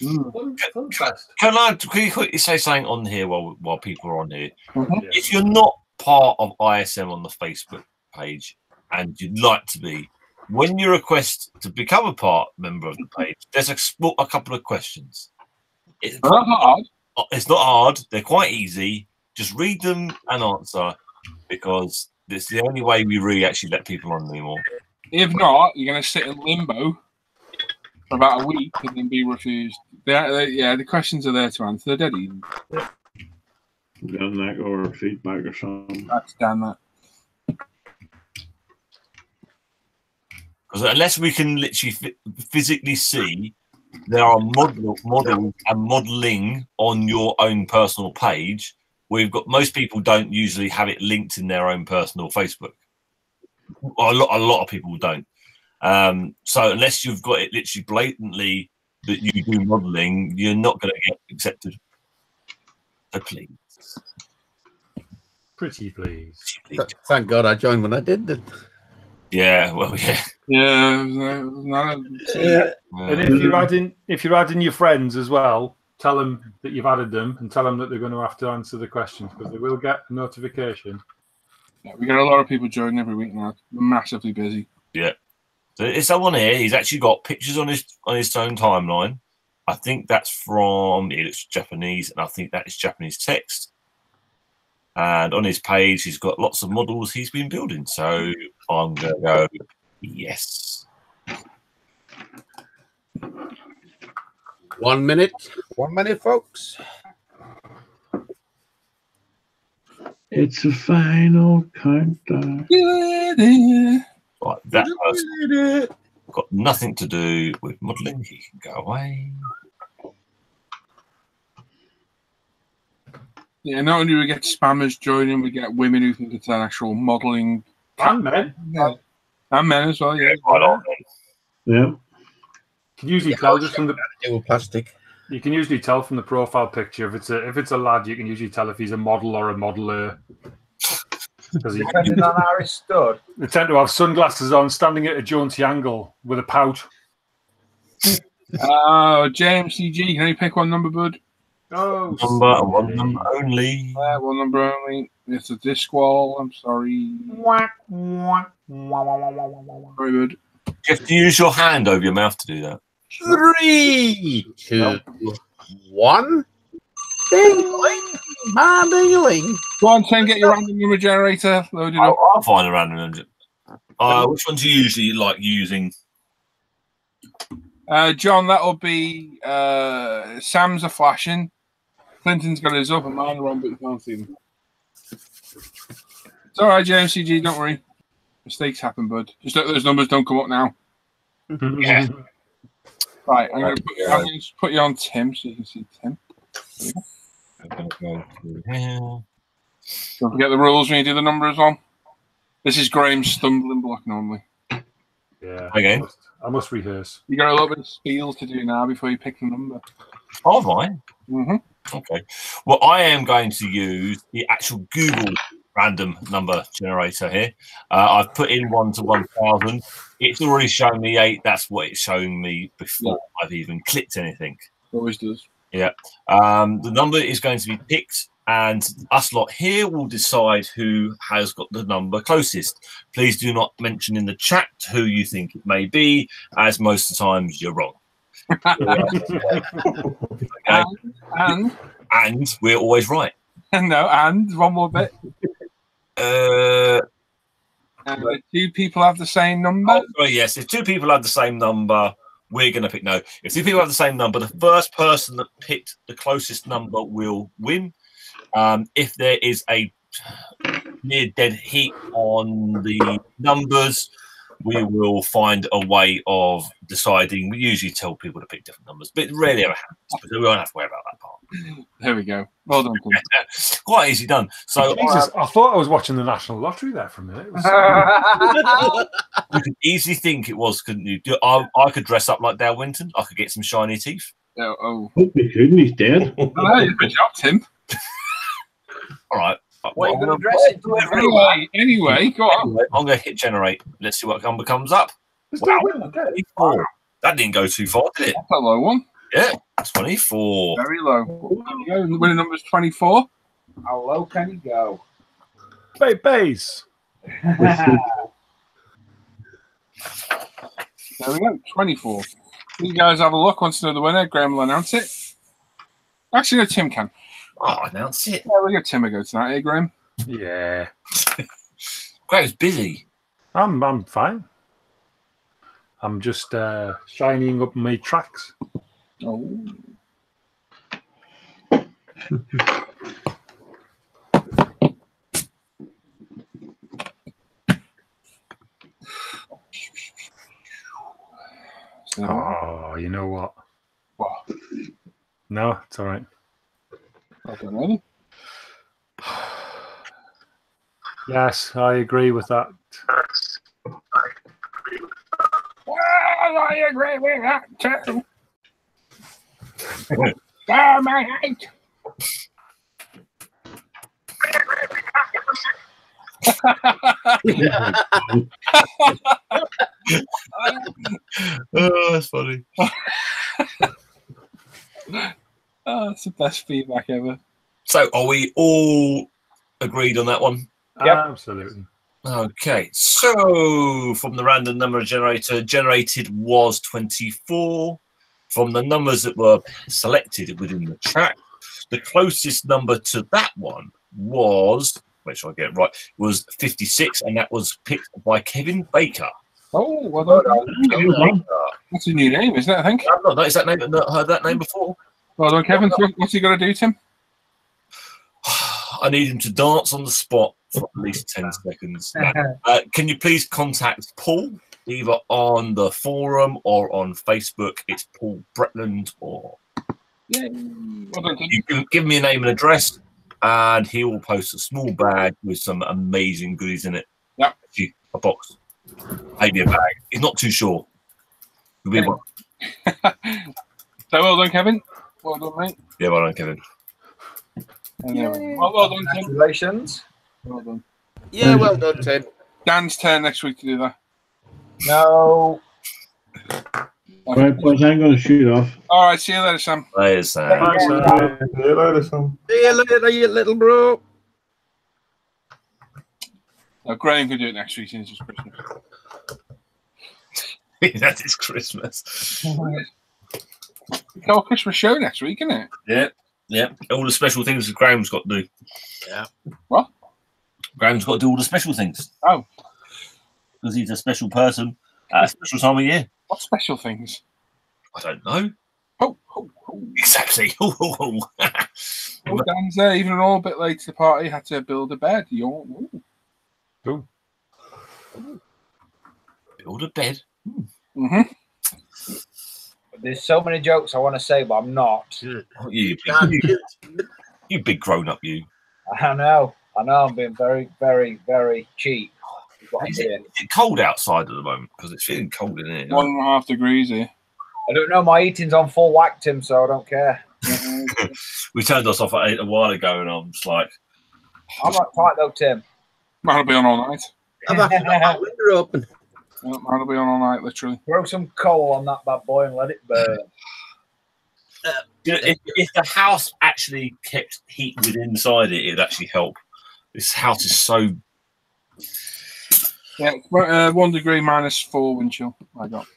Mm. Fun, fun fest. Can I quickly say something on here while while people are on here? Mm-hmm. If you're not part of I S M on the Facebook page and you'd like to be, when you request to become a part member of the page, there's a, a couple of questions. It's not hard. It's not hard. They're quite easy. Just read them and answer, because it's the only way we really actually let people on anymore. If not, you're going to sit in limbo for about a week and then be refused. They are, they, yeah, the questions are there to answer. They're dead even. Yeah. Done that or feedback or something. That's done that. Because unless we can literally physically see, there are model, model and modeling on your own personal page. We've got most people don't usually have it linked in their own personal Facebook. A lot, a lot of people don't. Um, so unless you've got it literally blatantly that you do modeling, you're not going to get accepted. So please. Pretty please. Th thank God I joined when I did. The... Yeah, well, yeah. Yeah, it was not a... yeah. yeah. And if you're adding, if you're adding your friends as well, tell them that you've added them, and tell them that they're going to have to answer the questions, because they will get a notification. Yeah, we get a lot of people joining every week now. We're massively busy. Yeah. So it's someone here. He's actually got pictures on his on his own timeline. I think that's from it looks Japanese, and I think that is Japanese text. And on his page, he's got lots of models he's been building. So I'm gonna go yes. One minute, one minute, folks. It's a final countdown. Right, that has got nothing to do with modeling. He can go away. Yeah, not only do we get spammers joining, we get women who think it's an actual modelling. And men. Yeah. And men as well, yeah. Yeah. yeah. You can usually yeah, tell just from the deal with plastic. You can usually tell from the profile picture if it's a if it's a lad, you can usually tell if he's a model or a modeler. Depending on how he's stood. They tend to have sunglasses on, standing at a jaunty angle with a pout. Oh, uh, J M C G, can you pick one number, bud? Oh, number sorry. one number only. Uh, one number only. It's a disc wall. I'm sorry. Very good. You have to use your hand over your mouth to do that. Three, two, no. one. Ding-a-ling. Man, ding-a-ling. Go on, Tim, get your random number generator loaded up. I'll, I'll find a random number. Uh, which ones do you usually like using? Uh, John, that'll be uh, Sam's a flashing. Clinton's got his up and mine are on, but you can't see them. It's all right, J M C G, don't worry. Mistakes happen, bud. Just let those numbers don't come up now. Yeah. Right, I'm going to put you on Tim so you can see Tim. I'm going to go Don't forget the rules when you do the numbers on. This is Graham's stumbling block normally. Yeah. Okay. I must, I must rehearse. You got a little bit of spiel to do now before you pick the number. Oh, fine. Mm-hmm. Okay. Well, I am going to use the actual Google random number generator here. Uh, I've put in one to one thousand. It's already shown me eight. That's what it's showing me before yeah. I've even clicked anything. It always does. Yeah. Um, the number is going to be picked. And us lot here will decide who has got the number closest. Please do not mention in the chat who you think it may be, as most of the times you're wrong. okay. and, and and we're always right. No, and one more bit. Uh, and if two people have the same number? Oh, oh, yes, if two people have the same number, we're going to pick no. If two people have the same number, the first person that picked the closest number will win. Um, if there is a near dead heat on the numbers, we will find a way of deciding. We usually tell people to pick different numbers, but it rarely ever happens. So we won't have to worry about that part. There we go. Well done. Quite easy done. So Jesus, I, I thought I was watching the National Lottery there for a minute. It was you could easily think it was, couldn't you? I, I could dress up like Dale Winton. I could get some shiny teeth. Oh, oh. Hope you couldn't. He's dead. Oh, good job, Tim. All right. Well, well, anyway, anyway, go on. Anyway, I'm going to hit generate. Let's see what number comes up. Wow. twenty-four. That didn't go too far, did it? That's a low one. Yeah, twenty-four. Very low. The winning number is twenty-four. How low can you go? Play base. There we go, twenty-four. You guys have a look. Once you know the winner, Graham will announce it. Actually, no, Tim can. I'll announce it. Yeah, we'll give Tim a go tonight, eh, Graham? Yeah. Graham's busy. I'm I'm fine. I'm just uh, shining up my tracks. Oh. Oh, you know what? What? No, it's all right. I don't know. Yes, I agree with that. Well, I agree with that too. Damn, I hate. Oh, that's funny. Oh, that's the best feedback ever. So, are we all agreed on that one? Yep. Absolutely. Okay, so from the random number generator, generated was twenty-four. From the numbers that were selected within the chat, the closest number to that one was, make sure I get it right, was fifty-six, and that was picked by Kevin Baker. Oh, well, that, that, that's a new name, isn't it, I think? I've not noticed that name, I've not heard that name before. Well on, Kevin, what's he going to do, Tim? I need him to dance on the spot for at least ten seconds. Uh, can you please contact Paul, either on the forum or on Facebook? It's Paul Bretland, or yeah, well you can give me a name and address, and he will post a small bag with some amazing goodies in it. Yeah, a box, maybe a bag. He's not too sure. It'll be yeah. One. So well done, Kevin. Well done, mate. Yeah, well done, Kevin. Anyway. Well, well done, Tim. Congratulations. Well done. Yeah, well done, Tim. Dan's turn next week to do that. No. Right, boys, I'm going to shoot off. All right, see you later, Sam. Later, Sam. Bye, Sam. See you later, Sam. See you later, you little bro. Now, Graham can do it next week since it's Christmas. That is Christmas. It's our Christmas show next week, isn't it? Yeah. Yeah, all the special things that Graham's got to do. Yeah. What? Graham's got to do all the special things. Oh. Because he's a special person at a special time of year. What special things? I don't know. Oh, oh, oh. Exactly. Oh, oh, oh. Oh, Dan's there. Even a little bit late to the party, had to build a bed. You're... Ooh. Ooh. Ooh. Build a bed. Mm. Mm-hmm. There's so many jokes I want to say, but I'm not. You, you, you, you big grown-up, you. I know. I know. I'm being very, very, very cheap. Is it, is it cold outside at the moment? Because it's feeling cold in here. One and a half degrees here. I don't know. My eating's on full whack, Tim, so I don't care. We turned us off at eight a while ago, and I'm just like... I'm not tight, though, Tim. Mine'll be on all night. I've got my window open. Well, that'll be on all night, literally. Throw some coal on that bad boy and let it burn. Uh, if, if the house actually kept heat within inside it, it'd actually help. This house is so... Yeah, uh, one degree minus four wind chill. I got.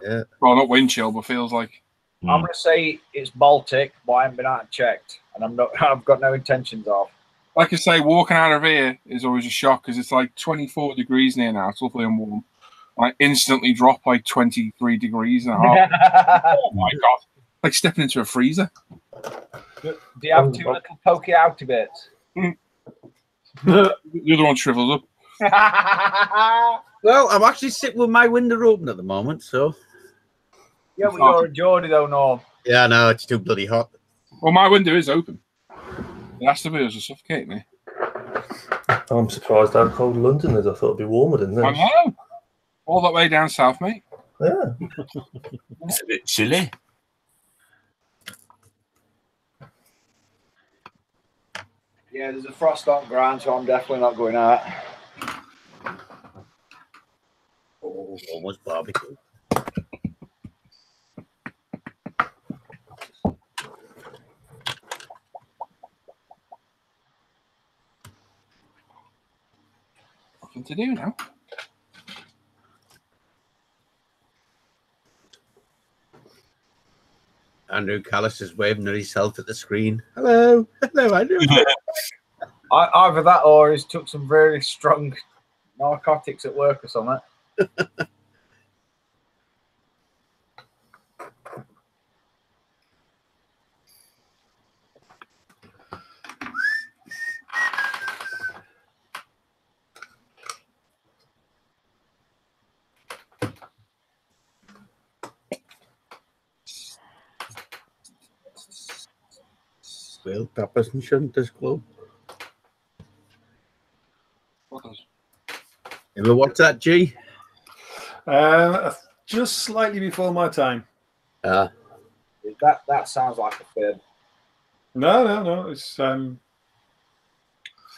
Yeah. Well, not wind chill, but feels like... Mm. I'm going to say it's Baltic, but I haven't been out and checked, and I'm not, I've got no intentions of. Like I say, walking out of here is always a shock because it's like twenty-four degrees near now. It's lovely and warm. I instantly drop like twenty-three degrees and a half. Oh my god! Like stepping into a freezer. Do you have two little pokey out of it? Mm. The other one shrivels up. Well, I'm actually sitting with my window open at the moment, so. Yeah, we are in Geordie though, Norm. Yeah, no, it's too bloody hot. Well, my window is open. Last of it was a suffocate me. I'm surprised how cold London is. I thought it'd be warmer than this. I know. All that way down south, mate. Yeah. It's a bit chilly. Yeah, there's a frost on ground, so I'm definitely not going out. Oh, almost barbecue. To do now. Andrew Callis is waving at himself at the screen. Hello, hello, Andrew. Either that or he's took some very strong narcotics at work or something. Well, that person shouldn't disclose. Ever watch that, G? Uh, just slightly before my time. Uh, that that sounds like a film. No, no, no. It's um.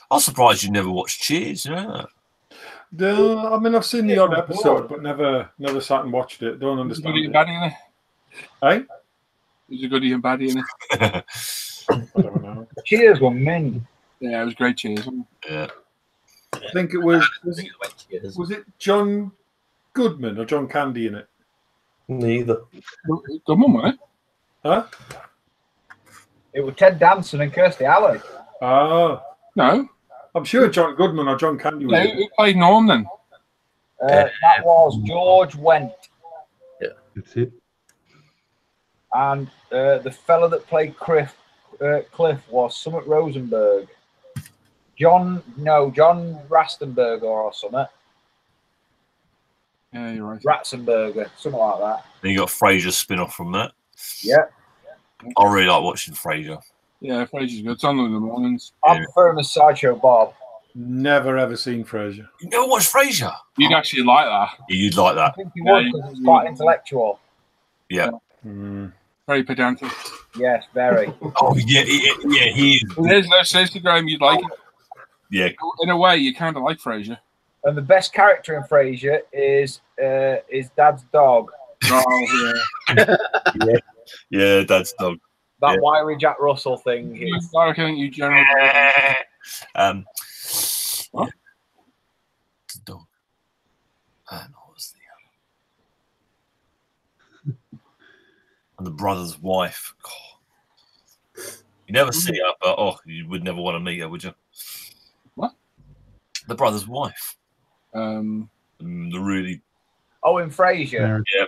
I'm surprised you never watched Cheers. You know that? The, I mean, I've seen the odd episode, but never, never sat and watched it. Don't understand. Is it good and bad in it? Hey, is it good and bad in it? I don't know. Cheers were men. Yeah, it was great. Cheers. Yeah. I think it was. Was it, was it John Goodman or John Candy in it? Neither. Goodman, wasn't it? Huh? It was Ted Danson and Kirstie Alley. Oh no! I'm sure John Goodman or John Candy was. No, who played Norm then? Uh, that was George Wendt. Yeah, that's it. And uh, the fella that played Cliff. Uh, Cliff was Summit Rosenberg, John, no, John Rastenberger or Summit. Yeah, you're right. Ratzenberger, something like that. Then you got Frasier's spin off from that. Yeah. I really like watching Frasier. Yeah, Frasier's good. It's on in the mornings. I'm yeah. preferring the Sideshow Bob. Never ever seen Frasier. You never watched Frasier? You'd actually like that. Yeah, you'd like that. I think you yeah, would because it's quite intellectual. Yeah. yeah. Mm. Very pedantic. Yes, very. Oh, yeah, yeah, yeah he is. There's no sense to Graham, you'd like it. Yeah. In a way, you kind of like Frasier. And the best character in Frasier is uh, is Dad's dog. Oh, yeah. yeah. Yeah, Dad's dog. That yeah. wiry Jack Russell thing. Is... I reckon you generally... um, what? Yeah. It's a dog. I know. And the brother's wife. God. You never see her, but oh, you would never want to meet her, would you? What? The brother's wife. Um, mm, the really. Oh, in Frasier. Yeah.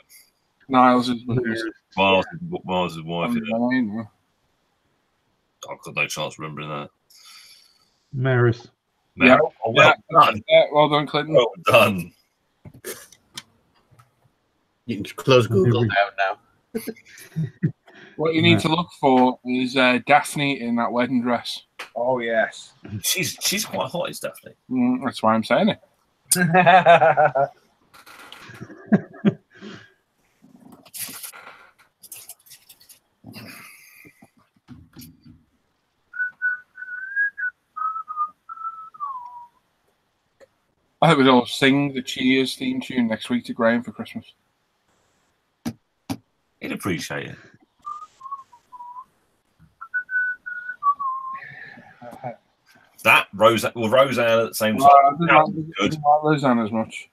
Niles is Miles', Miles, yeah. Miles' wife. I mean, yeah. I've got no chance remembering that. Maris. Maris. Yeah. Oh, well yeah. done. Yeah, well done, Clinton. Well done. You can close Google out now. What you need to look for is uh, Daphne in that wedding dress. Oh yes, she's she's quite hot, is Daphne. Mm, that's why I'm saying it. I hope we all sing the Cheers theme tune next week to Graham for Christmas. He'd appreciate it. That Roseanne, well, Roseanne at the same time. No, I didn't like Roseanne as much.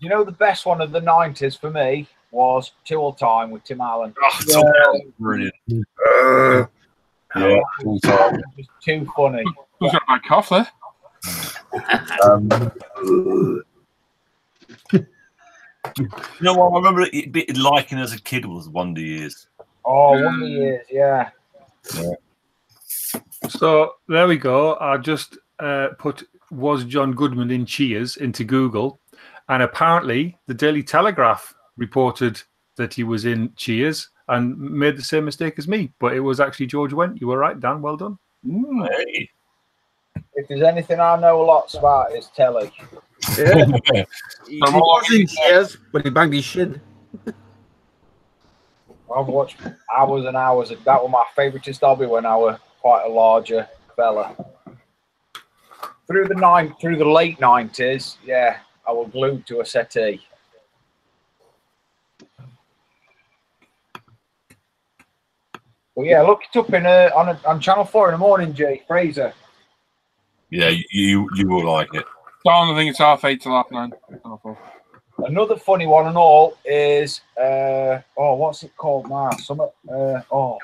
You know, the best one of the nineties for me was Tool Time with Tim Allen. Oh, yeah. Tom Allen, brilliant. Uh, yeah, Tool Time. It was too funny. Who's got my cough there? um, You know what? I remember it, it liking as a kid was Wonder Years. Oh, yeah. Wonder Years, yeah. yeah. So there we go. I just uh, put "was John Goodman in Cheers" into Google, and apparently the Daily Telegraph reported that he was in Cheers and made the same mistake as me. But it was actually George Wendt. You were right, Dan. Well done. Mm. Hey. If there's anything I know lots about, it's telly. Yeah. He was in Cheers, but he banged his shin. I've watched hours and hours. That was my favouriteest hobby when I was quite a larger fella. Through the nine, through the late nineties, yeah, I was glued to a settee. Well, yeah, look it up in a, on a, on Channel Four in the morning, Jay Fraser. Yeah, you you will like it. Don, I think it's half eight till half nine. Another funny one and all is, uh, oh, what's it called now? Some, uh, oh.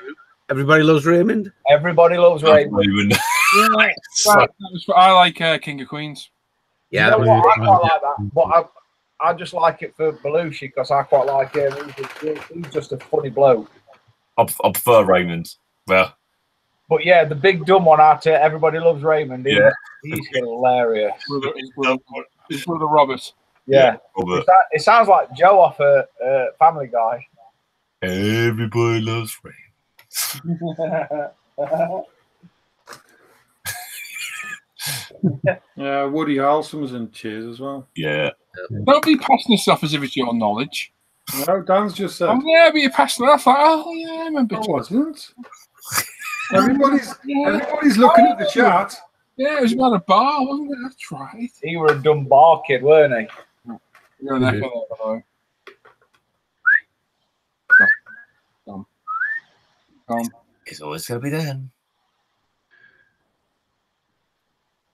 Everybody Loves Raymond? Everybody Loves Raymond. Raymond. Yeah, like, that, that was, I like uh, King of Queens. Yeah, you know that was, I quite like that, but I, I just like it for Belushi because I quite like him. He's, he's just a funny bloke. I, I prefer Raymond. Yeah. But yeah, the big dumb one out there, Everybody Loves Raymond. He, yeah. He's hilarious. His brother, his brother Robert. Yeah. yeah Robert. It sounds like Joe off a uh, Family Guy. Everybody Loves Raymond. Yeah, Woody Harrelson was in Cheers as well. Yeah. Don't be passing this off as if it's your knowledge. No, Dan's just said. Oh, yeah, but you're passing it off like, oh, yeah, I remember. I wasn't. Everybody's, yeah. everybody's looking oh, at the chat. Yeah, it was about a bar, wasn't it? That's right. He was a dumb bar kid, weren't he? You're an echo over there. Tom. Tom. It's always going to be Dan.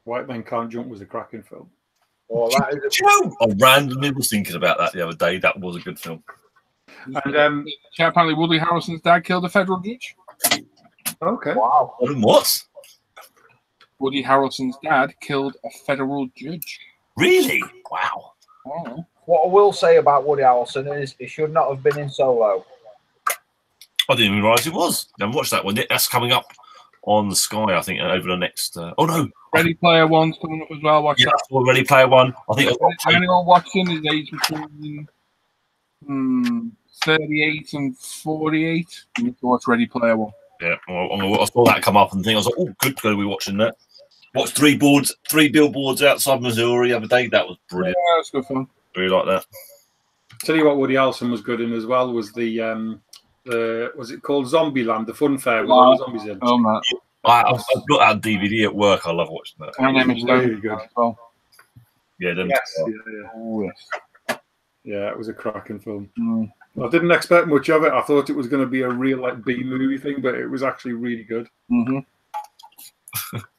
White Men Can't Jump was a cracking film. Oh, that is a... You know, I randomly was thinking about that the other day. That was a good film. And um, apparently Woody Harrelson's dad killed a federal judge. Okay. Wow. What? Woody Harrelson's dad killed a federal judge. Really? Wow. Wow. What I will say about Woody Harrelson is it should not have been in Solo. I didn't even realise it was. I haven't watched that one. That's coming up on the Sky, I think, over the next... Uh, oh, no. Ready Player One's coming up as well. Watch yeah, that. Ready Player One. I think... Anyone watching is age between hmm, thirty-eight and forty-eight. You need to watch Ready Player One. Yeah, I saw that come up and think I was like, oh, good, going to be watching that. Watched three boards, three billboards outside Missouri the other day. That was brilliant. Yeah, that's good fun. Really like that. Tell you what, Woody Harrelson was good in as well was the um, the was it called Zombieland? The fun fair wow. with all the zombies in. Oh man, I, I've got our D V D at work. I love watching that. My name is really good. Well. Yeah, them yes, yeah, yeah. Oh, yes. yeah, it was a cracking film. Mm. I didn't expect much of it. I thought it was going to be a real like B movie thing, but it was actually really good. Mm-hmm.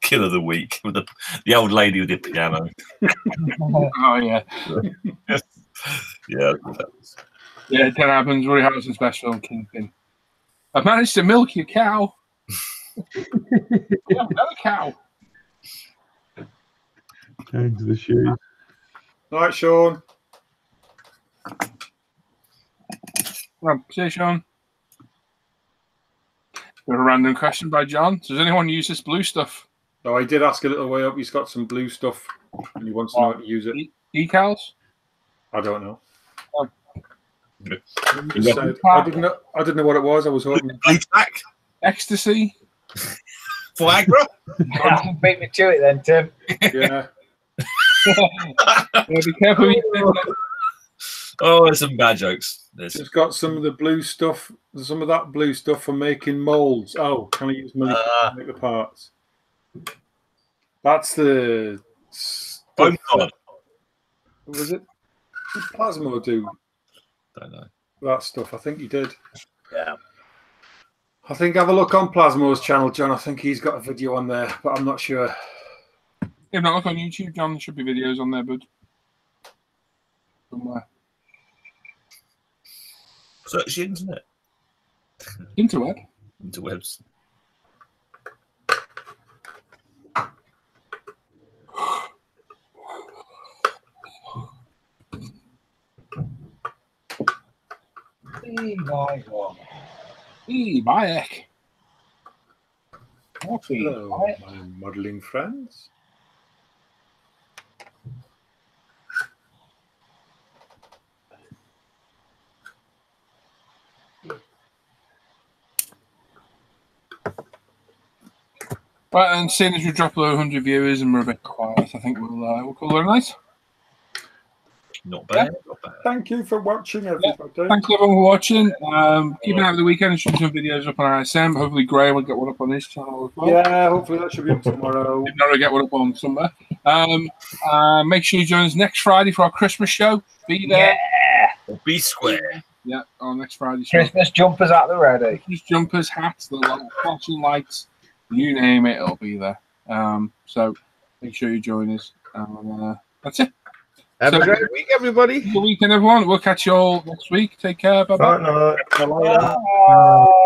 Kill of the week with the the old lady with the piano. Oh yeah, yeah, yeah. yeah that happens. Woody Harrelson special on Kingpin. I've managed to milk your cow. Yeah, another cow. Into the shoe. All right, Sean. Well, see you, Sean. We have a random question by John. Does anyone use this blue stuff? Oh, I did ask a little way up. He's got some blue stuff and he wants to know how to use it. E decals? I don't know. Oh. Said, I, didn't know I didn't know what it was. I was hoping. Ecstasy? Viagra? You beat me to it then, Tim. Yeah. Be careful. Oh, there's some bad jokes. There's it's got some of the blue stuff, some of that blue stuff for making molds. Oh, can I use money uh, to make the parts? That's the bone colour. What was it? Did Plasma do? Don't know. That stuff. I think he did. Yeah. I think have a look on Plasma's channel, John. I think he's got a video on there, but I'm not sure. If not, look on YouTube, John. There should be videos on there, bud. Somewhere. Search the internet. Interweb. Interwebs. E my one. E my heck. Hello, my modelling friends. Right, and seeing as we drop below one hundred viewers and we're a bit quiet, I think we'll uh, we'll call it a night. Not bad. Yeah. Not bad. Thank you for watching, everybody. Yeah, thanks everyone for watching. Um, keep an eye on the weekend and shoot some videos up on I S M. Hopefully, Graham will get one up on his channel as well. Yeah, hopefully that should be up tomorrow. If not, I'll get one up on somewhere. Um, uh, make sure you join us next Friday for our Christmas show. Be there. Yeah. Be square. Yeah, on next Friday show. Christmas jumpers at the ready. Christmas jumpers, hats, the like, flashing lights. You name it, it'll be there. Um, so make sure you join us. And, uh, that's it. Have so, a great week, everybody. Good weekend, everyone. We'll catch you all next week. Take care. Bye-bye. Bye-bye. Bye-bye. Bye-bye.